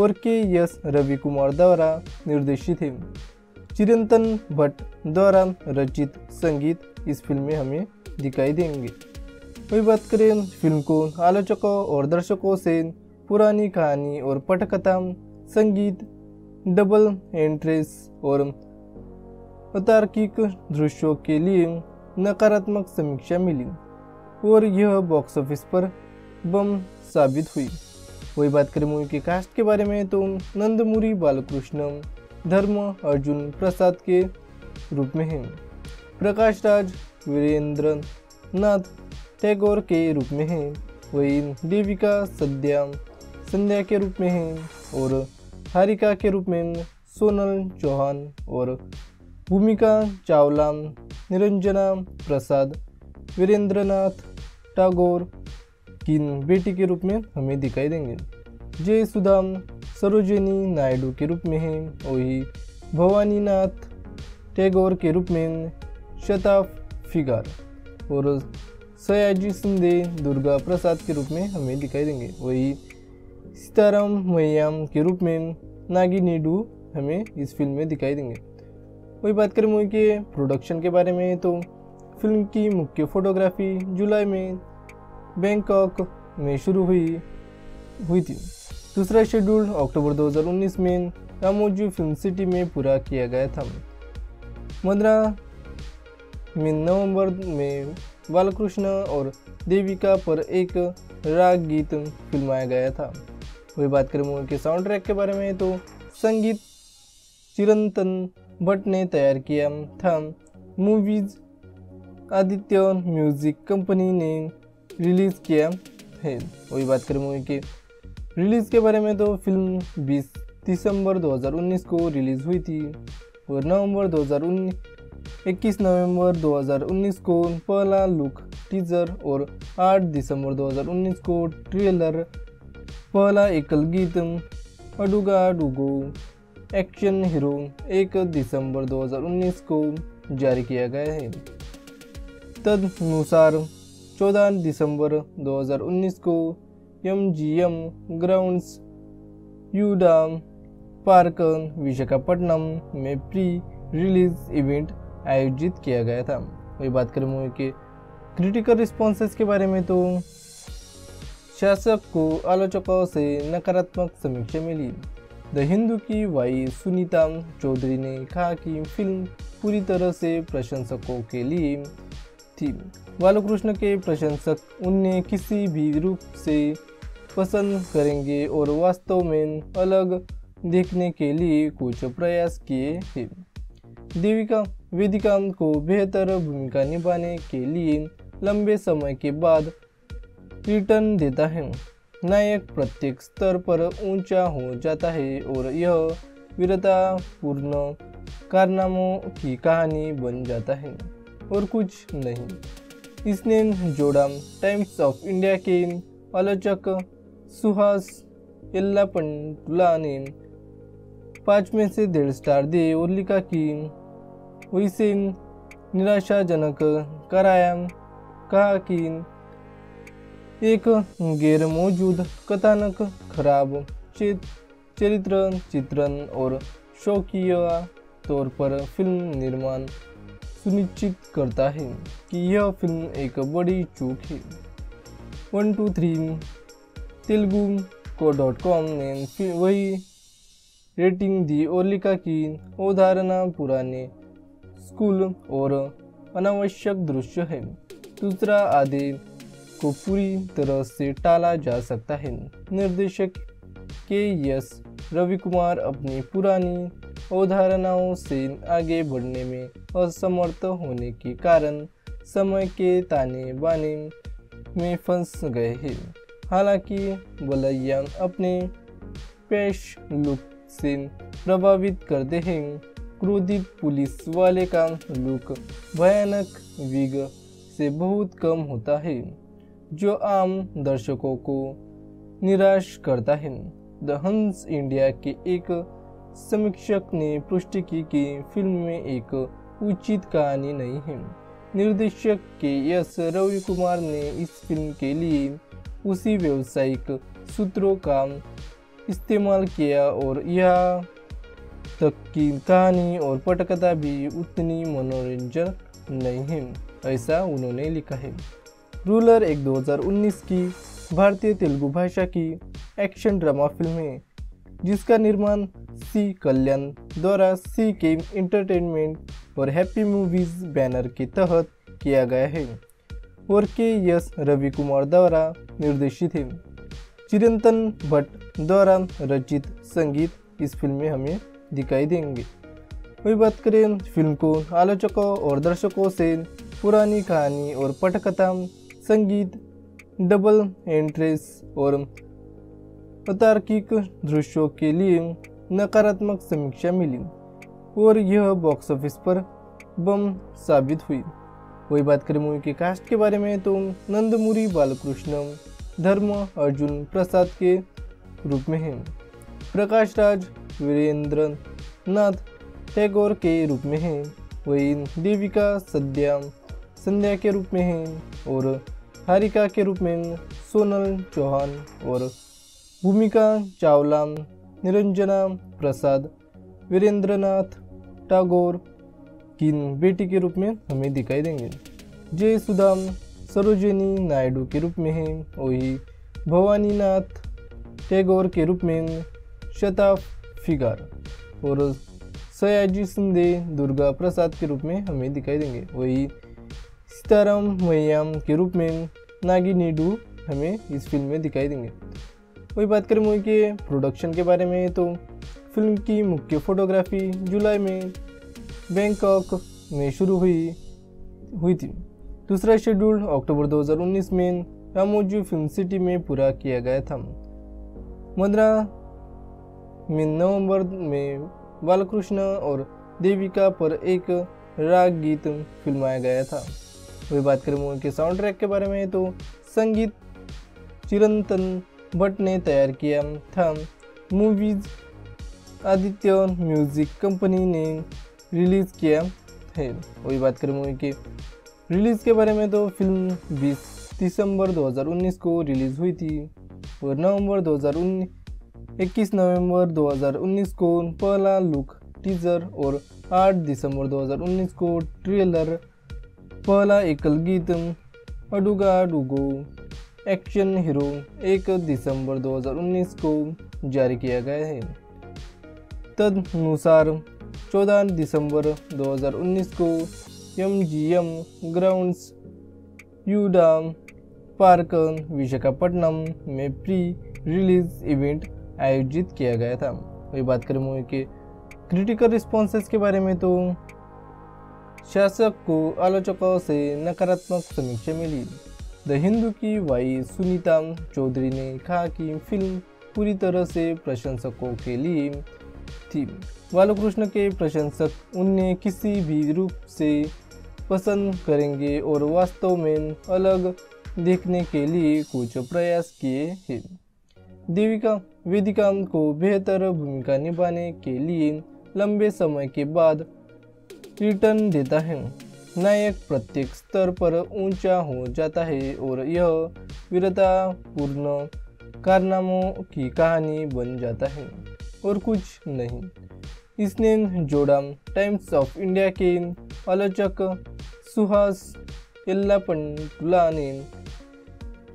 और के एस रवि कुमार द्वारा निर्देशित है। चिरंतन भट्ट द्वारा रचित संगीत इस फिल्म में हमें दिखाई देंगे। वही बात करें फिल्म को आलोचकों और दर्शकों से पुरानी कहानी और पटकथा, संगीत, डबल एंट्रेस और अतार्किक दृश्यों के लिए नकारात्मक समीक्षा मिली और यह बॉक्स ऑफिस पर बम साबित हुई। वही बात करें मूवी के कास्ट के बारे में तो नंदमुरी बालकृष्ण धर्म अर्जुन प्रसाद के रूप में हैं, प्रकाश राज वीरेंद्र नाथ टैगोर के रूप में हैं, वही देविका सद्या संध्या के रूप में हैं और हारिका के रूप में सोनल चौहान और भूमिका चावला, निरंजना प्रसाद वीरेंद्र नाथ टैगोर की बेटी के रूप में हमें दिखाई देंगे। जय सुधा सरोजिनी नायडू के रूप में हैं, वही भवानीनाथ टैगोर के रूप में शताफ फिगार और सयाजी शिंदे दुर्गा प्रसाद के रूप में हमें दिखाई देंगे। वही सीताराम मैयाम के रूप में नागिनी डू हमें इस फिल्म में दिखाई देंगे। वही बात करें मूवी के प्रोडक्शन के बारे में तो फिल्म की मुख्य फोटोग्राफी जुलाई में बैंकॉक में शुरू हुई हुई थी। दूसरा शेड्यूल अक्टूबर दो हज़ार उन्नीस में रामोजी फिल्म सिटी में पूरा किया गया था। मदरा में नवंबर में बालकृष्ण और देविका पर एक राग गीत फिल्माया गया था। वही बात करें मूवी के साउंड ट्रैक के बारे में तो संगीत चिरंतन भट्ट ने तैयार किया था। मूवीज आदित्य म्यूजिक कंपनी ने रिलीज़ किया है। वही बात करें मूवी के रिलीज़ के बारे में तो फिल्म बीस दिसंबर दो हज़ार उन्नीस को रिलीज़ हुई थी और नवंबर दो हज़ार उन्नीस इक्कीस नवंबर दो हज़ार उन्नीस को पहला लुक टीजर और आठ दिसंबर दो हज़ार उन्नीस को ट्रेलर, पहला एकल गीत अडुगा डुगो एक्शन हीरो एक दिसंबर दो हज़ार उन्नीस को जारी किया गया है। तदनुसार चौदह दिसंबर दो हज़ार उन्नीस को M G M grounds यूडा park Visakhapatnam में प्री रिलीज इवेंट आयोजित किया गया था। वही बात करें मूवी के क्रिटिकल रिस्पॉन्सेस के बारे में तो शासक को आलोचकों से नकारात्मक समीक्षा मिली। द हिंदू की वाई सुनीता चौधरी ने कहा कि फिल्म पूरी तरह से प्रशंसकों के लिए थी। बालकृष्ण के प्रशंसक उन्हें किसी भी रूप से पसंद करेंगे और वास्तव में अलग देखने के लिए कुछ प्रयास किए थे। देविका वेदिका को बेहतर भूमिका निभाने के लिए लंबे समय के बाद रिटर्न देता है। नायक प्रत्येक स्तर पर ऊंचा हो जाता है और यह वीरतापूर्ण कारनामों की कहानी बन जाता है और कुछ नहीं। इसने जोड़ा टाइम्स ऑफ इंडिया के आलोचक सुहास एल्लापंटुला ने पाँच में से डेढ़ स्टार दिए और लिखा कि इसे निराशाजनक कराया, कहा कि एक गैर मौजूद कथानक, खराब चरित्र चित्रण और शौकीय तौर पर फिल्म निर्माण सुनिश्चित करता है कि यह फिल्म एक बड़ी चूक है। One two three Telugu dot com ने वही रेटिंग दी और लिखा कि अवधारणा पुराने स्कूल और अनावश्यक दृश्य है। दूसरा आधे को पूरी तरह से टाला जा सकता है। निर्देशक के एस रवि कुमार अपनी पुरानी अवधारणाओं से आगे बढ़ने में असमर्थ होने के कारण समय के ताने बाने में फंस गए हैं। हालांकि बलैया अपने पेश लुक से प्रभावित करते हैं। क्रोधित पुलिस वाले का लुक भयानक विग से बहुत कम होता है जो आम दर्शकों को निराश करता है। द हंस इंडिया के एक समीक्षक ने पुष्टि की कि फिल्म में एक उचित कहानी नहीं है। निर्देशक के एस रवि कुमार ने इस फिल्म के लिए उसी व्यावसायिक सूत्रों का इस्तेमाल किया और यहाँ तक कि कहानी और पटकथा भी उतनी मनोरंजक नहीं है, ऐसा उन्होंने लिखा है। रूलर एक दो हज़ार उन्नीस की भारतीय तेलुगु भाषा की एक्शन ड्रामा फिल्म है जिसका निर्माण सी कल्याण द्वारा सी के एंटरटेनमेंट और हैप्पी मूवीज बैनर के तहत किया गया है और के एस रवि कुमार द्वारा निर्देशित है। चिरंतन भट्ट द्वारा रचित संगीत इस फिल्म में हमें दिखाई देंगे। वही बात करें फिल्म को आलोचकों और दर्शकों से पुरानी कहानी और पटकथा, संगीत, डबल एंट्रेस और अतार्किक दृश्यों के लिए नकारात्मक समीक्षा मिली और यह बॉक्स ऑफिस पर बम साबित हुई। वही बात करें मूवी के कास्ट के बारे में तो नंदमुरी बालकृष्ण धर्म अर्जुन प्रसाद के रूप में हैं, प्रकाश राज वीरेंद्र नाथ टैगोर के रूप में हैं, वही देविका सद्या संध्या के रूप में हैं और हारिका के रूप में सोनल चौहान और भूमिका चावला, निरंजना प्रसाद वीरेंद्रनाथ टागोर की बेटी के रूप में हमें दिखाई देंगे। जय सुधा सरोजिनी नायडू के रूप में हैं, वही भवानीनाथ टैगोर के रूप में शताफ फिगार और सयाजी शिंदे दुर्गा प्रसाद के रूप में हमें दिखाई देंगे। वही सीताराम मैयाम के रूप में नागिनी डू हमें इस फिल्म में दिखाई देंगे। वही बात करें मूवी के प्रोडक्शन के बारे में तो फिल्म की मुख्य फोटोग्राफी जुलाई में बैंकॉक में शुरू हुई हुई थी। दूसरा शेड्यूल अक्टूबर दो हज़ार उन्नीस में रामोजी फिल्म सिटी में पूरा किया गया था। मदरा में नवंबर में बालकृष्ण और देविका पर एक राग गीत फिल्माया गया था। वही बात करें मूवी के साउंड ट्रैक के बारे में तो संगीत चिरंतन भट्ट ने तैयार किया था। मूवीज आदित्य म्यूजिक कंपनी ने रिलीज़ किया है। वही बात करें मूवी के रिलीज़ के बारे में तो फिल्म बीस दिसंबर दो हज़ार उन्नीस को रिलीज़ हुई थी और नवंबर दो हज़ार उन्नीस इक्कीस नवंबर दो हज़ार उन्नीस को पहला लुक टीजर और आठ दिसंबर दो हज़ार उन्नीस को ट्रेलर, पहला एकल गीत अडुगा डुगो एक्शन हीरो एक दिसंबर दो हज़ार उन्नीस को जारी किया गया है। तदनुसार चौदह दिसंबर दो हज़ार उन्नीस को M G M grounds यूडा park Visakhapatnam में प्री रिलीज इवेंट आयोजित किया गया था। वही बात करें मूवी के क्रिटिकल रिस्पॉन्सेस के बारे में तो शासक को आलोचकों से नकारात्मक समीक्षा मिली। द हिंदू की वाई सुनीता चौधरी ने कहा कि फिल्म पूरी तरह से प्रशंसकों के लिए थी। बालकृष्ण के प्रशंसक उन्हें किसी भी रूप से पसंद करेंगे और वास्तव में अलग देखने के लिए कुछ प्रयास किए हैं। देविका वेदिका को बेहतर भूमिका निभाने के लिए लंबे समय के बाद रिटर्न देता है। नायक प्रत्येक स्तर पर ऊंचा हो जाता है और यह वीरतापूर्ण कारनामों की कहानी बन जाता है और कुछ नहीं। इसने जोड़ा टाइम्स ऑफ इंडिया के आलोचक सुहास एल्लापंटुला ने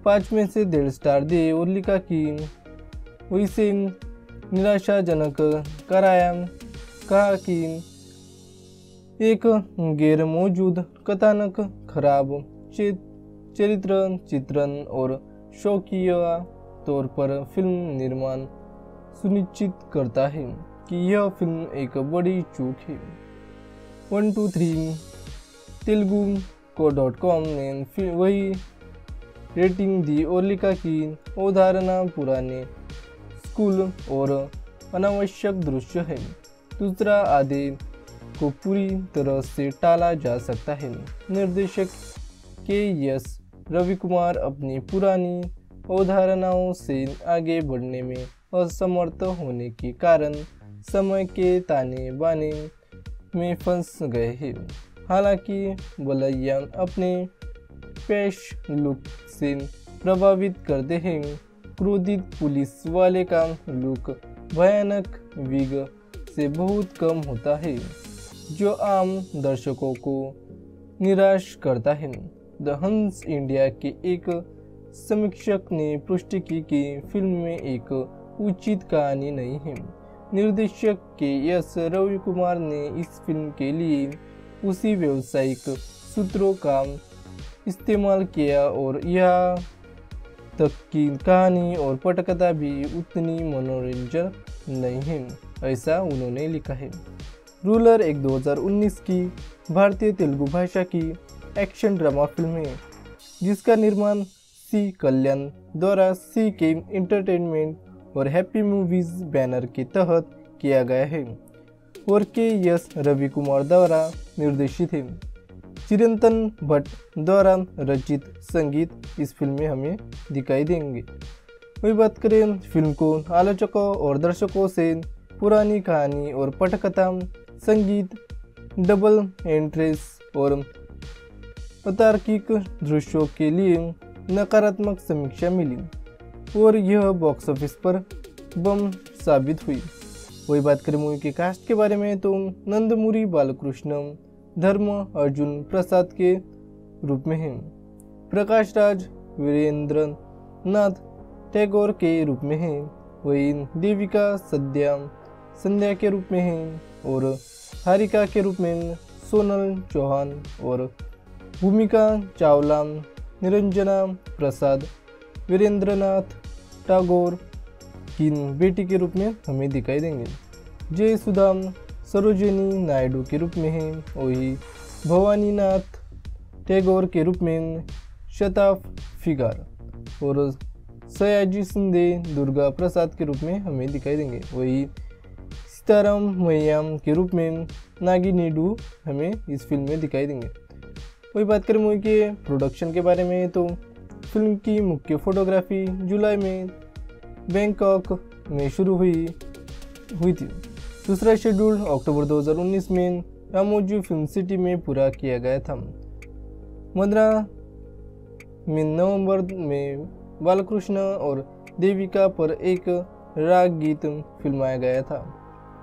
पाँच में से डेढ़ स्टार दिए और लिखा कि इसे निराशाजनक कराया, कहा कि एक गैर मौजूद कथानक, खराब चरित्र चित्रण और शौकिया तौर पर फिल्म निर्माण सुनिश्चित करता है कि यह फिल्म एक बड़ी चूक है। One two three Telugu dot com ने वही रेटिंग दी और लिखा कि अवधारणा पुराने स्कूल और अनावश्यक दृश्य है। दूसरा आधे को पूरी तरह से टाला जा सकता है। निर्देशक के एस रवि कुमार अपनी पुरानी अवधारणाओं से आगे बढ़ने में असमर्थ होने के कारण समय के ताने बाने में फंस गए हैं। हालांकि बलैया अपने पैश लुक से प्रभावित करते हैं। क्रोधित पुलिस वाले का लुक भयानक विग से बहुत कम होता है जो आम दर्शकों को निराश करता है। द हंस इंडिया के एक समीक्षक ने पुष्टि की कि फिल्म में एक उचित कहानी नहीं है। निर्देशक के एस रवि कुमार ने इस फिल्म के लिए उसी व्यावसायिक सूत्रों का इस्तेमाल किया और यहाँ तक कि कहानी और पटकथा भी उतनी मनोरंजक नहीं है, ऐसा उन्होंने लिखा है। रूलर एक दो हज़ार उन्नीस की भारतीय तेलुगु भाषा की एक्शन ड्रामा फिल्म है जिसका निर्माण सी कल्याण द्वारा सी के एंटरटेनमेंट और हैप्पी मूवीज बैनर के तहत किया गया है और के एस रवि कुमार द्वारा निर्देशित है। चिरंतन भट्ट द्वारा रचित संगीत इस फिल्म में हमें दिखाई देंगे। वही बात करें फिल्म को आलोचकों और दर्शकों से पुरानी कहानी और पटकथा, संगीत, डबल एंट्रेस और अतार्किक दृश्यों के लिए नकारात्मक समीक्षा मिली और यह बॉक्स ऑफिस पर बम साबित हुई। वही बात करें मूवी के कास्ट के बारे में तो नंदमुरी बालकृष्ण धर्म अर्जुन प्रसाद के रूप में हैं, प्रकाश राज वीरेंद्र नाथ टैगोर के रूप में हैं, वही देविका सद्या संध्या के रूप में हैं और हारिका के रूप में सोनल चौहान और भूमिका चावला, निरंजना प्रसाद वीरेंद्रनाथ टागोर की बेटी के रूप में हमें दिखाई देंगे। जय सुधा सरोजिनी नायडू के रूप में हैं, वही भवानीनाथ टैगोर के रूप में शताफ फिगार और सयाजी शिंदे दुर्गा प्रसाद के रूप में हमें दिखाई देंगे। वही सीताराम मैयाम के रूप में नागी नीडू हमें इस फिल्म में दिखाई देंगे। वही बात करें मूवी के प्रोडक्शन के बारे में तो फिल्म की मुख्य फोटोग्राफी जुलाई में बैंकॉक में शुरू हुई हुई थी। दूसरा शेड्यूल अक्टूबर दो हज़ार उन्नीस में रामोजी फिल्म सिटी में पूरा किया गया था। मदरा में नवंबर में बालकृष्ण और देविका पर एक राग गीत फिल्माया गया था।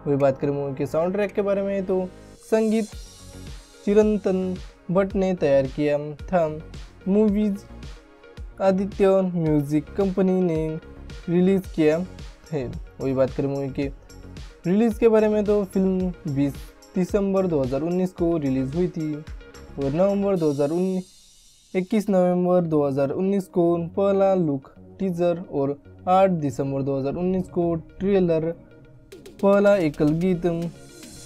वही बात करें मूवी के साउंड ट्रैक के बारे में तो संगीत चिरंतन भट्ट ने तैयार किया था। मूवीज आदित्य म्यूजिक कंपनी ने रिलीज़ किया है। वही बात करें मूवी के रिलीज़ के बारे में तो फिल्म बीस दिसंबर दो हज़ार उन्नीस को रिलीज़ हुई थी और नवंबर दो हज़ार उन्नीस इक्कीस नवंबर दो हज़ार उन्नीस को पहला लुक टीजर और आठ दिसंबर दो हज़ार उन्नीस को ट्रेलर, पहला एकल गीत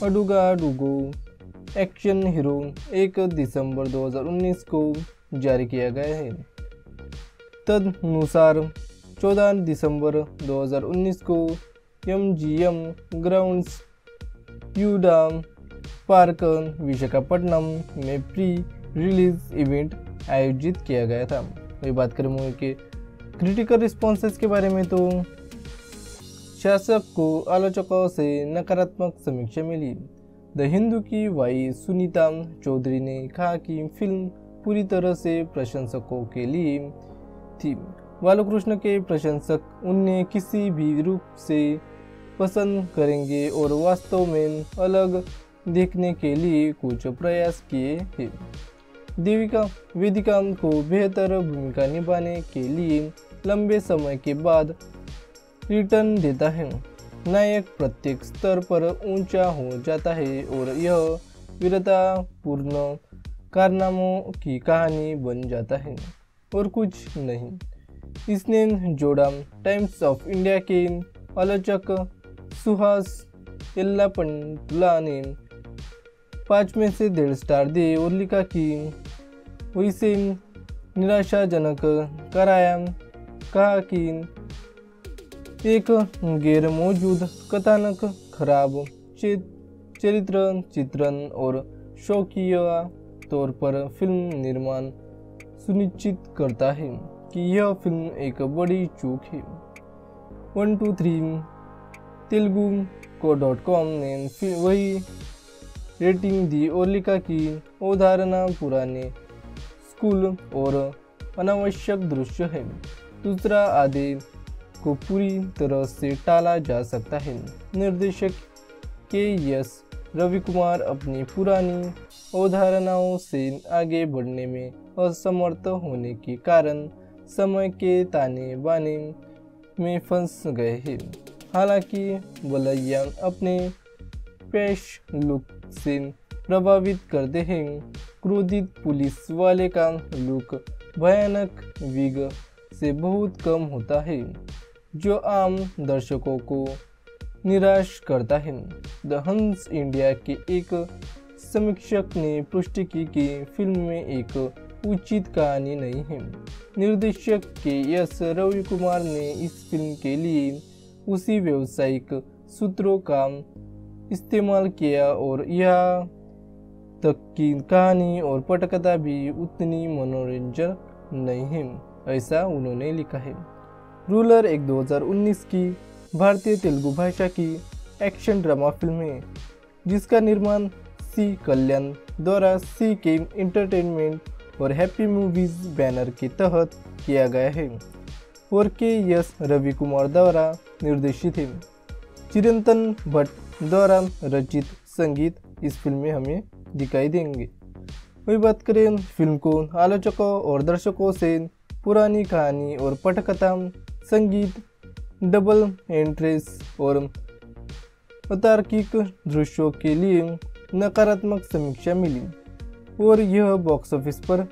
अडुगा अडुगो एक्शन हीरो एक दिसंबर दो हज़ार उन्नीस को जारी किया गया है। तदनुसार चौदह दिसंबर दो हज़ार उन्नीस को M G M grounds यूडा park Visakhapatnam में प्री रिलीज इवेंट आयोजित किया गया था। वही बात करें मूवी के क्रिटिकल रिस्पॉन्सेस के बारे में तो शासक को आलोचकों से नकारात्मक समीक्षा मिली। द हिंदू की वाई सुनीता चौधरी ने कहा कि फिल्म पूरी तरह से प्रशंसकों के लिए थी। बालकृष्ण के प्रशंसक उन्हें किसी भी रूप से पसंद करेंगे और वास्तव में अलग देखने के लिए कुछ प्रयास किए हैं। देविका वेदिका को बेहतर भूमिका निभाने के लिए लंबे समय के बाद रिटर्न देता है। नायक प्रत्येक स्तर पर ऊंचा हो जाता है और यह वीरतापूर्ण कारनामों की कहानी बन जाता है और कुछ नहीं। इसने जोड़ा टाइम्स ऑफ इंडिया के आलोचक सुहास एल्लापंतुला ने पाँच में से डेढ़ स्टार दिए और लिखा कि वो इसे निराशाजनक कराया, कहा कि एक गैर मौजूद कथानक, खराब चरित्र चित्रण और शौकिया तौर पर फिल्म निर्माण सुनिश्चित करता है कि यह फिल्म एक बड़ी चूक है। One two three Telugu dot com ने वही रेटिंग दी और लिखा कि अवधारणा पुराने स्कूल और अनावश्यक दृश्य है। दूसरा आधे को पूरी तरह से टाला जा सकता है। निर्देशक के एस रवि कुमार अपनी पुरानी अवधारणाओं से आगे बढ़ने में असमर्थ होने के कारण समय के ताने बाने में फंस गए हैं। हालांकि बलैया अपने पेश लुक से प्रभावित करते हैं। क्रोधित पुलिस वाले का लुक भयानक विग से बहुत कम होता है जो आम दर्शकों को निराश करता है। द हंस इंडिया के एक समीक्षक ने पुष्टि की कि फिल्म में एक उचित कहानी नहीं है। निर्देशक के एस रवि कुमार ने इस फिल्म के लिए उसी व्यावसायिक सूत्रों का इस्तेमाल किया और यहाँ तक कि कहानी और पटकथा भी उतनी मनोरंजक नहीं है, ऐसा उन्होंने लिखा है। रूलर एक दो हज़ार उन्नीस की भारतीय तेलुगु भाषा की एक्शन ड्रामा फिल्म है जिसका निर्माण सी कल्याण द्वारा सी के एंटरटेनमेंट और हैप्पी मूवीज बैनर के तहत किया गया है और के एस रवि कुमार द्वारा निर्देशित है। चिरंतन भट्ट द्वारा रचित संगीत इस फिल्म में हमें दिखाई देंगे। वही बात करें फिल्म को आलोचकों और दर्शकों से पुरानी कहानी और पटकथा, संगीत, डबल एंट्रेस और अतार्किक दृश्यों के लिए नकारात्मक समीक्षा मिली और यह बॉक्स ऑफिस पर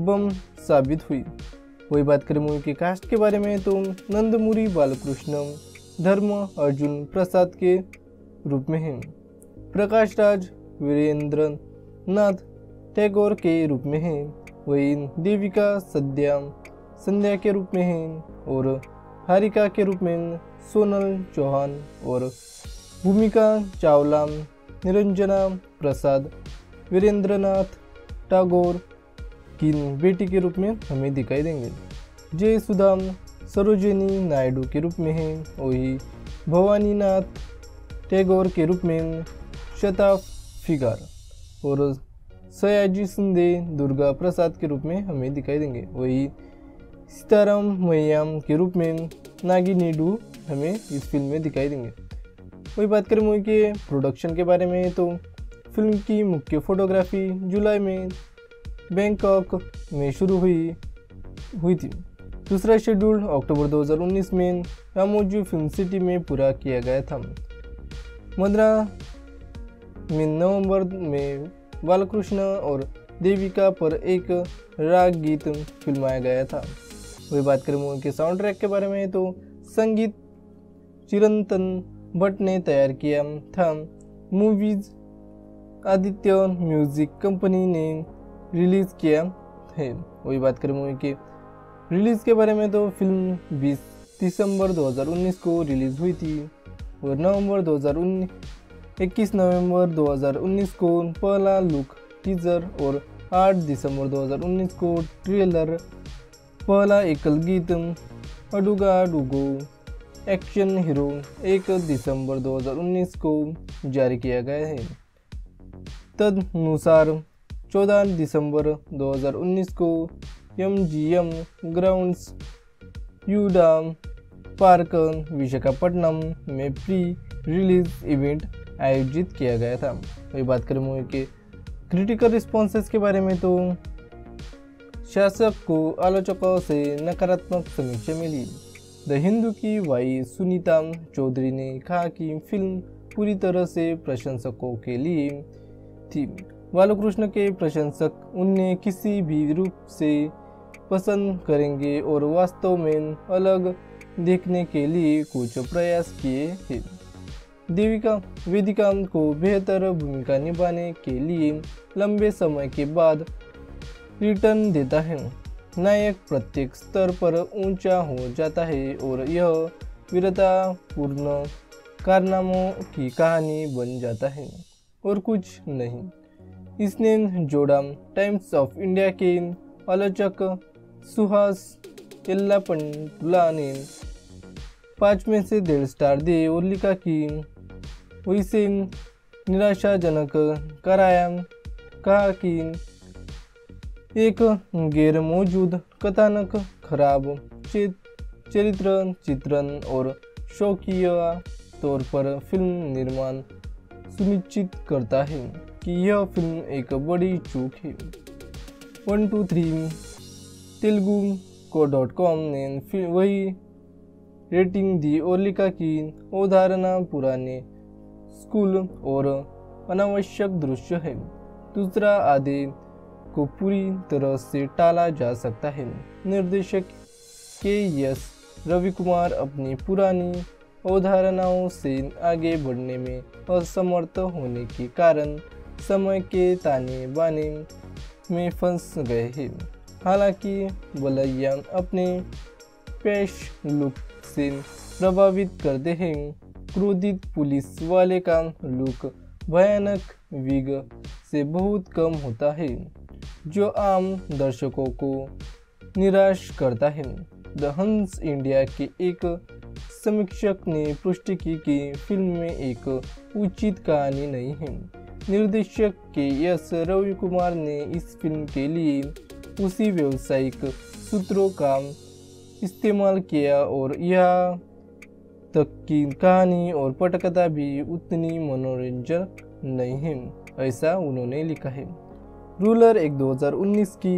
बम साबित हुई। वही बात करें मूवी के कास्ट के बारे में तो नंदमुरी बालकृष्ण धर्म अर्जुन प्रसाद के रूप में हैं, प्रकाश राज वीरेंद्र नाथ टैगोर के रूप में हैं, वही देविका सद्या संध्या के रूप में हैं और हारिका के रूप में सोनल चौहान और भूमिका चावला, निरंजना प्रसाद वीरेंद्र नाथ टैगोर की बेटी के रूप में हमें दिखाई देंगे। जय सुधा सरोजिनी नायडू के रूप में हैं, वही भवानी नाथ टैगोर के रूप में शताफ फिगार और सयाजी शिंदे दुर्गा प्रसाद के रूप में हमें दिखाई देंगे। वही सीताराम मैयाम के रूप में नागी नीडू हमें इस फिल्म में दिखाई देंगे। वही बात करें मूवी के प्रोडक्शन के बारे में तो फिल्म की मुख्य फोटोग्राफी जुलाई में बैंकॉक में शुरू हुई हुई थी। दूसरा शेड्यूल अक्टूबर दो हज़ार उन्नीस में रामोजी फिल्म सिटी में पूरा किया गया था। मदरा में नवंबर में बालकृष्ण और देविका पर एक राग गीत फिल्माया गया था। वही बात करें मूवी के साउंड ट्रैक के बारे में तो संगीत चिरंतन भट्ट ने तैयार किया था। मूवीज आदित्य म्यूजिक कंपनी ने रिलीज़ किया है। वही बात करें मूवी के रिलीज़ के बारे में तो फिल्म बीस दिसंबर दो हज़ार उन्नीस को रिलीज़ हुई थी और नवंबर दो हज़ार उन्नीस इक्कीस नवंबर दो हज़ार उन्नीस को पहला लुक टीजर और आठ दिसंबर दो हज़ार उन्नीस को ट्रेलर। पहला एकल गीत अडुगा डुगो एक्शन हीरो एक दिसंबर दो हज़ार उन्नीस को जारी किया गया है। तदनुसार चौदह दिसंबर दो हज़ार उन्नीस को M G M grounds यूडा park Visakhapatnam में प्री रिलीज इवेंट आयोजित किया गया था। वही बात करें मूवी के क्रिटिकल रिस्पॉन्सेस के बारे में तो शासक को आलोचकों से नकारात्मक समीक्षा मिली। द हिंदू की वाई सुनीता चौधरी ने कहा कि फिल्म पूरी तरह से प्रशंसकों के लिए थी। बालकृष्ण के प्रशंसक उन्हें किसी भी रूप से पसंद करेंगे और वास्तव में अलग देखने के लिए कुछ प्रयास किए हैं। देविका वेदिका को बेहतर भूमिका निभाने के लिए लंबे समय के बाद रिटर्न देता है। नायक प्रत्येक स्तर पर ऊंचा हो जाता है और यह वीरतापूर्ण कारनामों की कहानी बन जाता है और कुछ नहीं। इसने जोड़ा टाइम्स ऑफ इंडिया के आलोचक सुहास एल्लापंटुला ने पाँच में से डेढ़ स्टार दिए और लिखा कि उसे निराशाजनक कराया। कहा कि एक गैर मौजूद कथानक, खराब चरित्र चित्रण और शौकीय तौर पर फिल्म निर्माण सुनिश्चित करता है कि यह फिल्म एक बड़ी चूक है। One two three Telugu dot com ने वही रेटिंग दी और लिखा कि अवधारणा पुराने स्कूल और अनावश्यक दृश्य है। दूसरा आधे को पूरी तरह से टाला जा सकता है। निर्देशक के एस रवि कुमार अपनी पुरानी अवधारणाओं से आगे बढ़ने में असमर्थ होने के कारण समय के ताने बाने में फंस गए हैं। हालांकि बलैया अपने पेश लुक से प्रभावित करते हैं। क्रोधित पुलिस वाले का लुक भयानक विग से बहुत कम होता है जो आम दर्शकों को निराश करता है। द हंस इंडिया के एक समीक्षक ने पुष्टि की कि फिल्म में एक उचित कहानी नहीं है। निर्देशक के एस रवि कुमार ने इस फिल्म के लिए उसी व्यावसायिक सूत्रों का इस्तेमाल किया और यहाँ तक कि कहानी और पटकथा भी उतनी मनोरंजक नहीं है, ऐसा उन्होंने लिखा है। रूलर एक दो हज़ार उन्नीस की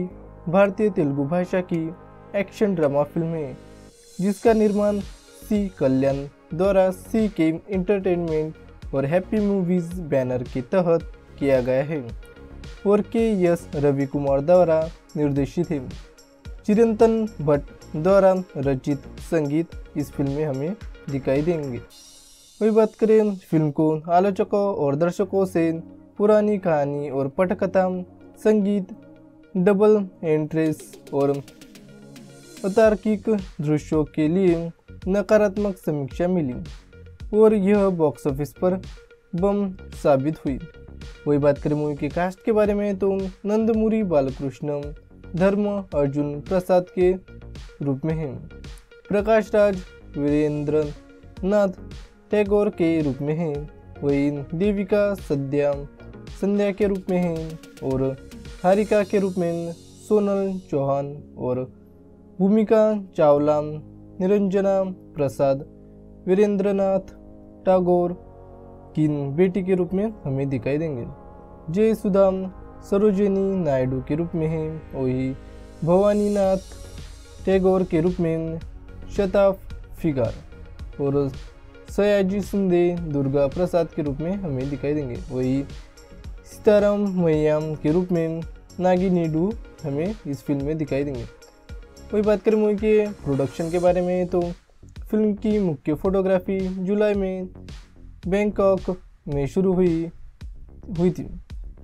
भारतीय तेलुगु भाषा की एक्शन ड्रामा फिल्म है जिसका निर्माण सी कल्याण द्वारा सी के एंटरटेनमेंट और हैप्पी मूवीज बैनर के तहत किया गया है और के एस रवि कुमार द्वारा निर्देशित है। चिरंतन भट्ट द्वारा रचित संगीत इस फिल्म में हमें दिखाई देंगे। वही बात करें फिल्म को आलोचकों और दर्शकों से पुरानी कहानी और पटकथा, संगीत, डबल एंट्रेस और अतार्किक दृश्यों के लिए नकारात्मक समीक्षा मिली और यह बॉक्स ऑफिस पर बम साबित हुई। वही बात करें मूवी के कास्ट के बारे में तो नंदमुरी बालकृष्ण धर्म अर्जुन प्रसाद के रूप में हैं। प्रकाश राज वीरेंद्र नाथ टैगोर के रूप में हैं। वही देविका सद्या संध्या के रूप में हैं और हारिका के रूप में सोनल चौहान और भूमिका चावला, निरंजना प्रसाद, वीरेंद्रनाथ टागोर की बेटी के रूप में हमें दिखाई देंगे। जय सुधा सरोजिनी नायडू के रूप में हैं, वही भवानीनाथ टैगोर के रूप में शताफ फिगार और सयाजी शिंदे दुर्गा प्रसाद के रूप में हमें दिखाई देंगे। वही सीताराम मैयाम के रूप में नागिनीडू हमें इस फिल्म में दिखाई देंगे। वही बात करें मूवी के प्रोडक्शन के बारे में तो फिल्म की मुख्य फोटोग्राफी जुलाई में बैंकॉक में शुरू हुई हुई थी।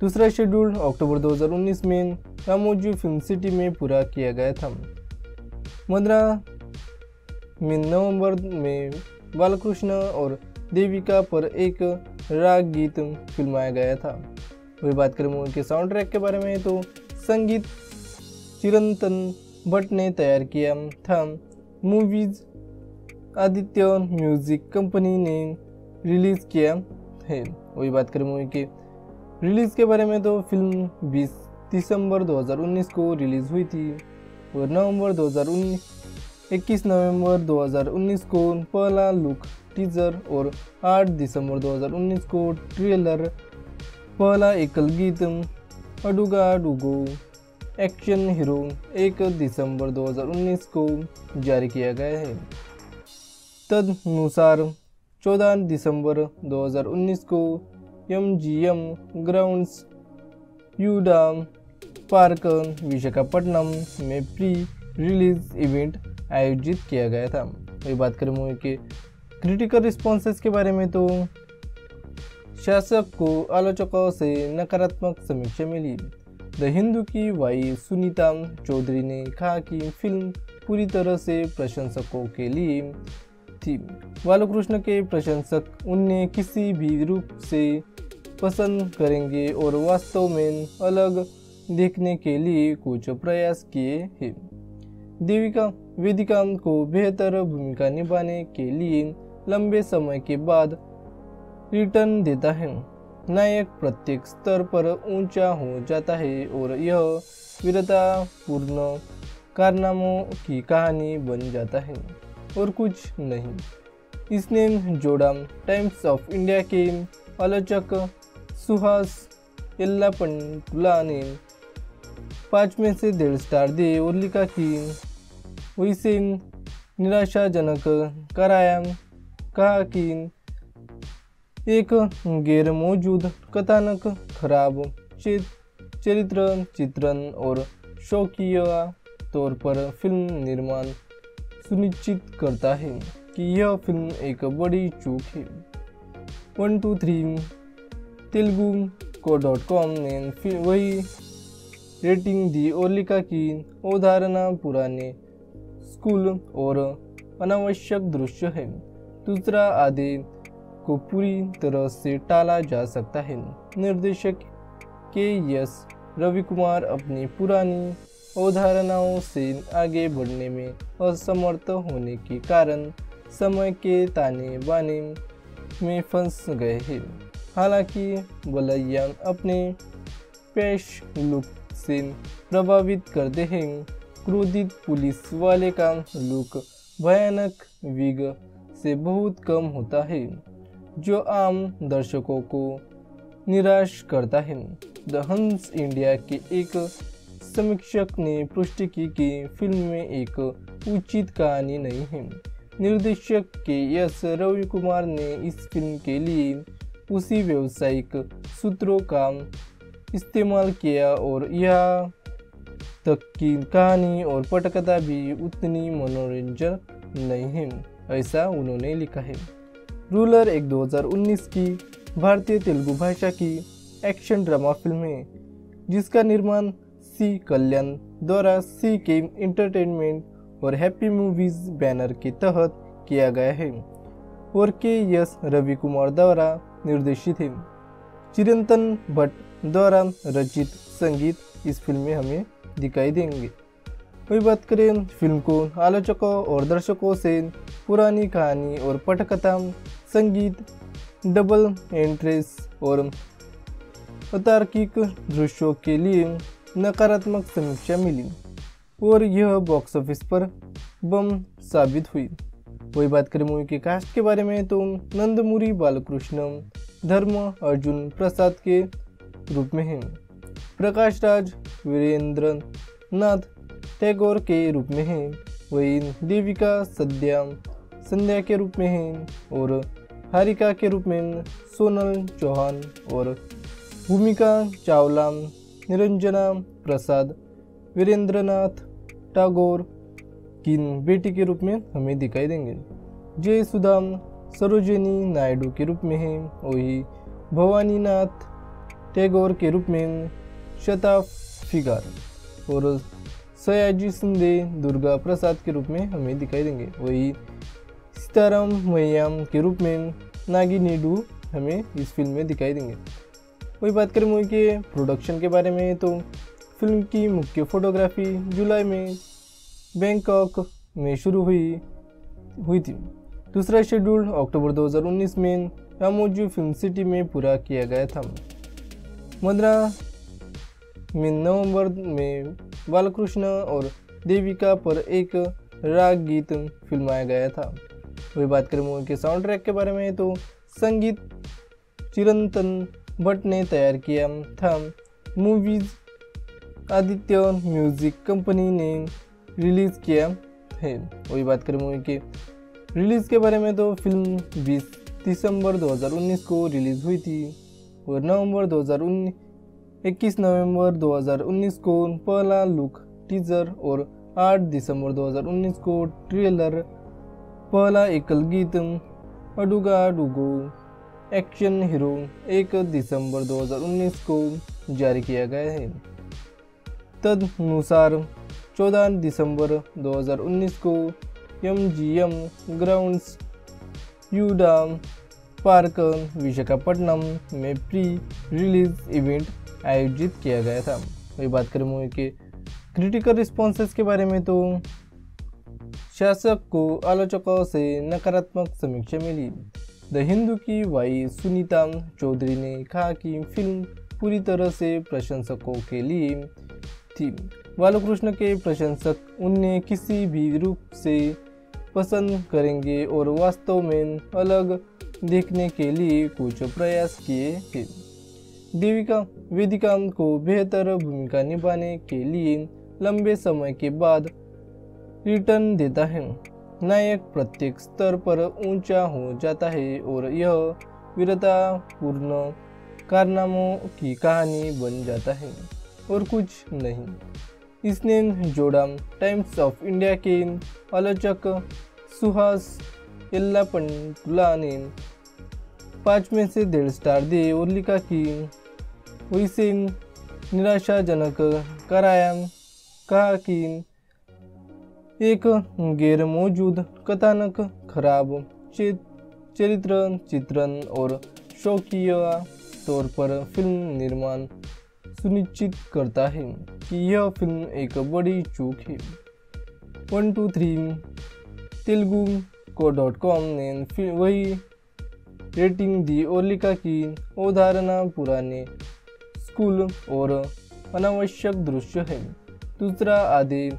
दूसरा शेड्यूल अक्टूबर दो हज़ार उन्नीस में रामोजी फिल्म सिटी में पूरा किया गया था। मदरा में नवंबर में बालकृष्ण और देविका पर एक राग गीत फिल्माया गया था। वही बात करें मूवी के साउंड ट्रैक के बारे में तो संगीत चिरंतन भट्ट ने तैयार किया था। मूवीज आदित्य म्यूजिक कंपनी ने रिलीज़ किया है। वही बात करें मूवी के रिलीज़ के बारे में तो फिल्म बीस दिसंबर दो हज़ार उन्नीस को रिलीज़ हुई थी और नवंबर दो हज़ार उन्नीस इक्कीस नवंबर दो हज़ार उन्नीस को पहला लुक टीजर और आठ दिसंबर दो हज़ार उन्नीस को ट्रेलर, पहला एकल गीत अडुगा डुगो एक्शन हीरो एक दिसंबर दो हज़ार उन्नीस को जारी किया गया है। तदनुसार चौदह दिसंबर दो हज़ार उन्नीस को M G M grounds यूडा park Visakhapatnam में प्री रिलीज इवेंट आयोजित किया गया था। वही बात करें मूवी के क्रिटिकल रिस्पॉन्सेस के बारे में तो शासक को आलोचकों से नकारात्मक समीक्षा मिली। द हिंदू की वाई सुनीता चौधरी ने कहा कि फिल्म पूरी तरह से प्रशंसकों के लिए थी। बालकृष्ण के प्रशंसक उन्हें किसी भी रूप से पसंद करेंगे और वास्तव में अलग देखने के लिए कुछ प्रयास किए हैं। देविका वेदिका को बेहतर भूमिका निभाने के लिए लंबे समय के बाद रिटर्न देता है। नायक प्रत्येक स्तर पर ऊंचा हो जाता है और यह वीरतापूर्ण कारनामों की कहानी बन जाता है और कुछ नहीं। इसने जोड़ा टाइम्स ऑफ इंडिया के आलोचक सुहास एल्लापंटुला ने पाँच में से डेढ़ स्टार दिए और लिखा कि इसे निराशाजनक कराया, कहा कि एक गैर मौजूद कथानक, खराब चरित्र चित्रण और शौकिया तौर पर फिल्म निर्माण सुनिश्चित करता है कि यह फिल्म एक बड़ी चूक है। One two three Telugu dot com ने फिर वही रेटिंग दी और लिखा कि अवधारणा पुराने स्कूल और अनावश्यक दृश्य है। दूसरा आधे को पूरी तरह से टाला जा सकता है। निर्देशक के एस रवि कुमार अपनी पुरानी अवधारणाओं से आगे बढ़ने में असमर्थ होने के कारण समय के ताने बाने में फंस गए हैं। हालांकि बलैया अपने पेश लुक से प्रभावित करते हैं। क्रोधित पुलिस वाले का लुक भयानक विग से बहुत कम होता है, जो आम दर्शकों को निराश करता है। द हंस इंडिया के एक समीक्षक ने पुष्टि की कि फिल्म में एक उचित कहानी नहीं है। निर्देशक के एस रवि कुमार ने इस फिल्म के लिए उसी व्यावसायिक सूत्रों का इस्तेमाल किया और यहाँ तक कि कहानी और पटकथा भी उतनी मनोरंजक नहीं है, ऐसा उन्होंने लिखा है। रूलर एक दो हज़ार उन्नीस की भारतीय तेलुगु भाषा की एक्शन ड्रामा फिल्म है जिसका निर्माण सी कल्याण द्वारा सी के एंटरटेनमेंट और हैप्पी मूवीज बैनर के तहत किया गया है और के एस रवि कुमार द्वारा निर्देशित है। चिरंतन भट्ट द्वारा रचित संगीत इस फिल्म में हमें दिखाई देंगे। वही बात करें फिल्म को आलोचकों और दर्शकों से पुरानी कहानी और पटकथा, संगीत, डबल एंट्रेस और तार्किक दृश्यों के लिए नकारात्मक समीक्षा मिली और यह बॉक्स ऑफिस पर बम साबित हुई। वही बात करें मूवी के कास्ट के बारे में तो नंदमुरी बालकृष्ण धर्म अर्जुन प्रसाद के रूप में हैं, प्रकाश राज वीरेंद्र नाथ टैगोर के रूप में हैं, वही देविका सद्या संध्या के रूप में हैं और हारिका के रूप में सोनल चौहान और भूमिका चावला निरंजना प्रसाद वीरेंद्रनाथ टैगोर की बेटी के रूप में हमें दिखाई देंगे। जय सुधा सरोजिनी नायडू के रूप में हैं, वही भवानी नाथ टैगोर के रूप में शताफ फिगार और सयाजी शिंदे दुर्गा प्रसाद के रूप में हमें दिखाई देंगे। वही सीताराम मैयाम के रूप में नागी नीडू हमें इस फिल्म में दिखाई देंगे। वही बात करें मूवी के प्रोडक्शन के बारे में तो फिल्म की मुख्य फोटोग्राफी जुलाई में बैंकॉक में शुरू हुई हुई थी। दूसरा शेड्यूल अक्टूबर दो हज़ार उन्नीस में रामोजी फिल्म सिटी में पूरा किया गया था। मद्रा में नवंबर में बालकृष्ण और देविका पर एक राग गीत फिल्माया गया था। वही बात करें मूवी के साउंड ट्रैक के बारे में तो संगीत चिरंतन भट्ट ने तैयार किया था। मूवीज आदित्य म्यूजिक कंपनी ने रिलीज़ किया है। वही बात करें मूवी के रिलीज़ के बारे में तो फिल्म बीस दिसंबर दो हज़ार उन्नीस को रिलीज़ हुई थी और नवंबर दो हज़ार उन्नीस इक्कीस नवंबर दो हज़ार उन्नीस को पहला लुक टीजर और आठ दिसंबर दो हज़ार उन्नीस को ट्रेलर। पहला एकल गीत अडुगा डुगो एक्शन हीरो एक दिसंबर दो हज़ार उन्नीस को जारी किया गया है। तदनुसार चौदह दिसंबर दो हज़ार उन्नीस को M G M grounds यूडा park Visakhapatnam में प्री रिलीज इवेंट आयोजित किया गया था। वही बात करें मूवी के क्रिटिकल रिस्पॉन्सेस के बारे में तो शासक को आलोचकों से नकारात्मक समीक्षा मिली। द हिंदू की वाई सुनीता चौधरी ने कहा कि फिल्म पूरी तरह से प्रशंसकों के लिए थी। बालकृष्ण के प्रशंसक उन्हें किसी भी रूप से पसंद करेंगे और वास्तव में अलग देखने के लिए कुछ प्रयास किए हैं। देविका वेदिका को बेहतर भूमिका निभाने के लिए लंबे समय के बाद रिटर्न देता है। नायक प्रत्येक स्तर पर ऊंचा हो जाता है और यह वीरतापूर्ण कारनामों की कहानी बन जाता है और कुछ नहीं। इसने जोड़ा टाइम्स ऑफ इंडिया के आलोचक सुहास एल्लापंटुला ने पाँच में से डेढ़ स्टार दिए और लिखा कि इसे निराशाजनक कराया। कहा कि एक गैर मौजूद कथानक खराब चरित्र चित्रण और शौकिया तौर पर फिल्म निर्माण सुनिश्चित करता है कि यह फिल्म एक बड़ी चूक है। One two three Telugu dot com ने वही रेटिंग दी और लिखा कि अवधारणा पुराने स्कूल और अनावश्यक दृश्य है। दूसरा आधे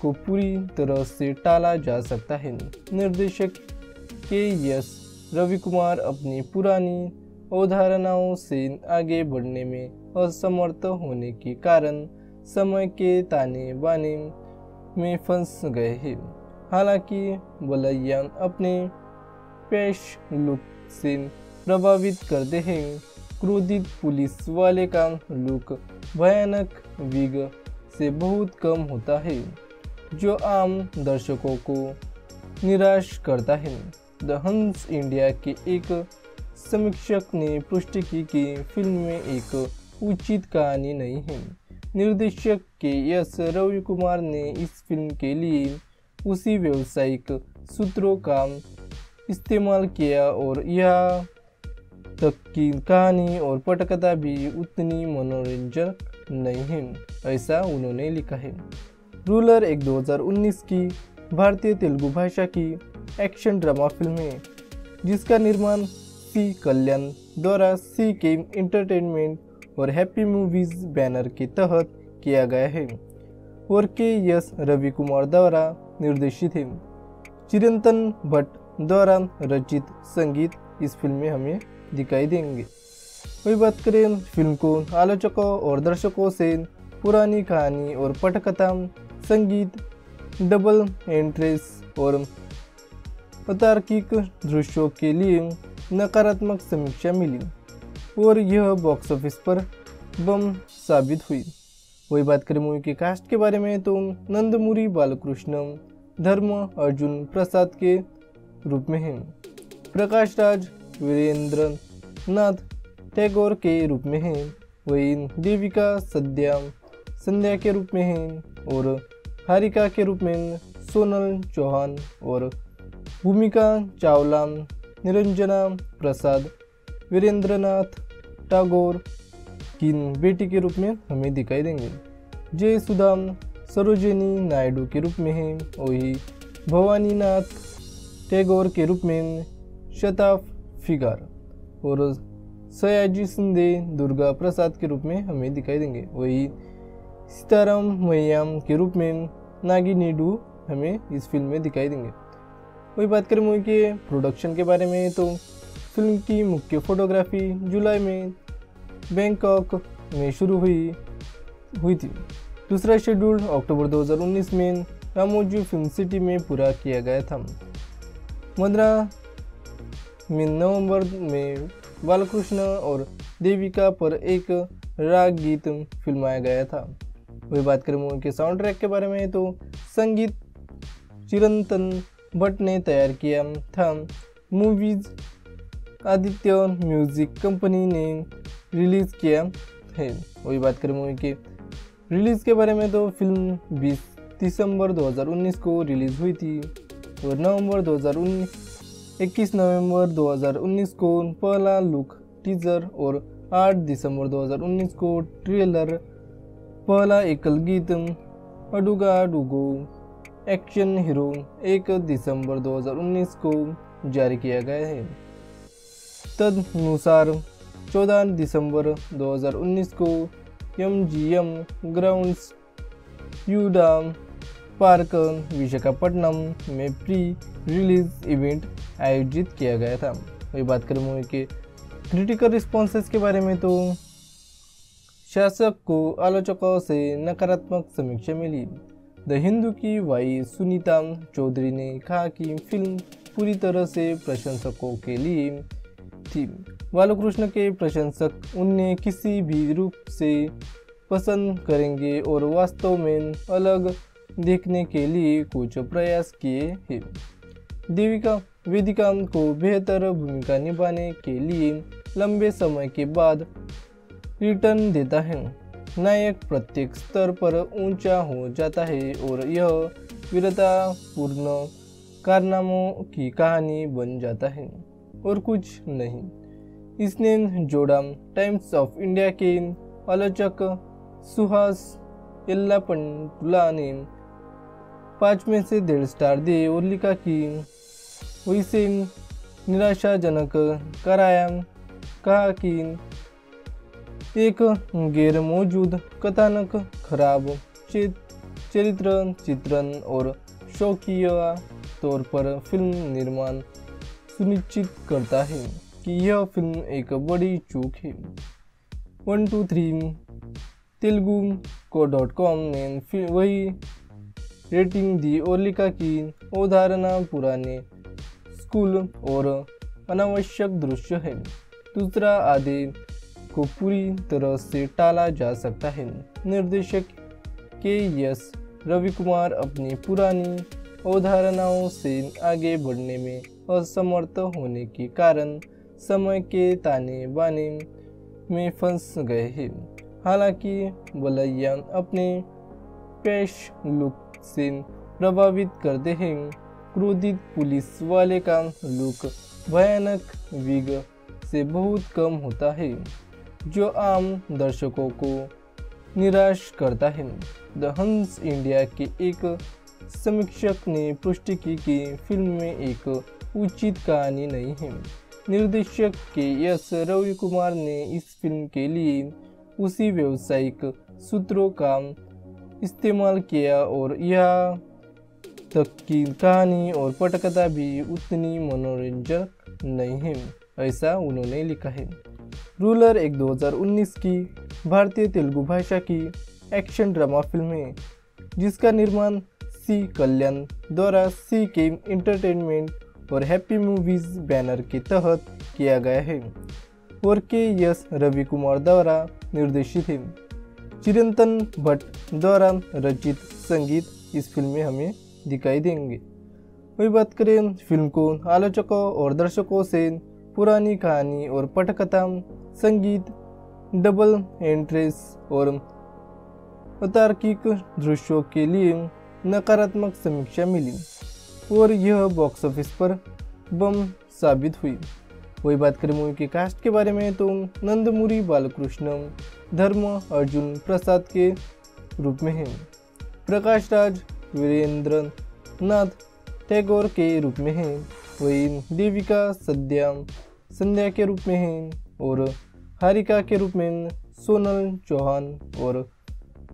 को पूरी तरह से टाला जा सकता है। निर्देशक के एस रवि कुमार अपनी पुरानी अवधारणाओं से आगे बढ़ने में असमर्थ होने के कारण समय के ताने बाने में फंस गए हैं। हालांकि बलैया अपने पेश लुक से प्रभावित करते हैं। क्रोधित पुलिस वाले का लुक भयानक विग से बहुत कम होता है जो आम दर्शकों को निराश करता है। द हंस इंडिया के एक समीक्षक ने पुष्टि की कि फिल्म में एक उचित कहानी नहीं है। निर्देशक के एस रवि कुमार ने इस फिल्म के लिए उसी व्यावसायिक सूत्रों का इस्तेमाल किया और यह तक की कहानी और पटकथा भी उतनी मनोरंजक नहीं है, ऐसा उन्होंने लिखा है। रूलर एक दो हज़ार उन्नीस की भारतीय तेलुगु भाषा की एक्शन ड्रामा फिल्म है जिसका निर्माण सी कल्याण द्वारा सी के एंटरटेनमेंट और हैप्पी मूवीज़ बैनर के तहत किया गया है और के एस रवि कुमार द्वारा निर्देशित है। चिरंतन भट्ट द्वारा रचित संगीत इस फिल्म में हमें दिखाई देंगे। वही बात करें फिल्म को आलोचकों और दर्शकों से पुरानी कहानी और पटकथा, संगीत, डबल एंट्रेस और अतार्किक दृश्यों के लिए नकारात्मक समीक्षा मिली और यह बॉक्स ऑफिस पर बम साबित हुई। वही बात करें मूवी के कास्ट के बारे में तो नंदमुरी बालकृष्ण धर्म अर्जुन प्रसाद के रूप में हैं, प्रकाश राज वीरेंद्र नाथ टैगोर के रूप में हैं, वही देविका सद्या संध्या के रूप में हैं और हारिका के रूप में सोनल चौहान और भूमिका चावला, निरंजना प्रसाद वीरेंद्रनाथ टैगोर की बेटी के रूप में हमें दिखाई देंगे। जय सुधा सरोजिनी नायडू के रूप में हैं, वही भवानी नाथ टैगोर के रूप में शताफ फिगार और सयाजी शिंदे दुर्गा प्रसाद के रूप में हमें दिखाई देंगे। वही सीताराम मैयाम के रूप में नागिनीडू हमें इस फिल्म में दिखाई देंगे। वही बात करें मूवी के प्रोडक्शन के बारे में तो फिल्म की मुख्य फोटोग्राफी जुलाई में बैंकॉक में शुरू हुई हुई थी। दूसरा शेड्यूल अक्टूबर दो हज़ार उन्नीस में रामोजी फिल्म सिटी में पूरा किया गया था। मदरा में नवंबर में बालकृष्ण और देविका पर एक राग गीत फिल्माया गया था। वही बात करें मूवी के साउंड ट्रैक के बारे में तो संगीत चिरंतन भट्ट ने तैयार किया था। मूवीज आदित्य म्यूजिक कंपनी ने रिलीज़ किया है। वही बात करें मूवी के रिलीज़ के बारे में तो फिल्म बीस दिसंबर दो हज़ार उन्नीस को रिलीज़ हुई थी और नवंबर दो हज़ार उन्नीस इक्कीस नवंबर दो हज़ार उन्नीस को पहला लुक टीजर और आठ दिसंबर दो हज़ार उन्नीस को ट्रेलर, पहला एकल गीत अडुगा डुगो एक्शन हीरो एक दिसंबर दो हज़ार उन्नीस को जारी किया गया है। तदनुसार चौदह दिसंबर दो हज़ार उन्नीस को M G M grounds यूडा park Visakhapatnam में प्री रिलीज इवेंट आयोजित किया गया था। वही बात करें मूवी के क्रिटिकल रिस्पॉन्सेस के बारे में तो शासक को आलोचकों से नकारात्मक समीक्षा मिली। द हिंदू की वाई सुनीता चौधरी ने कहा कि फिल्म पूरी तरह से प्रशंसकों के लिए थी। बालकृष्ण के प्रशंसक उन्हें किसी भी रूप से पसंद करेंगे और वास्तव में अलग देखने के लिए कुछ प्रयास किए हैं। देविका वेदिका को बेहतर भूमिका निभाने के लिए लंबे समय के बाद रिटर्न देता है। नायक प्रत्येक स्तर पर ऊंचा हो जाता है और यह वीरतापूर्ण कारनामों की कहानी बन जाता है और कुछ नहीं। इसने जोड़ा टाइम्स ऑफ इंडिया के आलोचक सुहास एल्लापंटुला ने पाँच में से डेढ़ स्टार दिए और लिखा कि वैसे निराशाजनक कराया, कहा कि एक गैर मौजूद कथानक, खराब चरित्र चित्रण और शौकीय तौर पर फिल्म निर्माण सुनिश्चित करता है कि यह फिल्म एक बड़ी चूक है। One two three Telugu dot com ने वही रेटिंग दी और लिखा कि अवधारणा पुराने स्कूल और अनावश्यक दृश्य है। दूसरा आधे को पूरी तरह से टाला जा सकता है। निर्देशक के एस रवि कुमार अपनी पुरानी अवधारणाओं से आगे बढ़ने में असमर्थ होने के कारण समय के ताने बाने में फंस गए हैं। हालांकि बलैया अपने पेश लुक से प्रभावित करते हैं। क्रोधित पुलिस वाले का लुक भयानक विग से बहुत कम होता है जो आम दर्शकों को निराश करता है। द हंस इंडिया के एक समीक्षक ने पुष्टि की कि फिल्म में एक उचित कहानी नहीं है। निर्देशक के एस रवि कुमार ने इस फिल्म के लिए उसी व्यावसायिक सूत्रों का इस्तेमाल किया और यह तक की कहानी और पटकथा भी उतनी मनोरंजक नहीं है, ऐसा उन्होंने लिखा है। रूलर एक दो हज़ार उन्नीस की भारतीय तेलुगु भाषा की एक्शन ड्रामा फिल्म है जिसका निर्माण सी कल्याण द्वारा सी के एंटरटेनमेंट और हैप्पी मूवीज बैनर के तहत किया गया है और के एस रवि कुमार द्वारा निर्देशित है। चिरंतन भट्ट द्वारा रचित संगीत इस फिल्म में हमें दिखाई देंगे। वही बात करें फिल्म को आलोचकों और दर्शकों से पुरानी कहानी और पटकथा, संगीत, डबल एंट्रेस और अतार्किक दृश्यों के लिए नकारात्मक समीक्षा मिली और यह बॉक्स ऑफिस पर बम साबित हुई। वही बात करें मूवी के कास्ट के बारे में तो नंदमुरी बालकृष्ण धर्म अर्जुन प्रसाद के रूप में हैं, प्रकाश राज वीरेंद्र नाथ टैगोर के रूप में हैं, वही देविका सद्या संध्या के रूप में हैं और हारिका के रूप में सोनल चौहान और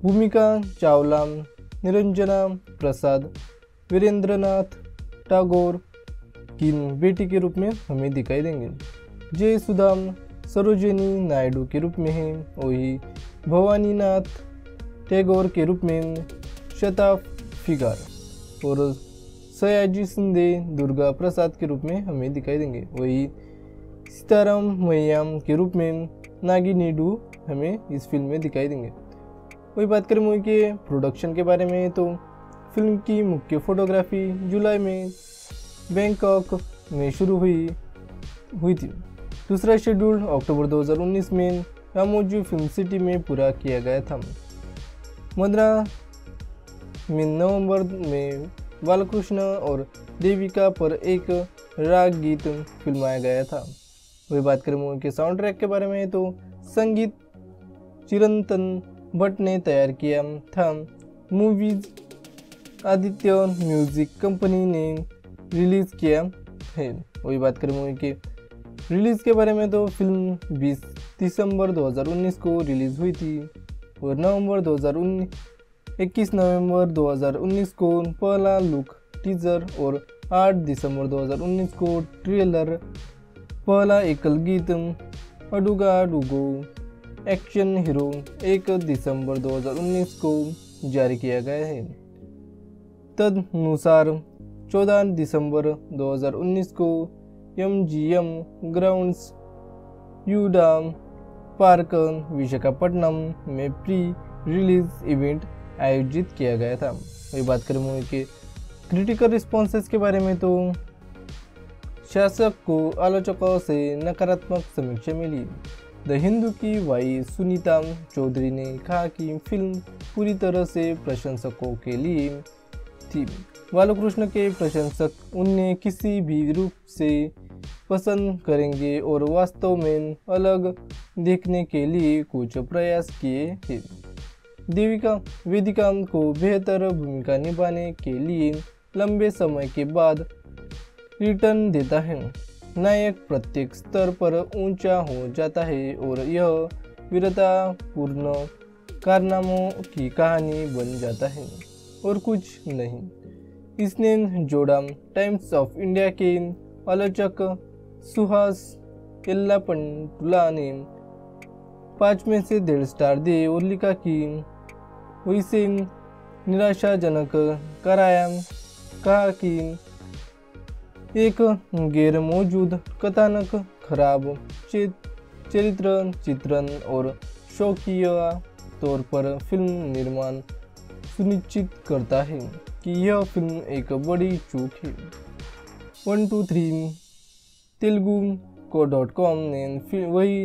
भूमिका चावला, निरंजना प्रसाद वीरेंद्रनाथ टैगोर की बेटी के रूप में हमें दिखाई देंगे। जय सुधा सरोजिनी नायडू के रूप में हैं, वही भवानी नाथ टैगोर के रूप में शताफ फिगार और सयाजी शिंदे दुर्गा प्रसाद के रूप में हमें दिखाई देंगे। वही सीताराम मैयाम के रूप में नागिनीडू हमें इस फिल्म में दिखाई देंगे। वही बात करें मूवी के प्रोडक्शन के बारे में तो फिल्म की मुख्य फोटोग्राफी जुलाई में बैंकॉक में शुरू हुई हुई थी। दूसरा शेड्यूल अक्टूबर दो हज़ार उन्नीस में रामोजी फिल्म सिटी में पूरा किया गया था। मद्रास में नवंबर में बालकृष्ण और देविका पर एक राग गीत फिल्माया गया था। वही बात करें मूवी के साउंड ट्रैक के बारे में तो संगीत चिरंतन भट्ट ने तैयार किया था। मूवीज आदित्य म्यूजिक कंपनी ने रिलीज़ किया है। वही बात करें मूवी के रिलीज़ के बारे में तो फिल्म बीस दिसंबर दो हज़ार उन्नीस को रिलीज़ हुई थी और नवंबर दो हज़ार उन्नीस इक्कीस नवंबर दो हज़ार उन्नीस को पहला लुक टीजर और आठ दिसंबर दो हज़ार उन्नीस को ट्रेलर, पहला एकल गीत अडुगा अडुगो एक्शन हीरो एक दिसंबर दो हज़ार उन्नीस को जारी किया गया है। तदनुसार चौदह दिसंबर दो हज़ार उन्नीस को M G M grounds यूडा park Visakhapatnam में प्री रिलीज इवेंट आयोजित किया गया था। वही बात करें मूवी के क्रिटिकल रिस्पॉन्सेस के बारे में तो शासक को आलोचकों से नकारात्मक समीक्षा मिली। द हिंदू की वाई सुनीता चौधरी ने कहा कि फिल्म पूरी तरह से प्रशंसकों के लिए थी। बालकृष्ण के प्रशंसक उन्हें किसी भी रूप से पसंद करेंगे और वास्तव में अलग देखने के लिए कुछ प्रयास किए हैं। देविका वेदिका को बेहतर भूमिका निभाने के लिए लंबे समय के बाद रिटर्न देता है। नायक प्रत्येक स्तर पर ऊंचा हो जाता है और यह वीरतापूर्ण कारनामों की कहानी बन जाता है और कुछ नहीं। इसने जोड़ा टाइम्स ऑफ इंडिया के आलोचक सुहास एल्लापंटुला ने पाँच में से डेढ़ स्टार दिए और लिखा कि इसे निराशाजनक कराया, कहा कि एक गैर मौजूद कथानक, खराब चरित्र चित्रण और शौकिया तौर पर फिल्म निर्माण सुनिश्चित करता है कि यह फिल्म एक बड़ी चूक है। One two three Telugu dot com ने फिर वही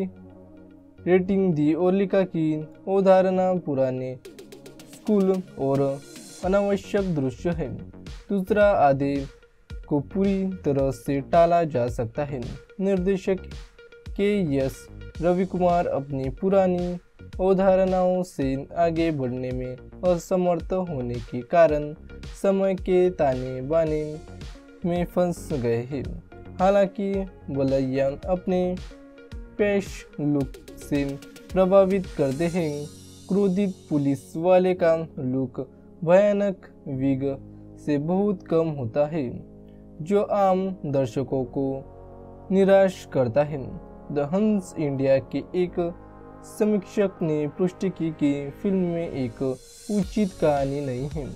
रेटिंग दी और लिखा कि अवधारणा पुराने स्कूल और अनावश्यक दृश्य है। दूसरा आधे को पूरी तरह से टाला जा सकता है। निर्देशक के एस रवि कुमार अपनी पुरानी अवधारणाओं से आगे बढ़ने में असमर्थ होने के कारण समय के ताने बाने में फंस गए हैं। हालांकि बलैया अपने पेश लुक से प्रभावित करते हैं। क्रोधित पुलिस वाले का लुक भयानक विग से बहुत कम होता है, जो आम दर्शकों को निराश करता है। द हंस इंडिया के एक समीक्षक ने पुष्टि की कि फिल्म में एक उचित कहानी नहीं है।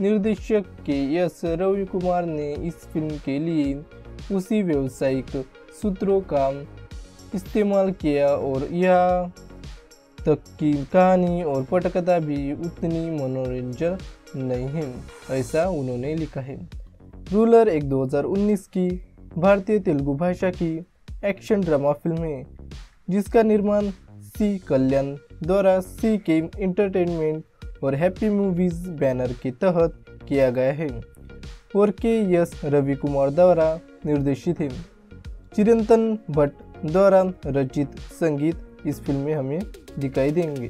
निर्देशक के एस रवि कुमार ने इस फिल्म के लिए उसी व्यावसायिक सूत्रों का इस्तेमाल किया और यह तक कि कहानी और पटकथा भी उतनी मनोरंजक नहीं है, ऐसा उन्होंने लिखा है। रूलर एक दो हज़ार उन्नीस की भारतीय तेलुगु भाषा की एक्शन ड्रामा फिल्म है, जिसका निर्माण सी कल्याण द्वारा सी के एंटरटेनमेंट और हैप्पी मूवीज बैनर के तहत किया गया है और के एस रवि कुमार द्वारा निर्देशित है। चिरंतन भट्ट द्वारा रचित संगीत इस फिल्म में हमें दिखाई देंगे।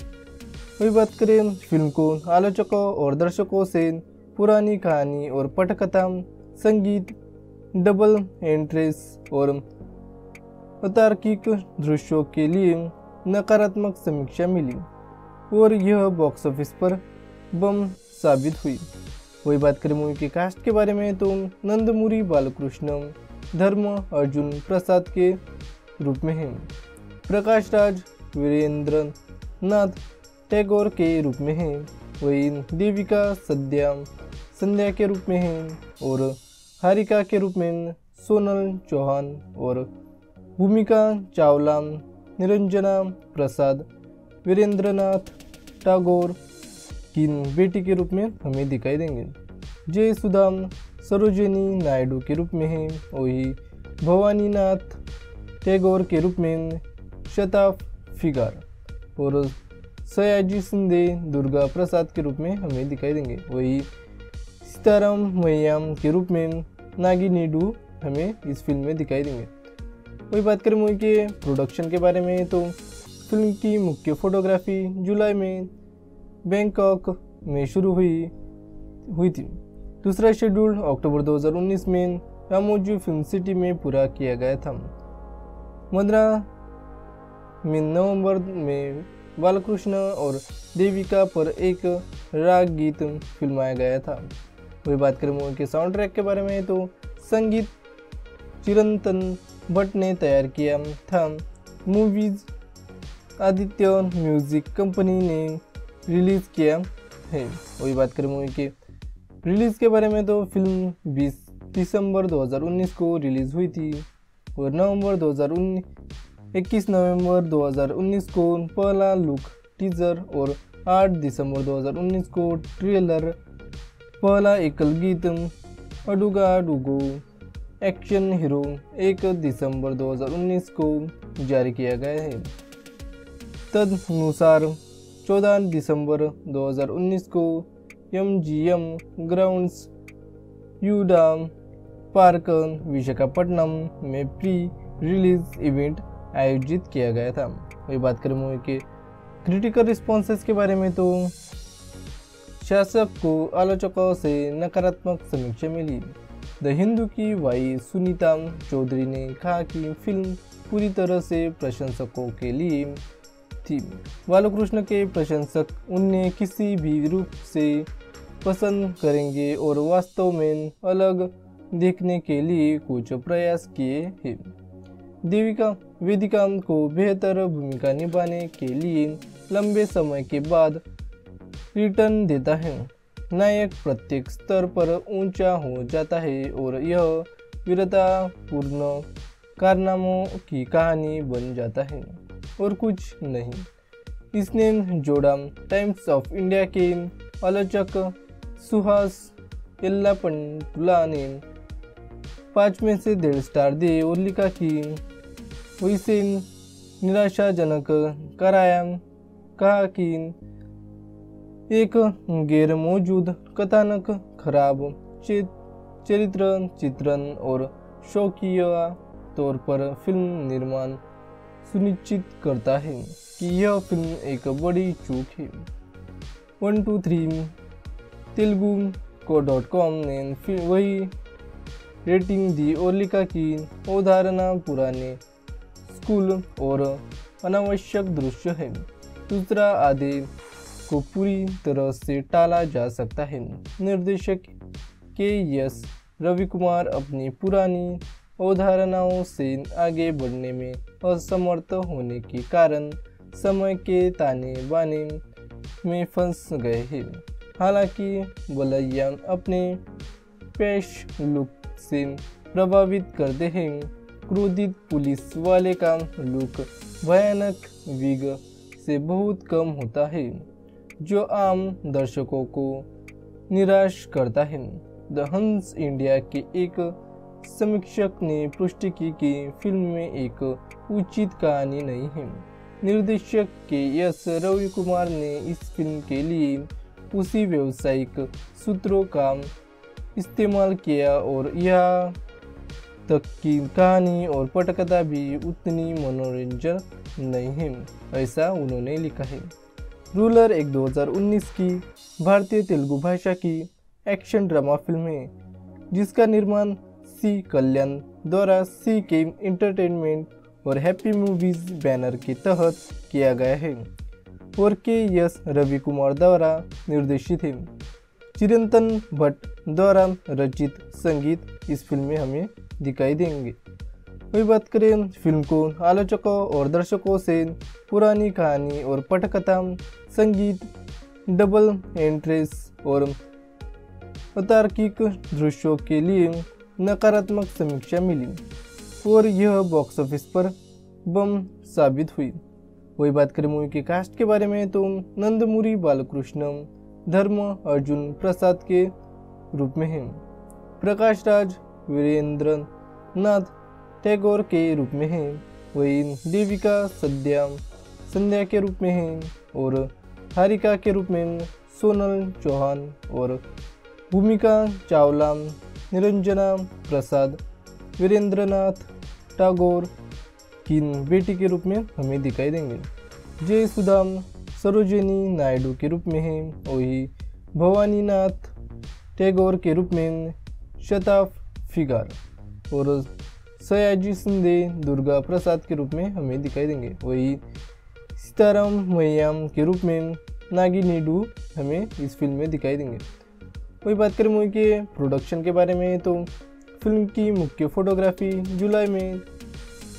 वही बात करें फिल्म को आलोचकों और दर्शकों से, पुरानी कहानी और पटकथा, संगीत, डबल एंट्रेस और अतार्किक दृश्यों के लिए नकारात्मक समीक्षा मिली और यह बॉक्स ऑफिस पर बम साबित हुई। वही बात करें मूवी के कास्ट के बारे में तो नंदमुरी बालकृष्ण धर्म अर्जुन प्रसाद के रूप में हैं, प्रकाश राज वीरेंद्र नाथ टैगोर के रूप में हैं, वही देविका सद्या संध्या के रूप में हैं और हारिका के रूप में सोनल चौहान और भूमिका चावला, निरंजना प्रसाद वीरेंद्रनाथ टैगोर की बेटी के रूप में हमें दिखाई देंगे। जय सुधा सरोजिनी नायडू के रूप में हैं, वही भवानीनाथ टैगोर के रूप में शताफ फिगार और सयाजी शिंदे दुर्गा प्रसाद के रूप में हमें दिखाई देंगे। वही सीताराम मैयाम के रूप में नागिनीडू हमें इस फिल्म में दिखाई देंगे। वही बात करें मूवी के प्रोडक्शन के बारे में तो फिल्म की मुख्य फोटोग्राफी जुलाई में बैंकॉक में शुरू हुई हुई थी। दूसरा शेड्यूल अक्टूबर दो हज़ार उन्नीस में रामोजी फिल्म सिटी में पूरा किया गया था। मद्रास में नवंबर में बालकृष्ण और देविका पर एक राग गीत फिल्माया गया था। वही बात करें मूवी के साउंड ट्रैक के बारे में तो संगीत चिरंतन भट्ट ने तैयार किया था। मूवीज आदित्य म्यूजिक कंपनी ने रिलीज़ किया है। वही बात करें मूवी के रिलीज़ के बारे में तो फिल्म बीस दिसंबर दो हज़ार उन्नीस को रिलीज़ हुई थी और नवंबर इक्कीस नवंबर दो हज़ार उन्नीस को पहला लुक टीजर और आठ दिसंबर दो हज़ार उन्नीस को ट्रेलर, पहला एकल गीत अडुगा अडुगो एक्शन हीरो एक दिसंबर दो हज़ार उन्नीस को जारी किया गया है। तदनुसार चौदह दिसंबर दो हज़ार उन्नीस को M G M grounds यूडा park Visakhapatnam में प्री रिलीज इवेंट आयोजित किया गया था। वही बात करें मूवी के क्रिटिकल रिस्पॉन्सेस के बारे में तो शासक को आलोचकों से नकारात्मक समीक्षा मिली। द हिंदू की वाई सुनीता चौधरी ने कहा कि फिल्म पूरी तरह से प्रशंसकों के लिए थी। बालकृष्ण के प्रशंसक उन्हें किसी भी रूप से पसंद करेंगे और वास्तव में अलग देखने के लिए कुछ प्रयास किए हैं। देविका वेदिका को बेहतर भूमिका निभाने के लिए लंबे समय के बाद रिटर्न देता है। नायक प्रत्येक स्तर पर ऊंचा हो जाता है और यह वीरतापूर्ण कारनामों की कहानी बन जाता है और कुछ नहीं। इसने जोड़ा टाइम्स ऑफ इंडिया के आलोचक सुहास एल्लापंटुला ने पाँच में से डेढ़ स्टार दिए और लिखा कि इसे निराशाजनक कराया, कहा कि एक गैर मौजूद कथानक, खराब चरित्र चित्रण और शौकिया तौर पर फिल्म निर्माण सुनिश्चित करता है कि यह फिल्म एक बड़ी चूक है। One two three Telugu dot com ने फिर वही रेटिंग दी और लिखा कि अवधारणा पुराने स्कूल और अनावश्यक दृश्य है। दूसरा, आधे को पूरी तरह से टाला जा सकता है। निर्देशक के एस रवि कुमार अपनी पुरानी अवधारणाओं से आगे बढ़ने में असमर्थ होने के कारण समय के ताने बाने में फंस गए हैं। हालांकि बलैया अपने पेश लुक से प्रभावित करते हैं। क्रोधित पुलिस वाले का लुक भयानक विग से बहुत कम होता है, जो आम दर्शकों को निराश करता है। द हंस इंडिया के एक समीक्षक ने पुष्टि की कि फिल्म में एक उचित कहानी नहीं है। निर्देशक के एस रवि कुमार ने इस फिल्म के लिए उसी व्यावसायिक सूत्रों का इस्तेमाल किया और यह तक की कहानी और पटकथा भी उतनी मनोरंजक नहीं है, ऐसा उन्होंने लिखा है। रूलर एक दो हज़ार उन्नीस की भारतीय तेलुगु भाषा की एक्शन ड्रामा फिल्म है, जिसका निर्माण सी कल्याण द्वारा सी के एंटरटेनमेंट और हैप्पी मूवीज बैनर के तहत किया गया है और के एस रवि कुमार द्वारा निर्देशित है। चिरंतन भट्ट द्वारा रचित संगीत इस फिल्म में हमें दिखाई देंगे। वही बात करें फिल्म को आलोचकों और दर्शकों से, पुरानी कहानी और पटकथा, संगीत, डबल एंट्रेस और अतार्किक दृश्यों के लिए नकारात्मक समीक्षा मिली और यह बॉक्स ऑफिस पर बम साबित हुई। वही बात करें मूवी के कास्ट के बारे में तो नंदमुरी बालकृष्ण धर्म अर्जुन प्रसाद के रूप में हैं, प्रकाश राज वीरेंद्र नाथ टैगोर के रूप में हैं, वहीं देविका सद्या संध्या के रूप में हैं और हारिका के रूप में सोनल चौहान और भूमिका चावला, निरंजना प्रसाद वीरेंद्रनाथ टैगोर की बेटी के रूप में हमें दिखाई देंगे। जय सुधा सरोजिनी नायडू के रूप में हैं, वही भवानीनाथ टैगोर के रूप में शताफ फिगार और सयाजी शिंदे दुर्गा प्रसाद के रूप में हमें दिखाई देंगे। वही सीताराम मैयाम के रूप में नागिनी डू हमें इस फिल्म में दिखाई देंगे। वही बात करें मूवी के प्रोडक्शन के बारे में तो फिल्म की मुख्य फोटोग्राफी जुलाई में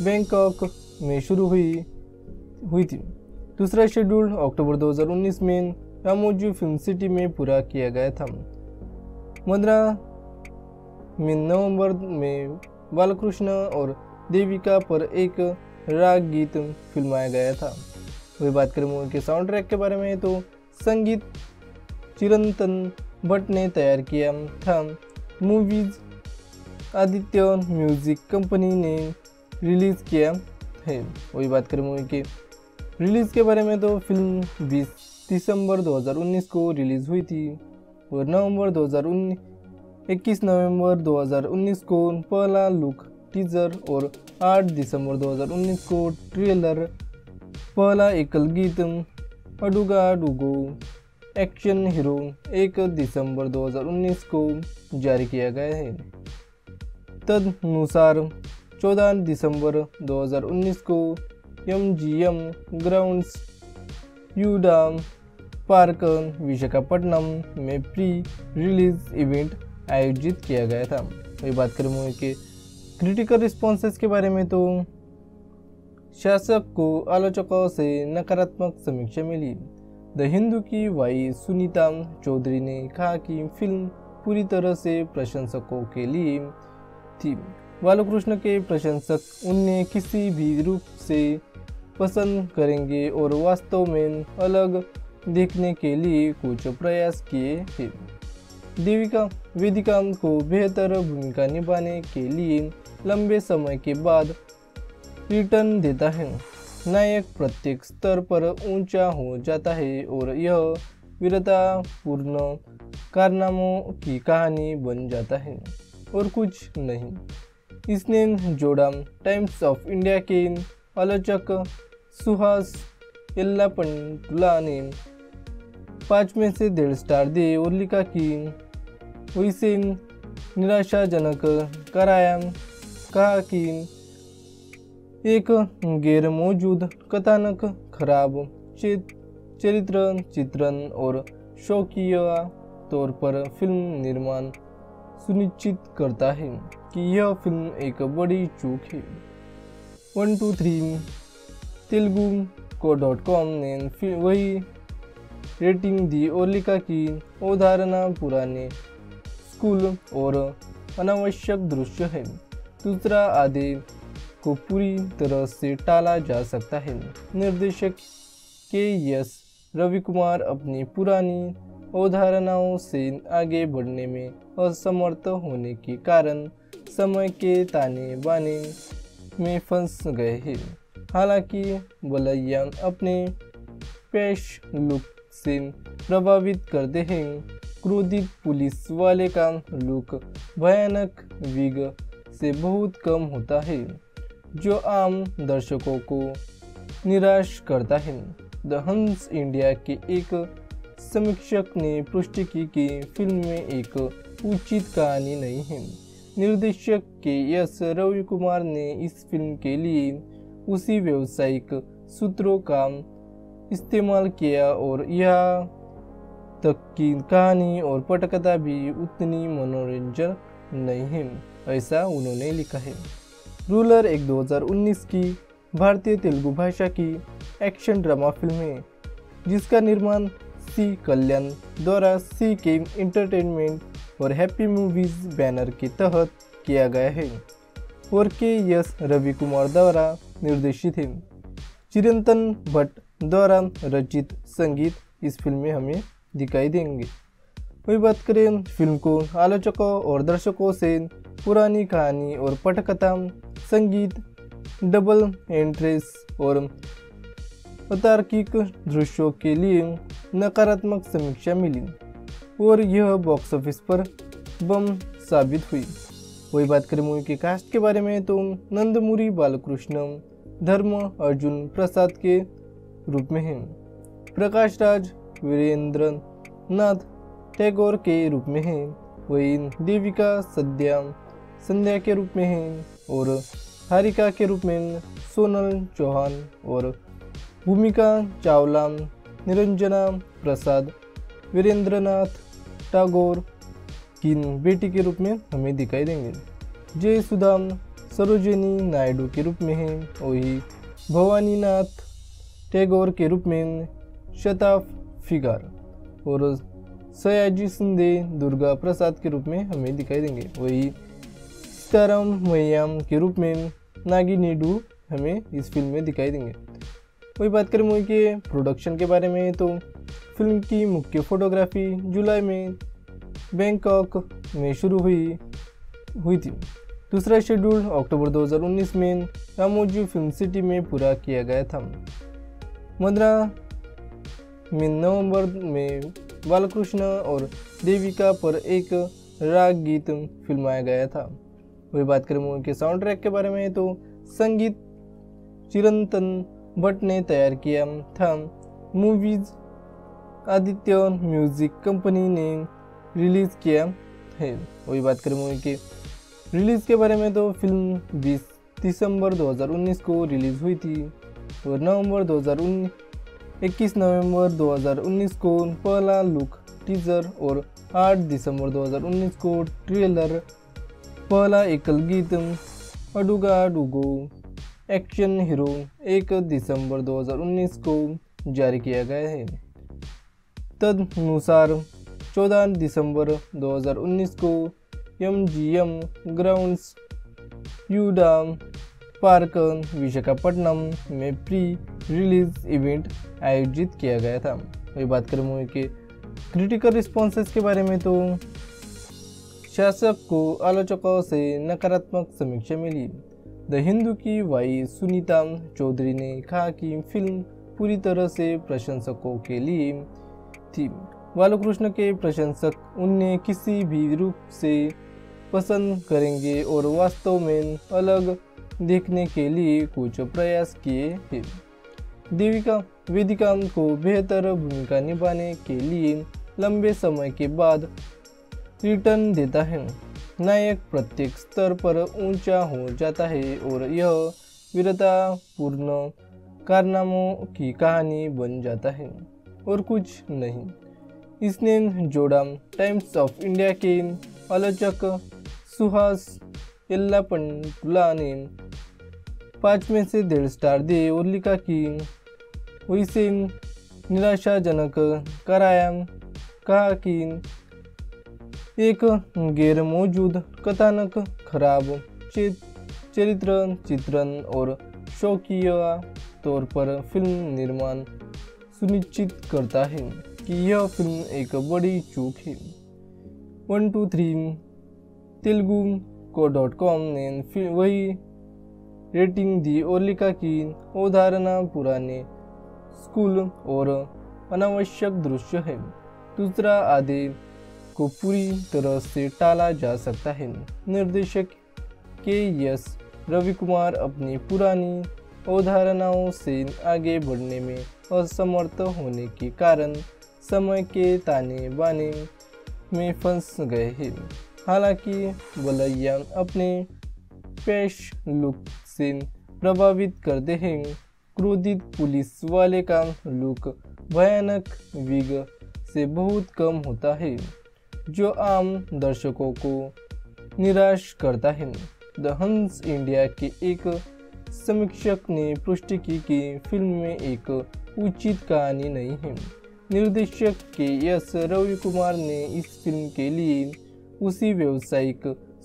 बैंकॉक में शुरू हुई हुई थी। दूसरा शेड्यूल अक्टूबर दो हज़ार उन्नीस में रामोजी फिल्म सिटी में पूरा किया गया था। मदरा में नवंबर में बालकृष्ण और देविका पर एक राग गीत फिल्माया गया था। वही बात करें मूवी के साउंड ट्रैक के बारे में तो संगीत चिरंतन भट्ट ने तैयार किया था। मूवीज आदित्य म्यूजिक कंपनी ने रिलीज़ किया है। वही बात करें मूवी के रिलीज़ के बारे में तो फिल्म बीस दिसंबर दो हज़ार उन्नीस को रिलीज़ हुई थी और नवंबर इक्कीस नवंबर दो हज़ार उन्नीस को पहला लुक टीजर और आठ दिसंबर दो हज़ार उन्नीस को ट्रेलर, पहला एकल गीत अडुगा डुगो एक्शन हीरो एक दिसंबर दो हज़ार उन्नीस को जारी किया गया है। तदनुसार चौदह दिसंबर दो हज़ार उन्नीस को M G M grounds यूडा park Visakhapatnam में प्री रिलीज इवेंट आयोजित किया गया था। वही बात करें मूवी के क्रिटिकल रिस्पॉन्सेस के बारे में तो शासक को आलोचकों से नकारात्मक समीक्षा मिली। द हिंदू की वाई सुनीता चौधरी ने कहा कि फिल्म पूरी तरह से प्रशंसकों के लिए थी। बालकृष्ण के प्रशंसक उन्हें किसी भी रूप से पसंद करेंगे और वास्तव में अलग देखने के लिए कुछ प्रयास किए हैं। देविका वेदिका को बेहतर भूमिका निभाने के लिए लंबे समय के बाद रिटर्न देता है। नायक प्रत्येक स्तर पर ऊंचा हो जाता है और यह वीरतापूर्ण कारनामों की कहानी बन जाता है और कुछ नहीं। इसने जोड़ा टाइम्स ऑफ इंडिया के आलोचक सुहास एल्लापंटुला ने पाँच में से डेढ़ स्टार दिए और लिखा कि उसे निराशाजनक कराया, कहा कि एक गैरमौजूद कथानक, खराब चरित्र चित्रण और शौकीय तौर पर फिल्म निर्माण सुनिश्चित करता है कि यह फिल्म एक बड़ी चूक है। One two three Telugu dot com ने वही रेटिंग दी और लिखा कि अवधारणा पुराने स्कूल और अनावश्यक दृश्य है। दूसरा आधे को पूरी तरह से टाला जा सकता है। निर्देशक के एस रवि कुमार अपनी पुरानी अवधारणाओं से आगे बढ़ने में असमर्थ होने के कारण समय के ताने बाने में फंस गए हैं। हालांकि बलैया अपने पेश लुक से प्रभावित करते हैं। क्रोधित पुलिस वाले का लुक भयानक विग से बहुत कम होता है, जो आम दर्शकों को निराश करता है। द हंस इंडिया के एक समीक्षक ने पुष्टि की कि फिल्म में एक उचित कहानी नहीं है। निर्देशक के एस रवि कुमार ने इस फिल्म के लिए उसी व्यावसायिक सूत्रों का इस्तेमाल किया और यहाँ तक कि कहानी और पटकथा भी उतनी मनोरंजक नहीं है, ऐसा उन्होंने लिखा है। रूलर एक दो हज़ार उन्नीस की भारतीय तेलुगु भाषा की एक्शन ड्रामा फिल्म है, जिसका निर्माण सी कल्याण द्वारा सी के एंटरटेनमेंट और हैप्पी मूवीज बैनर के तहत किया गया है और के एस रवि कुमार द्वारा निर्देशित है। चिरंतन भट्ट द्वारा रचित संगीत इस फिल्म में हमें दिखाई देंगे। वही बात करें फिल्म को, आलोचकों और दर्शकों से पुरानी कहानी और पटकथा, संगीत, डबल एंट्रेस और अतार्किक दृश्यों के लिए नकारात्मक समीक्षा मिली और यह बॉक्स ऑफिस पर बम साबित हुई। वही बात करें मूवी के कास्ट के बारे में, तो नंदमुरी बालकृष्ण धर्म अर्जुन प्रसाद के रूप में हैं, प्रकाश राज वीरेंद्र नाथ टैगोर के रूप में हैं, वही देविका सद्या संध्या के रूप में हैं और हारिका के रूप में सोनल चौहान और भूमिका चावला, निरंजना प्रसाद वीरेंद्रनाथ टैगोर की बेटी के रूप में हमें दिखाई देंगे। जय सुधा सरोजिनी नायडू के रूप में हैं, वही भवानीनाथ टैगोर के रूप में शताफ फिगार और सयाजी शिंदे दुर्गा प्रसाद के रूप में हमें दिखाई देंगे। वही सीताराम मैयाम के रूप में नागिनी डू हमें इस फिल्म में दिखाई देंगे। वही बात करें मूवी के प्रोडक्शन के बारे में, तो फिल्म की मुख्य फोटोग्राफी जुलाई में बैंकॉक में शुरू हुई हुई थी। दूसरा शेड्यूल अक्टूबर दो हज़ार उन्नीस में रामोजी फिल्म सिटी में पूरा किया गया था। मदरा में नवंबर में बालकृष्ण और देविका पर एक राग गीत फिल्माया गया था। वही बात करें मूवी के साउंड ट्रैक के बारे में, तो संगीत चिरंतन भट्ट ने तैयार किया था। मूवीज आदित्य म्यूजिक कंपनी ने रिलीज़ किया है। वही बात करें मूवी के रिलीज़ के बारे में, तो फिल्म बीस दिसंबर दो हज़ार उन्नीस को रिलीज़ हुई थी और नवंबर दो हज़ार उन्नीस इक्कीस नवंबर दो हज़ार उन्नीस को पहला लुक टीजर और आठ दिसंबर दो हज़ार उन्नीस को ट्रेलर, पहला एकल गीत अडुगा अडुगो एक्शन हीरो एक दिसंबर दो हज़ार उन्नीस को जारी किया गया है। तदनुसार चौदह दिसंबर दो हज़ार उन्नीस को M G M grounds यूडा park Visakhapatnam में प्री रिलीज इवेंट आयोजित किया गया था। वही बात करें मूवी के क्रिटिकल रिस्पॉन्सेस के बारे में, तो शासक को आलोचकों से नकारात्मक समीक्षा मिली। द हिंदू की वाई सुनीता चौधरी ने कहा कि फिल्म पूरी तरह से प्रशंसकों के लिए थी। बालकृष्ण के प्रशंसक उन्हें किसी भी रूप से पसंद करेंगे और वास्तव में अलग देखने के लिए कुछ प्रयास किए हैं। देविका वेदिका को बेहतर भूमिका निभाने के लिए लंबे समय के बाद रिटर्न देता है। नायक प्रत्येक स्तर पर ऊंचा हो जाता है और यह वीरता पूर्ण कारनामों की कहानी बन जाता है और कुछ नहीं। इसने जोड़ा टाइम्स ऑफ इंडिया के आलोचक सुहास एल्लापंटुला ने पाँच में से डेढ़ स्टार दिए और लिखा कि वो इसे निराशाजनक कराया, कहा कि एक गैर मौजूद कथानक, खराब चरित्र चित्रण और शौकिया तौर पर फिल्म निर्माण सुनिश्चित करता है कि यह फिल्म एक बड़ी चूक है। One two three Telugu dot com ने वही रेटिंग दी और लिखा कि अवधारणा पुराने स्कूल और अनावश्यक दृश्य है। दूसरा आधे को पूरी तरह से टाला जा सकता है। निर्देशक के एस रवि कुमार अपनी पुरानी अवधारणाओं से आगे बढ़ने में असमर्थ होने के कारण समय के ताने बाने में फंस गए हैं। हालांकि बलैया अपने पैश लुक से प्रभावित करते हैं। क्रोधित पुलिस वाले का लुक भयानक विग से बहुत कम होता है, जो आम दर्शकों को निराश करता है। द हंस इंडिया के एक समीक्षक ने पुष्टि की कि फिल्म में एक उचित कहानी नहीं है। निर्देशक के एस रवि कुमार ने इस फिल्म के लिए उसी व्यावसायिक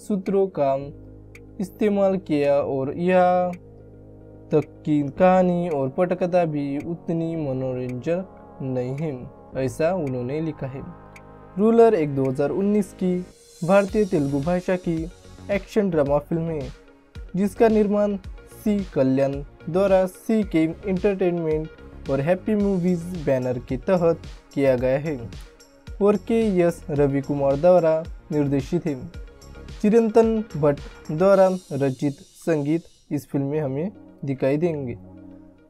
सूत्रों का इस्तेमाल किया और यह तक की कहानी और पटकथा भी उतनी मनोरंजक नहीं है, ऐसा उन्होंने लिखा है। रूलर एक दो हज़ार उन्नीस की भारतीय तेलुगु भाषा की एक्शन ड्रामा फिल्म है जिसका निर्माण सी कल्याण द्वारा सी के एंटरटेनमेंट और हैप्पी मूवीज बैनर के तहत किया गया है और के एस रवि कुमार द्वारा निर्देशित है। चिरंतन भट्ट द्वारा रचित संगीत इस फिल्म में हमें दिखाई देंगे।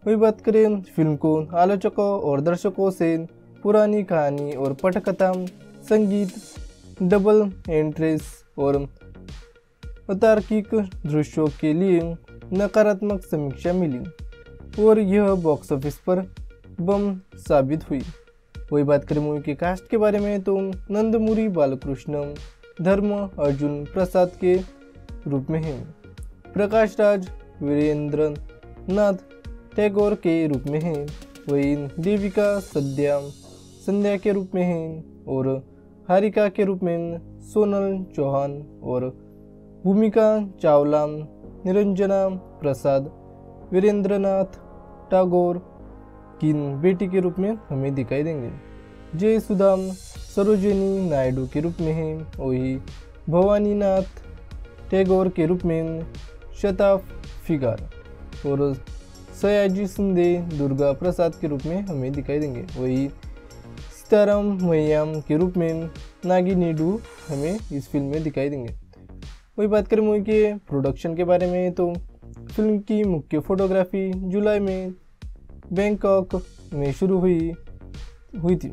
वही बात करें फिल्म को आलोचकों और दर्शकों से, पुरानी कहानी और पटकथा, संगीत, डबल एंट्रेस और अतार्किक दृश्यों के लिए नकारात्मक समीक्षा मिली और यह बॉक्स ऑफिस पर बम साबित हुई। वही बात करें मूवी के कास्ट के बारे में तो नंदमुरी बालकृष्ण धर्म अर्जुन प्रसाद के रूप में हैं, प्रकाश राज वीरेंद्र नाथ टैगोर के रूप में हैं, वही देविका सद्या संध्या के रूप में हैं और हारिका के रूप में सोनल चौहान और भूमिका चावला, निरंजना प्रसाद वीरेंद्रनाथ टैगोर की बेटी के रूप में हमें दिखाई देंगे। जय सुधा सरोजिनी नायडू के रूप में हैं, वही भवानी नाथ टैगोर के रूप में शताफ फिगार और सयाजी शिंदे दुर्गा प्रसाद के रूप में हमें दिखाई देंगे। वही सीताराम मैयाम के रूप में नागी नीडू हमें इस फिल्म में दिखाई देंगे। वही बात करें मूवी के प्रोडक्शन के बारे में तो फिल्म की मुख्य फोटोग्राफी जुलाई में बैंकॉक में शुरू हुई हुई थी।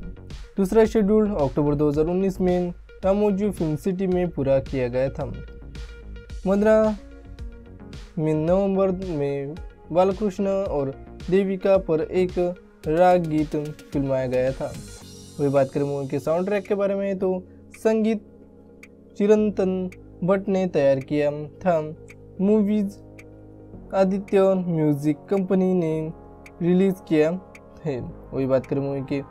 दूसरा शेड्यूल अक्टूबर दो हज़ार उन्नीस में रामोजी फिल्म सिटी में पूरा किया गया था। मदरा में नवंबर में बालकृष्ण और देविका पर एक राग गीत फिल्माया गया था। वही बात करें मूवी के साउंड ट्रैक के बारे में तो संगीत चिरंतन भट्ट ने तैयार किया था। मूवीज आदित्य म्यूजिक कंपनी ने रिलीज़ किया है। वही बात करें मूवी के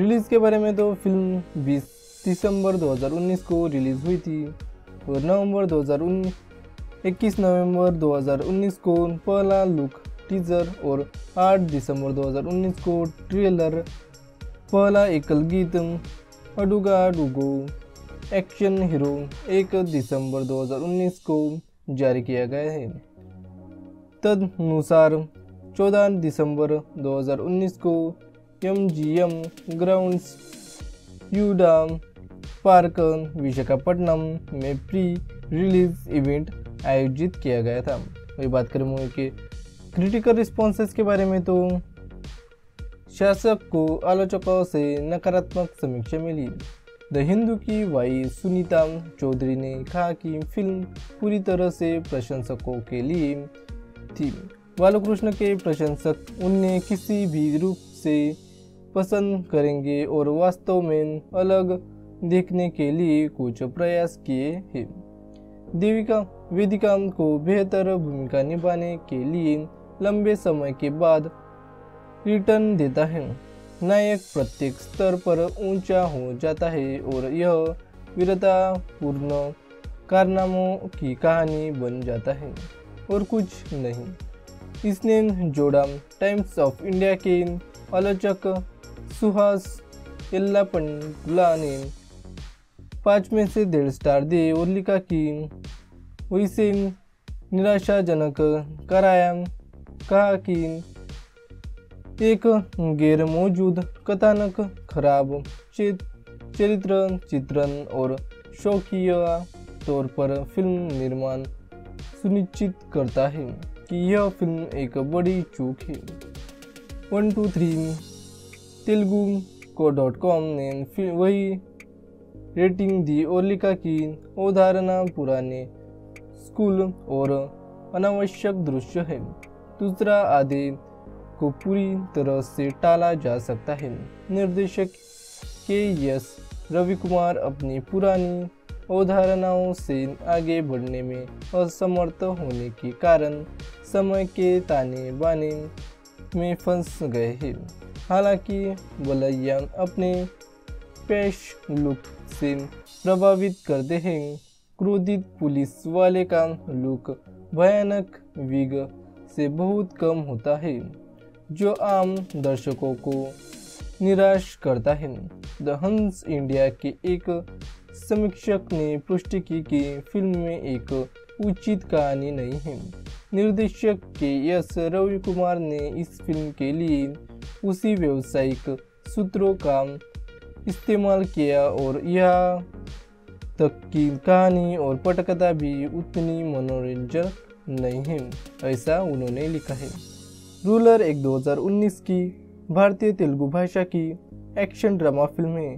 रिलीज़ के बारे में तो फिल्म बीस दिसंबर दो हज़ार उन्नीस को रिलीज़ हुई थी और नवंबर दो हज़ार उन्नीस इक्कीस नवंबर दो हज़ार उन्नीस को पहला लुक टीजर और आठ दिसंबर दो हज़ार उन्नीस को ट्रेलर, पहला एकल गीत अडुगा अडुगो एक्शन हीरो एक दिसंबर दो हज़ार उन्नीस को जारी किया गया है। तदनुसार चौदह दिसंबर दो हज़ार उन्नीस को M G M grounds यूडा park Visakhapatnam में प्री रिलीज इवेंट आयोजित किया गया था। वही बात करें मूवी के क्रिटिकल रिस्पॉन्सेस के बारे में तो शासक को आलोचकों से नकारात्मक समीक्षा मिली। द हिंदू की वाई सुनीता चौधरी ने कहा कि फिल्म पूरी तरह से प्रशंसकों के लिए थी। बालकृष्ण के प्रशंसक उन्हें किसी भी रूप से पसंद करेंगे और वास्तव में अलग देखने के लिए कुछ प्रयास किए हैं। देविका वेदिका को बेहतर भूमिका निभाने के लिए लंबे समय के बाद रिटर्न देता है। नायक प्रत्येक स्तर पर ऊंचा हो जाता है और यह वीरतापूर्ण कारनामों की कहानी बन जाता है और कुछ नहीं। इसने जोड़ा टाइम्स ऑफ इंडिया के आलोचक सुहास एल्लापंटुला ने पाँच में से डेढ़ स्टार दिए और लिखा कि वैसे निराशाजनक कराया, कहा कि एक गैर मौजूद कथानक, खराब चरित्र चित्रण और शौकीय तौर पर फिल्म निर्माण सुनिश्चित करता है कि यह फिल्म एक बड़ी चूक है। One two three Telugu dot com ने वही रेटिंग दी और लिखा कि अवधारणा पुराने स्कूल और अनावश्यक दृश्य है। दूसरा आधे को पूरी तरह से टाला जा सकता है। निर्देशक के एस रवि कुमार अपनी पुरानी अवधारणाओं से आगे बढ़ने में असमर्थ होने के कारण समय के ताने बाने में फंस गए हैं। हालांकि बलैया अपने पैश लुक से प्रभावित करते हैं। क्रोधित पुलिस वाले का लुक भयानक विग से बहुत कम होता है, जो आम दर्शकों को निराश करता है। द हंस इंडिया के एक समीक्षक ने पुष्टि की कि फिल्म में एक उचित कहानी नहीं है। निर्देशक के एस रवि कुमार ने इस फिल्म के लिए उसी व्यावसायिक सूत्रों का इस्तेमाल किया और यहाँ तक कि कहानी और पटकथा भी उतनी मनोरंजक नहीं है, ऐसा उन्होंने लिखा है। रूलर एक दो हज़ार उन्नीस की भारतीय तेलुगु भाषा की एक्शन ड्रामा फिल्म है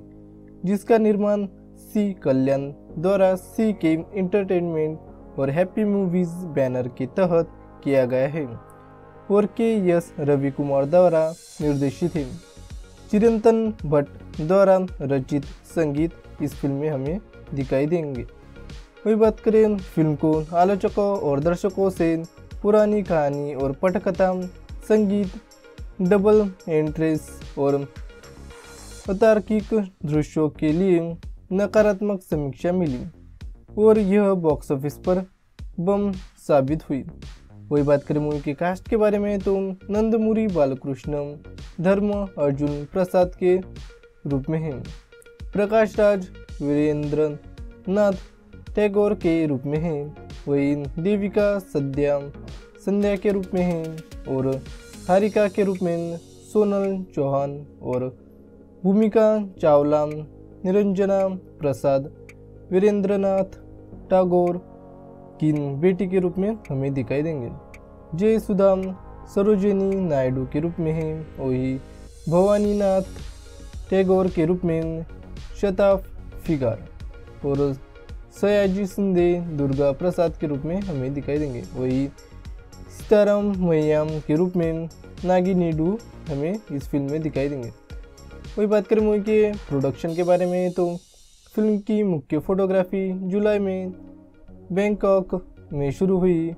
जिसका निर्माण सी कल्याण द्वारा सी के एंटरटेनमेंट और हैप्पी मूवीज बैनर के तहत किया गया है और के एस रवि कुमार द्वारा निर्देशित है। चिरंतन भट्ट द्वारा रचित संगीत इस फिल्म में हमें दिखाई देंगे। वही बात करें फिल्म को आलोचकों और दर्शकों से पुरानी कहानी और पटकथा, संगीत, डबल एंट्रेस और अतार्किक दृश्यों के लिए नकारात्मक समीक्षा मिली और यह बॉक्स ऑफिस पर बम साबित हुई। वही बात करें मूवी के कास्ट के बारे में तो नंदमुरी बालकृष्ण धर्म अर्जुन प्रसाद के रूप में हैं, प्रकाश राज वीरेंद्र नाथ टैगोर के रूप में हैं, वही देविका सद्या संध्या के रूप में हैं और हारिका के रूप में सोनल चौहान और भूमिका चावला, निरंजना प्रसाद वीरेंद्र नाथ टैगोर की बेटी के रूप में हमें दिखाई देंगे। जय सुधा सरोजिनी नायडू के रूप में हैं, वही भवानीनाथ टैगोर के रूप में शताफ फिगार और सयाजी शिंदे दुर्गा प्रसाद के रूप में हमें दिखाई देंगे। वही सीताराम मैयाम के रूप में नागिनीडू हमें इस फिल्म में दिखाई देंगे। वही बात करें मूवी के प्रोडक्शन के बारे में तो फिल्म की मुख्य फोटोग्राफी जुलाई में बैंकॉक में शुरू हुई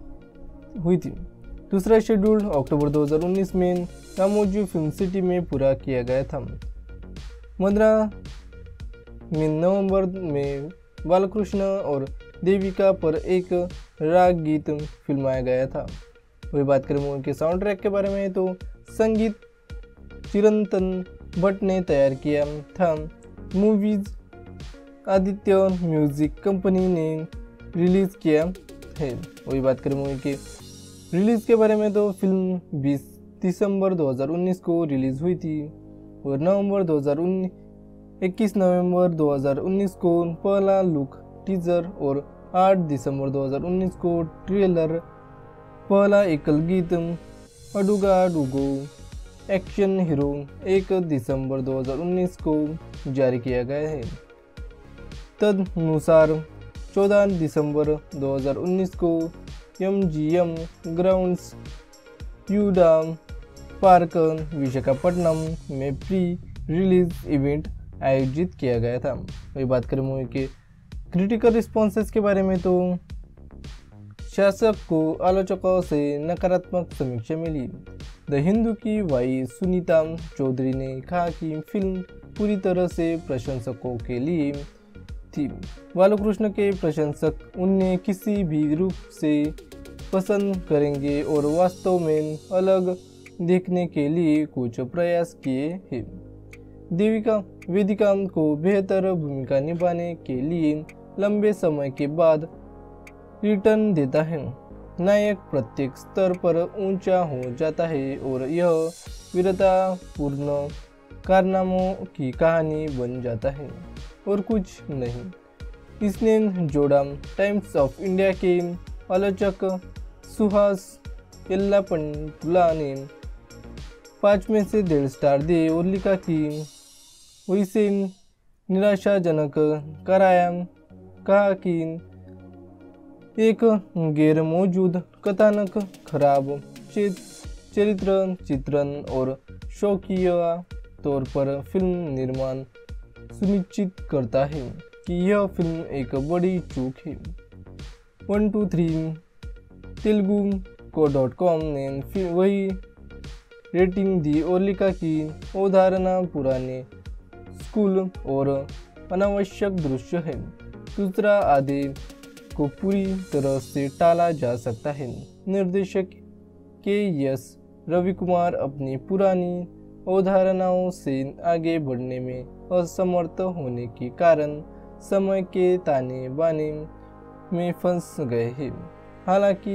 हुई थी। दूसरा शेड्यूल अक्टूबर दो हज़ार उन्नीस में रामोजी फिल्म सिटी में पूरा किया गया था। मदरा में नवंबर में बालकृष्ण और देविका पर एक राग गीत फिल्माया गया था। वही बात करें मूवी के साउंड ट्रैक के बारे में तो संगीत चिरंतन भट्ट ने तैयार किया था। मूवीज आदित्य म्यूजिक कंपनी ने रिलीज़ किया है। वही बात करें मूवी के रिलीज़ के बारे में तो फिल्म बीस दिसंबर दो हज़ार उन्नीस को रिलीज़ हुई थी और नवंबर दो हज़ार उन्नीस इक्कीस नवंबर दो हज़ार उन्नीस को पहला लुक टीजर और आठ दिसंबर दो हज़ार उन्नीस को ट्रेलर, पहला एकल गीत अडुगा डुगो एक्शन हीरो एक दिसंबर दो हज़ार उन्नीस को जारी किया गया है। तदनुसार चौदह दिसंबर दो हज़ार उन्नीस को एमजीएम ग्राउंड्स, यूडाम पार्क विशाखापट्टनम में प्री रिलीज इवेंट आयोजित किया गया था। वही बात करें मूवी के क्रिटिकल रिस्पॉन्सेस के बारे में तो शासक को आलोचकों से नकारात्मक समीक्षा मिली। द हिंदू की वाई सुनीता चौधरी ने कहा कि फिल्म पूरी तरह से प्रशंसकों के लिए थी। बालकृष्ण के प्रशंसक उन्हें किसी भी रूप से पसंद करेंगे और वास्तव में अलग देखने के लिए कुछ प्रयास किए हैं। देविका वेदिका को बेहतर भूमिका निभाने के लिए लंबे समय के बाद रिटर्न देता है। नायक प्रत्येक स्तर पर ऊंचा हो जाता है और यह वीरतापूर्ण कारनामों की कहानी बन जाता है और कुछ नहीं। इसने जोड़ा टाइम्स ऑफ इंडिया के आलोचक सुहास एल्लापंतुला ने पाँच में से डेढ़ स्टार दिए और लिखा कि वैसे निराशाजनक कराया। कहा कि एक गैर मौजूद कथानक, खराब चरित्र चित्रण और शौकीय तौर पर फिल्म निर्माण सुनिश्चित करता है कि यह फिल्म एक बड़ी चूक है। One two three Telugu dot com ने वही रेटिंग दी और लिखा कि अवधारणा पुराने स्कूल और अनावश्यक दृश्य है। दूसरा आधे को पूरी तरह से टाला जा सकता है। निर्देशक के एस रवि कुमार अपनी पुरानी अवधारणाओं से आगे बढ़ने में असमर्थ होने के कारण समय के ताने बाने में फंस गए हैं। हालांकि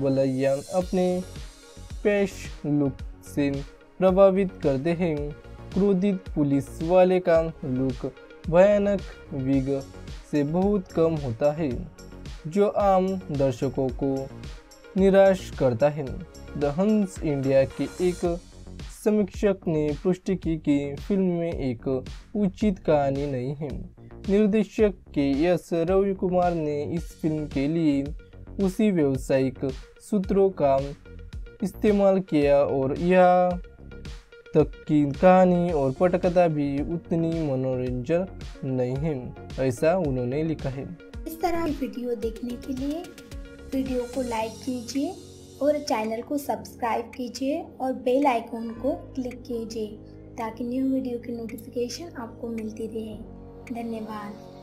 बलैया अपने पैश लुक से प्रभावित करते हैं। क्रोधित पुलिस वाले का लुक भयानक विग से बहुत कम होता है जो आम दर्शकों को निराश करता है। द हंस इंडिया के एक समीक्षक ने पुष्टि की कि फिल्म में एक उचित कहानी नहीं है। निर्देशक के एस रवि कुमार ने इस फिल्म के लिए उसी व्यावसायिक सूत्रों का इस्तेमाल किया और यह तक की कहानी और पटकथा भी उतनी मनोरंजक नहीं है, ऐसा उन्होंने लिखा है। इस तरह वीडियो देखने के लिए वीडियो को लाइक कीजिए और चैनल को सब्सक्राइब कीजिए और बेल आइकॉन को क्लिक कीजिए ताकि न्यू वीडियो की नोटिफिकेशन आपको मिलती रहे। धन्यवाद।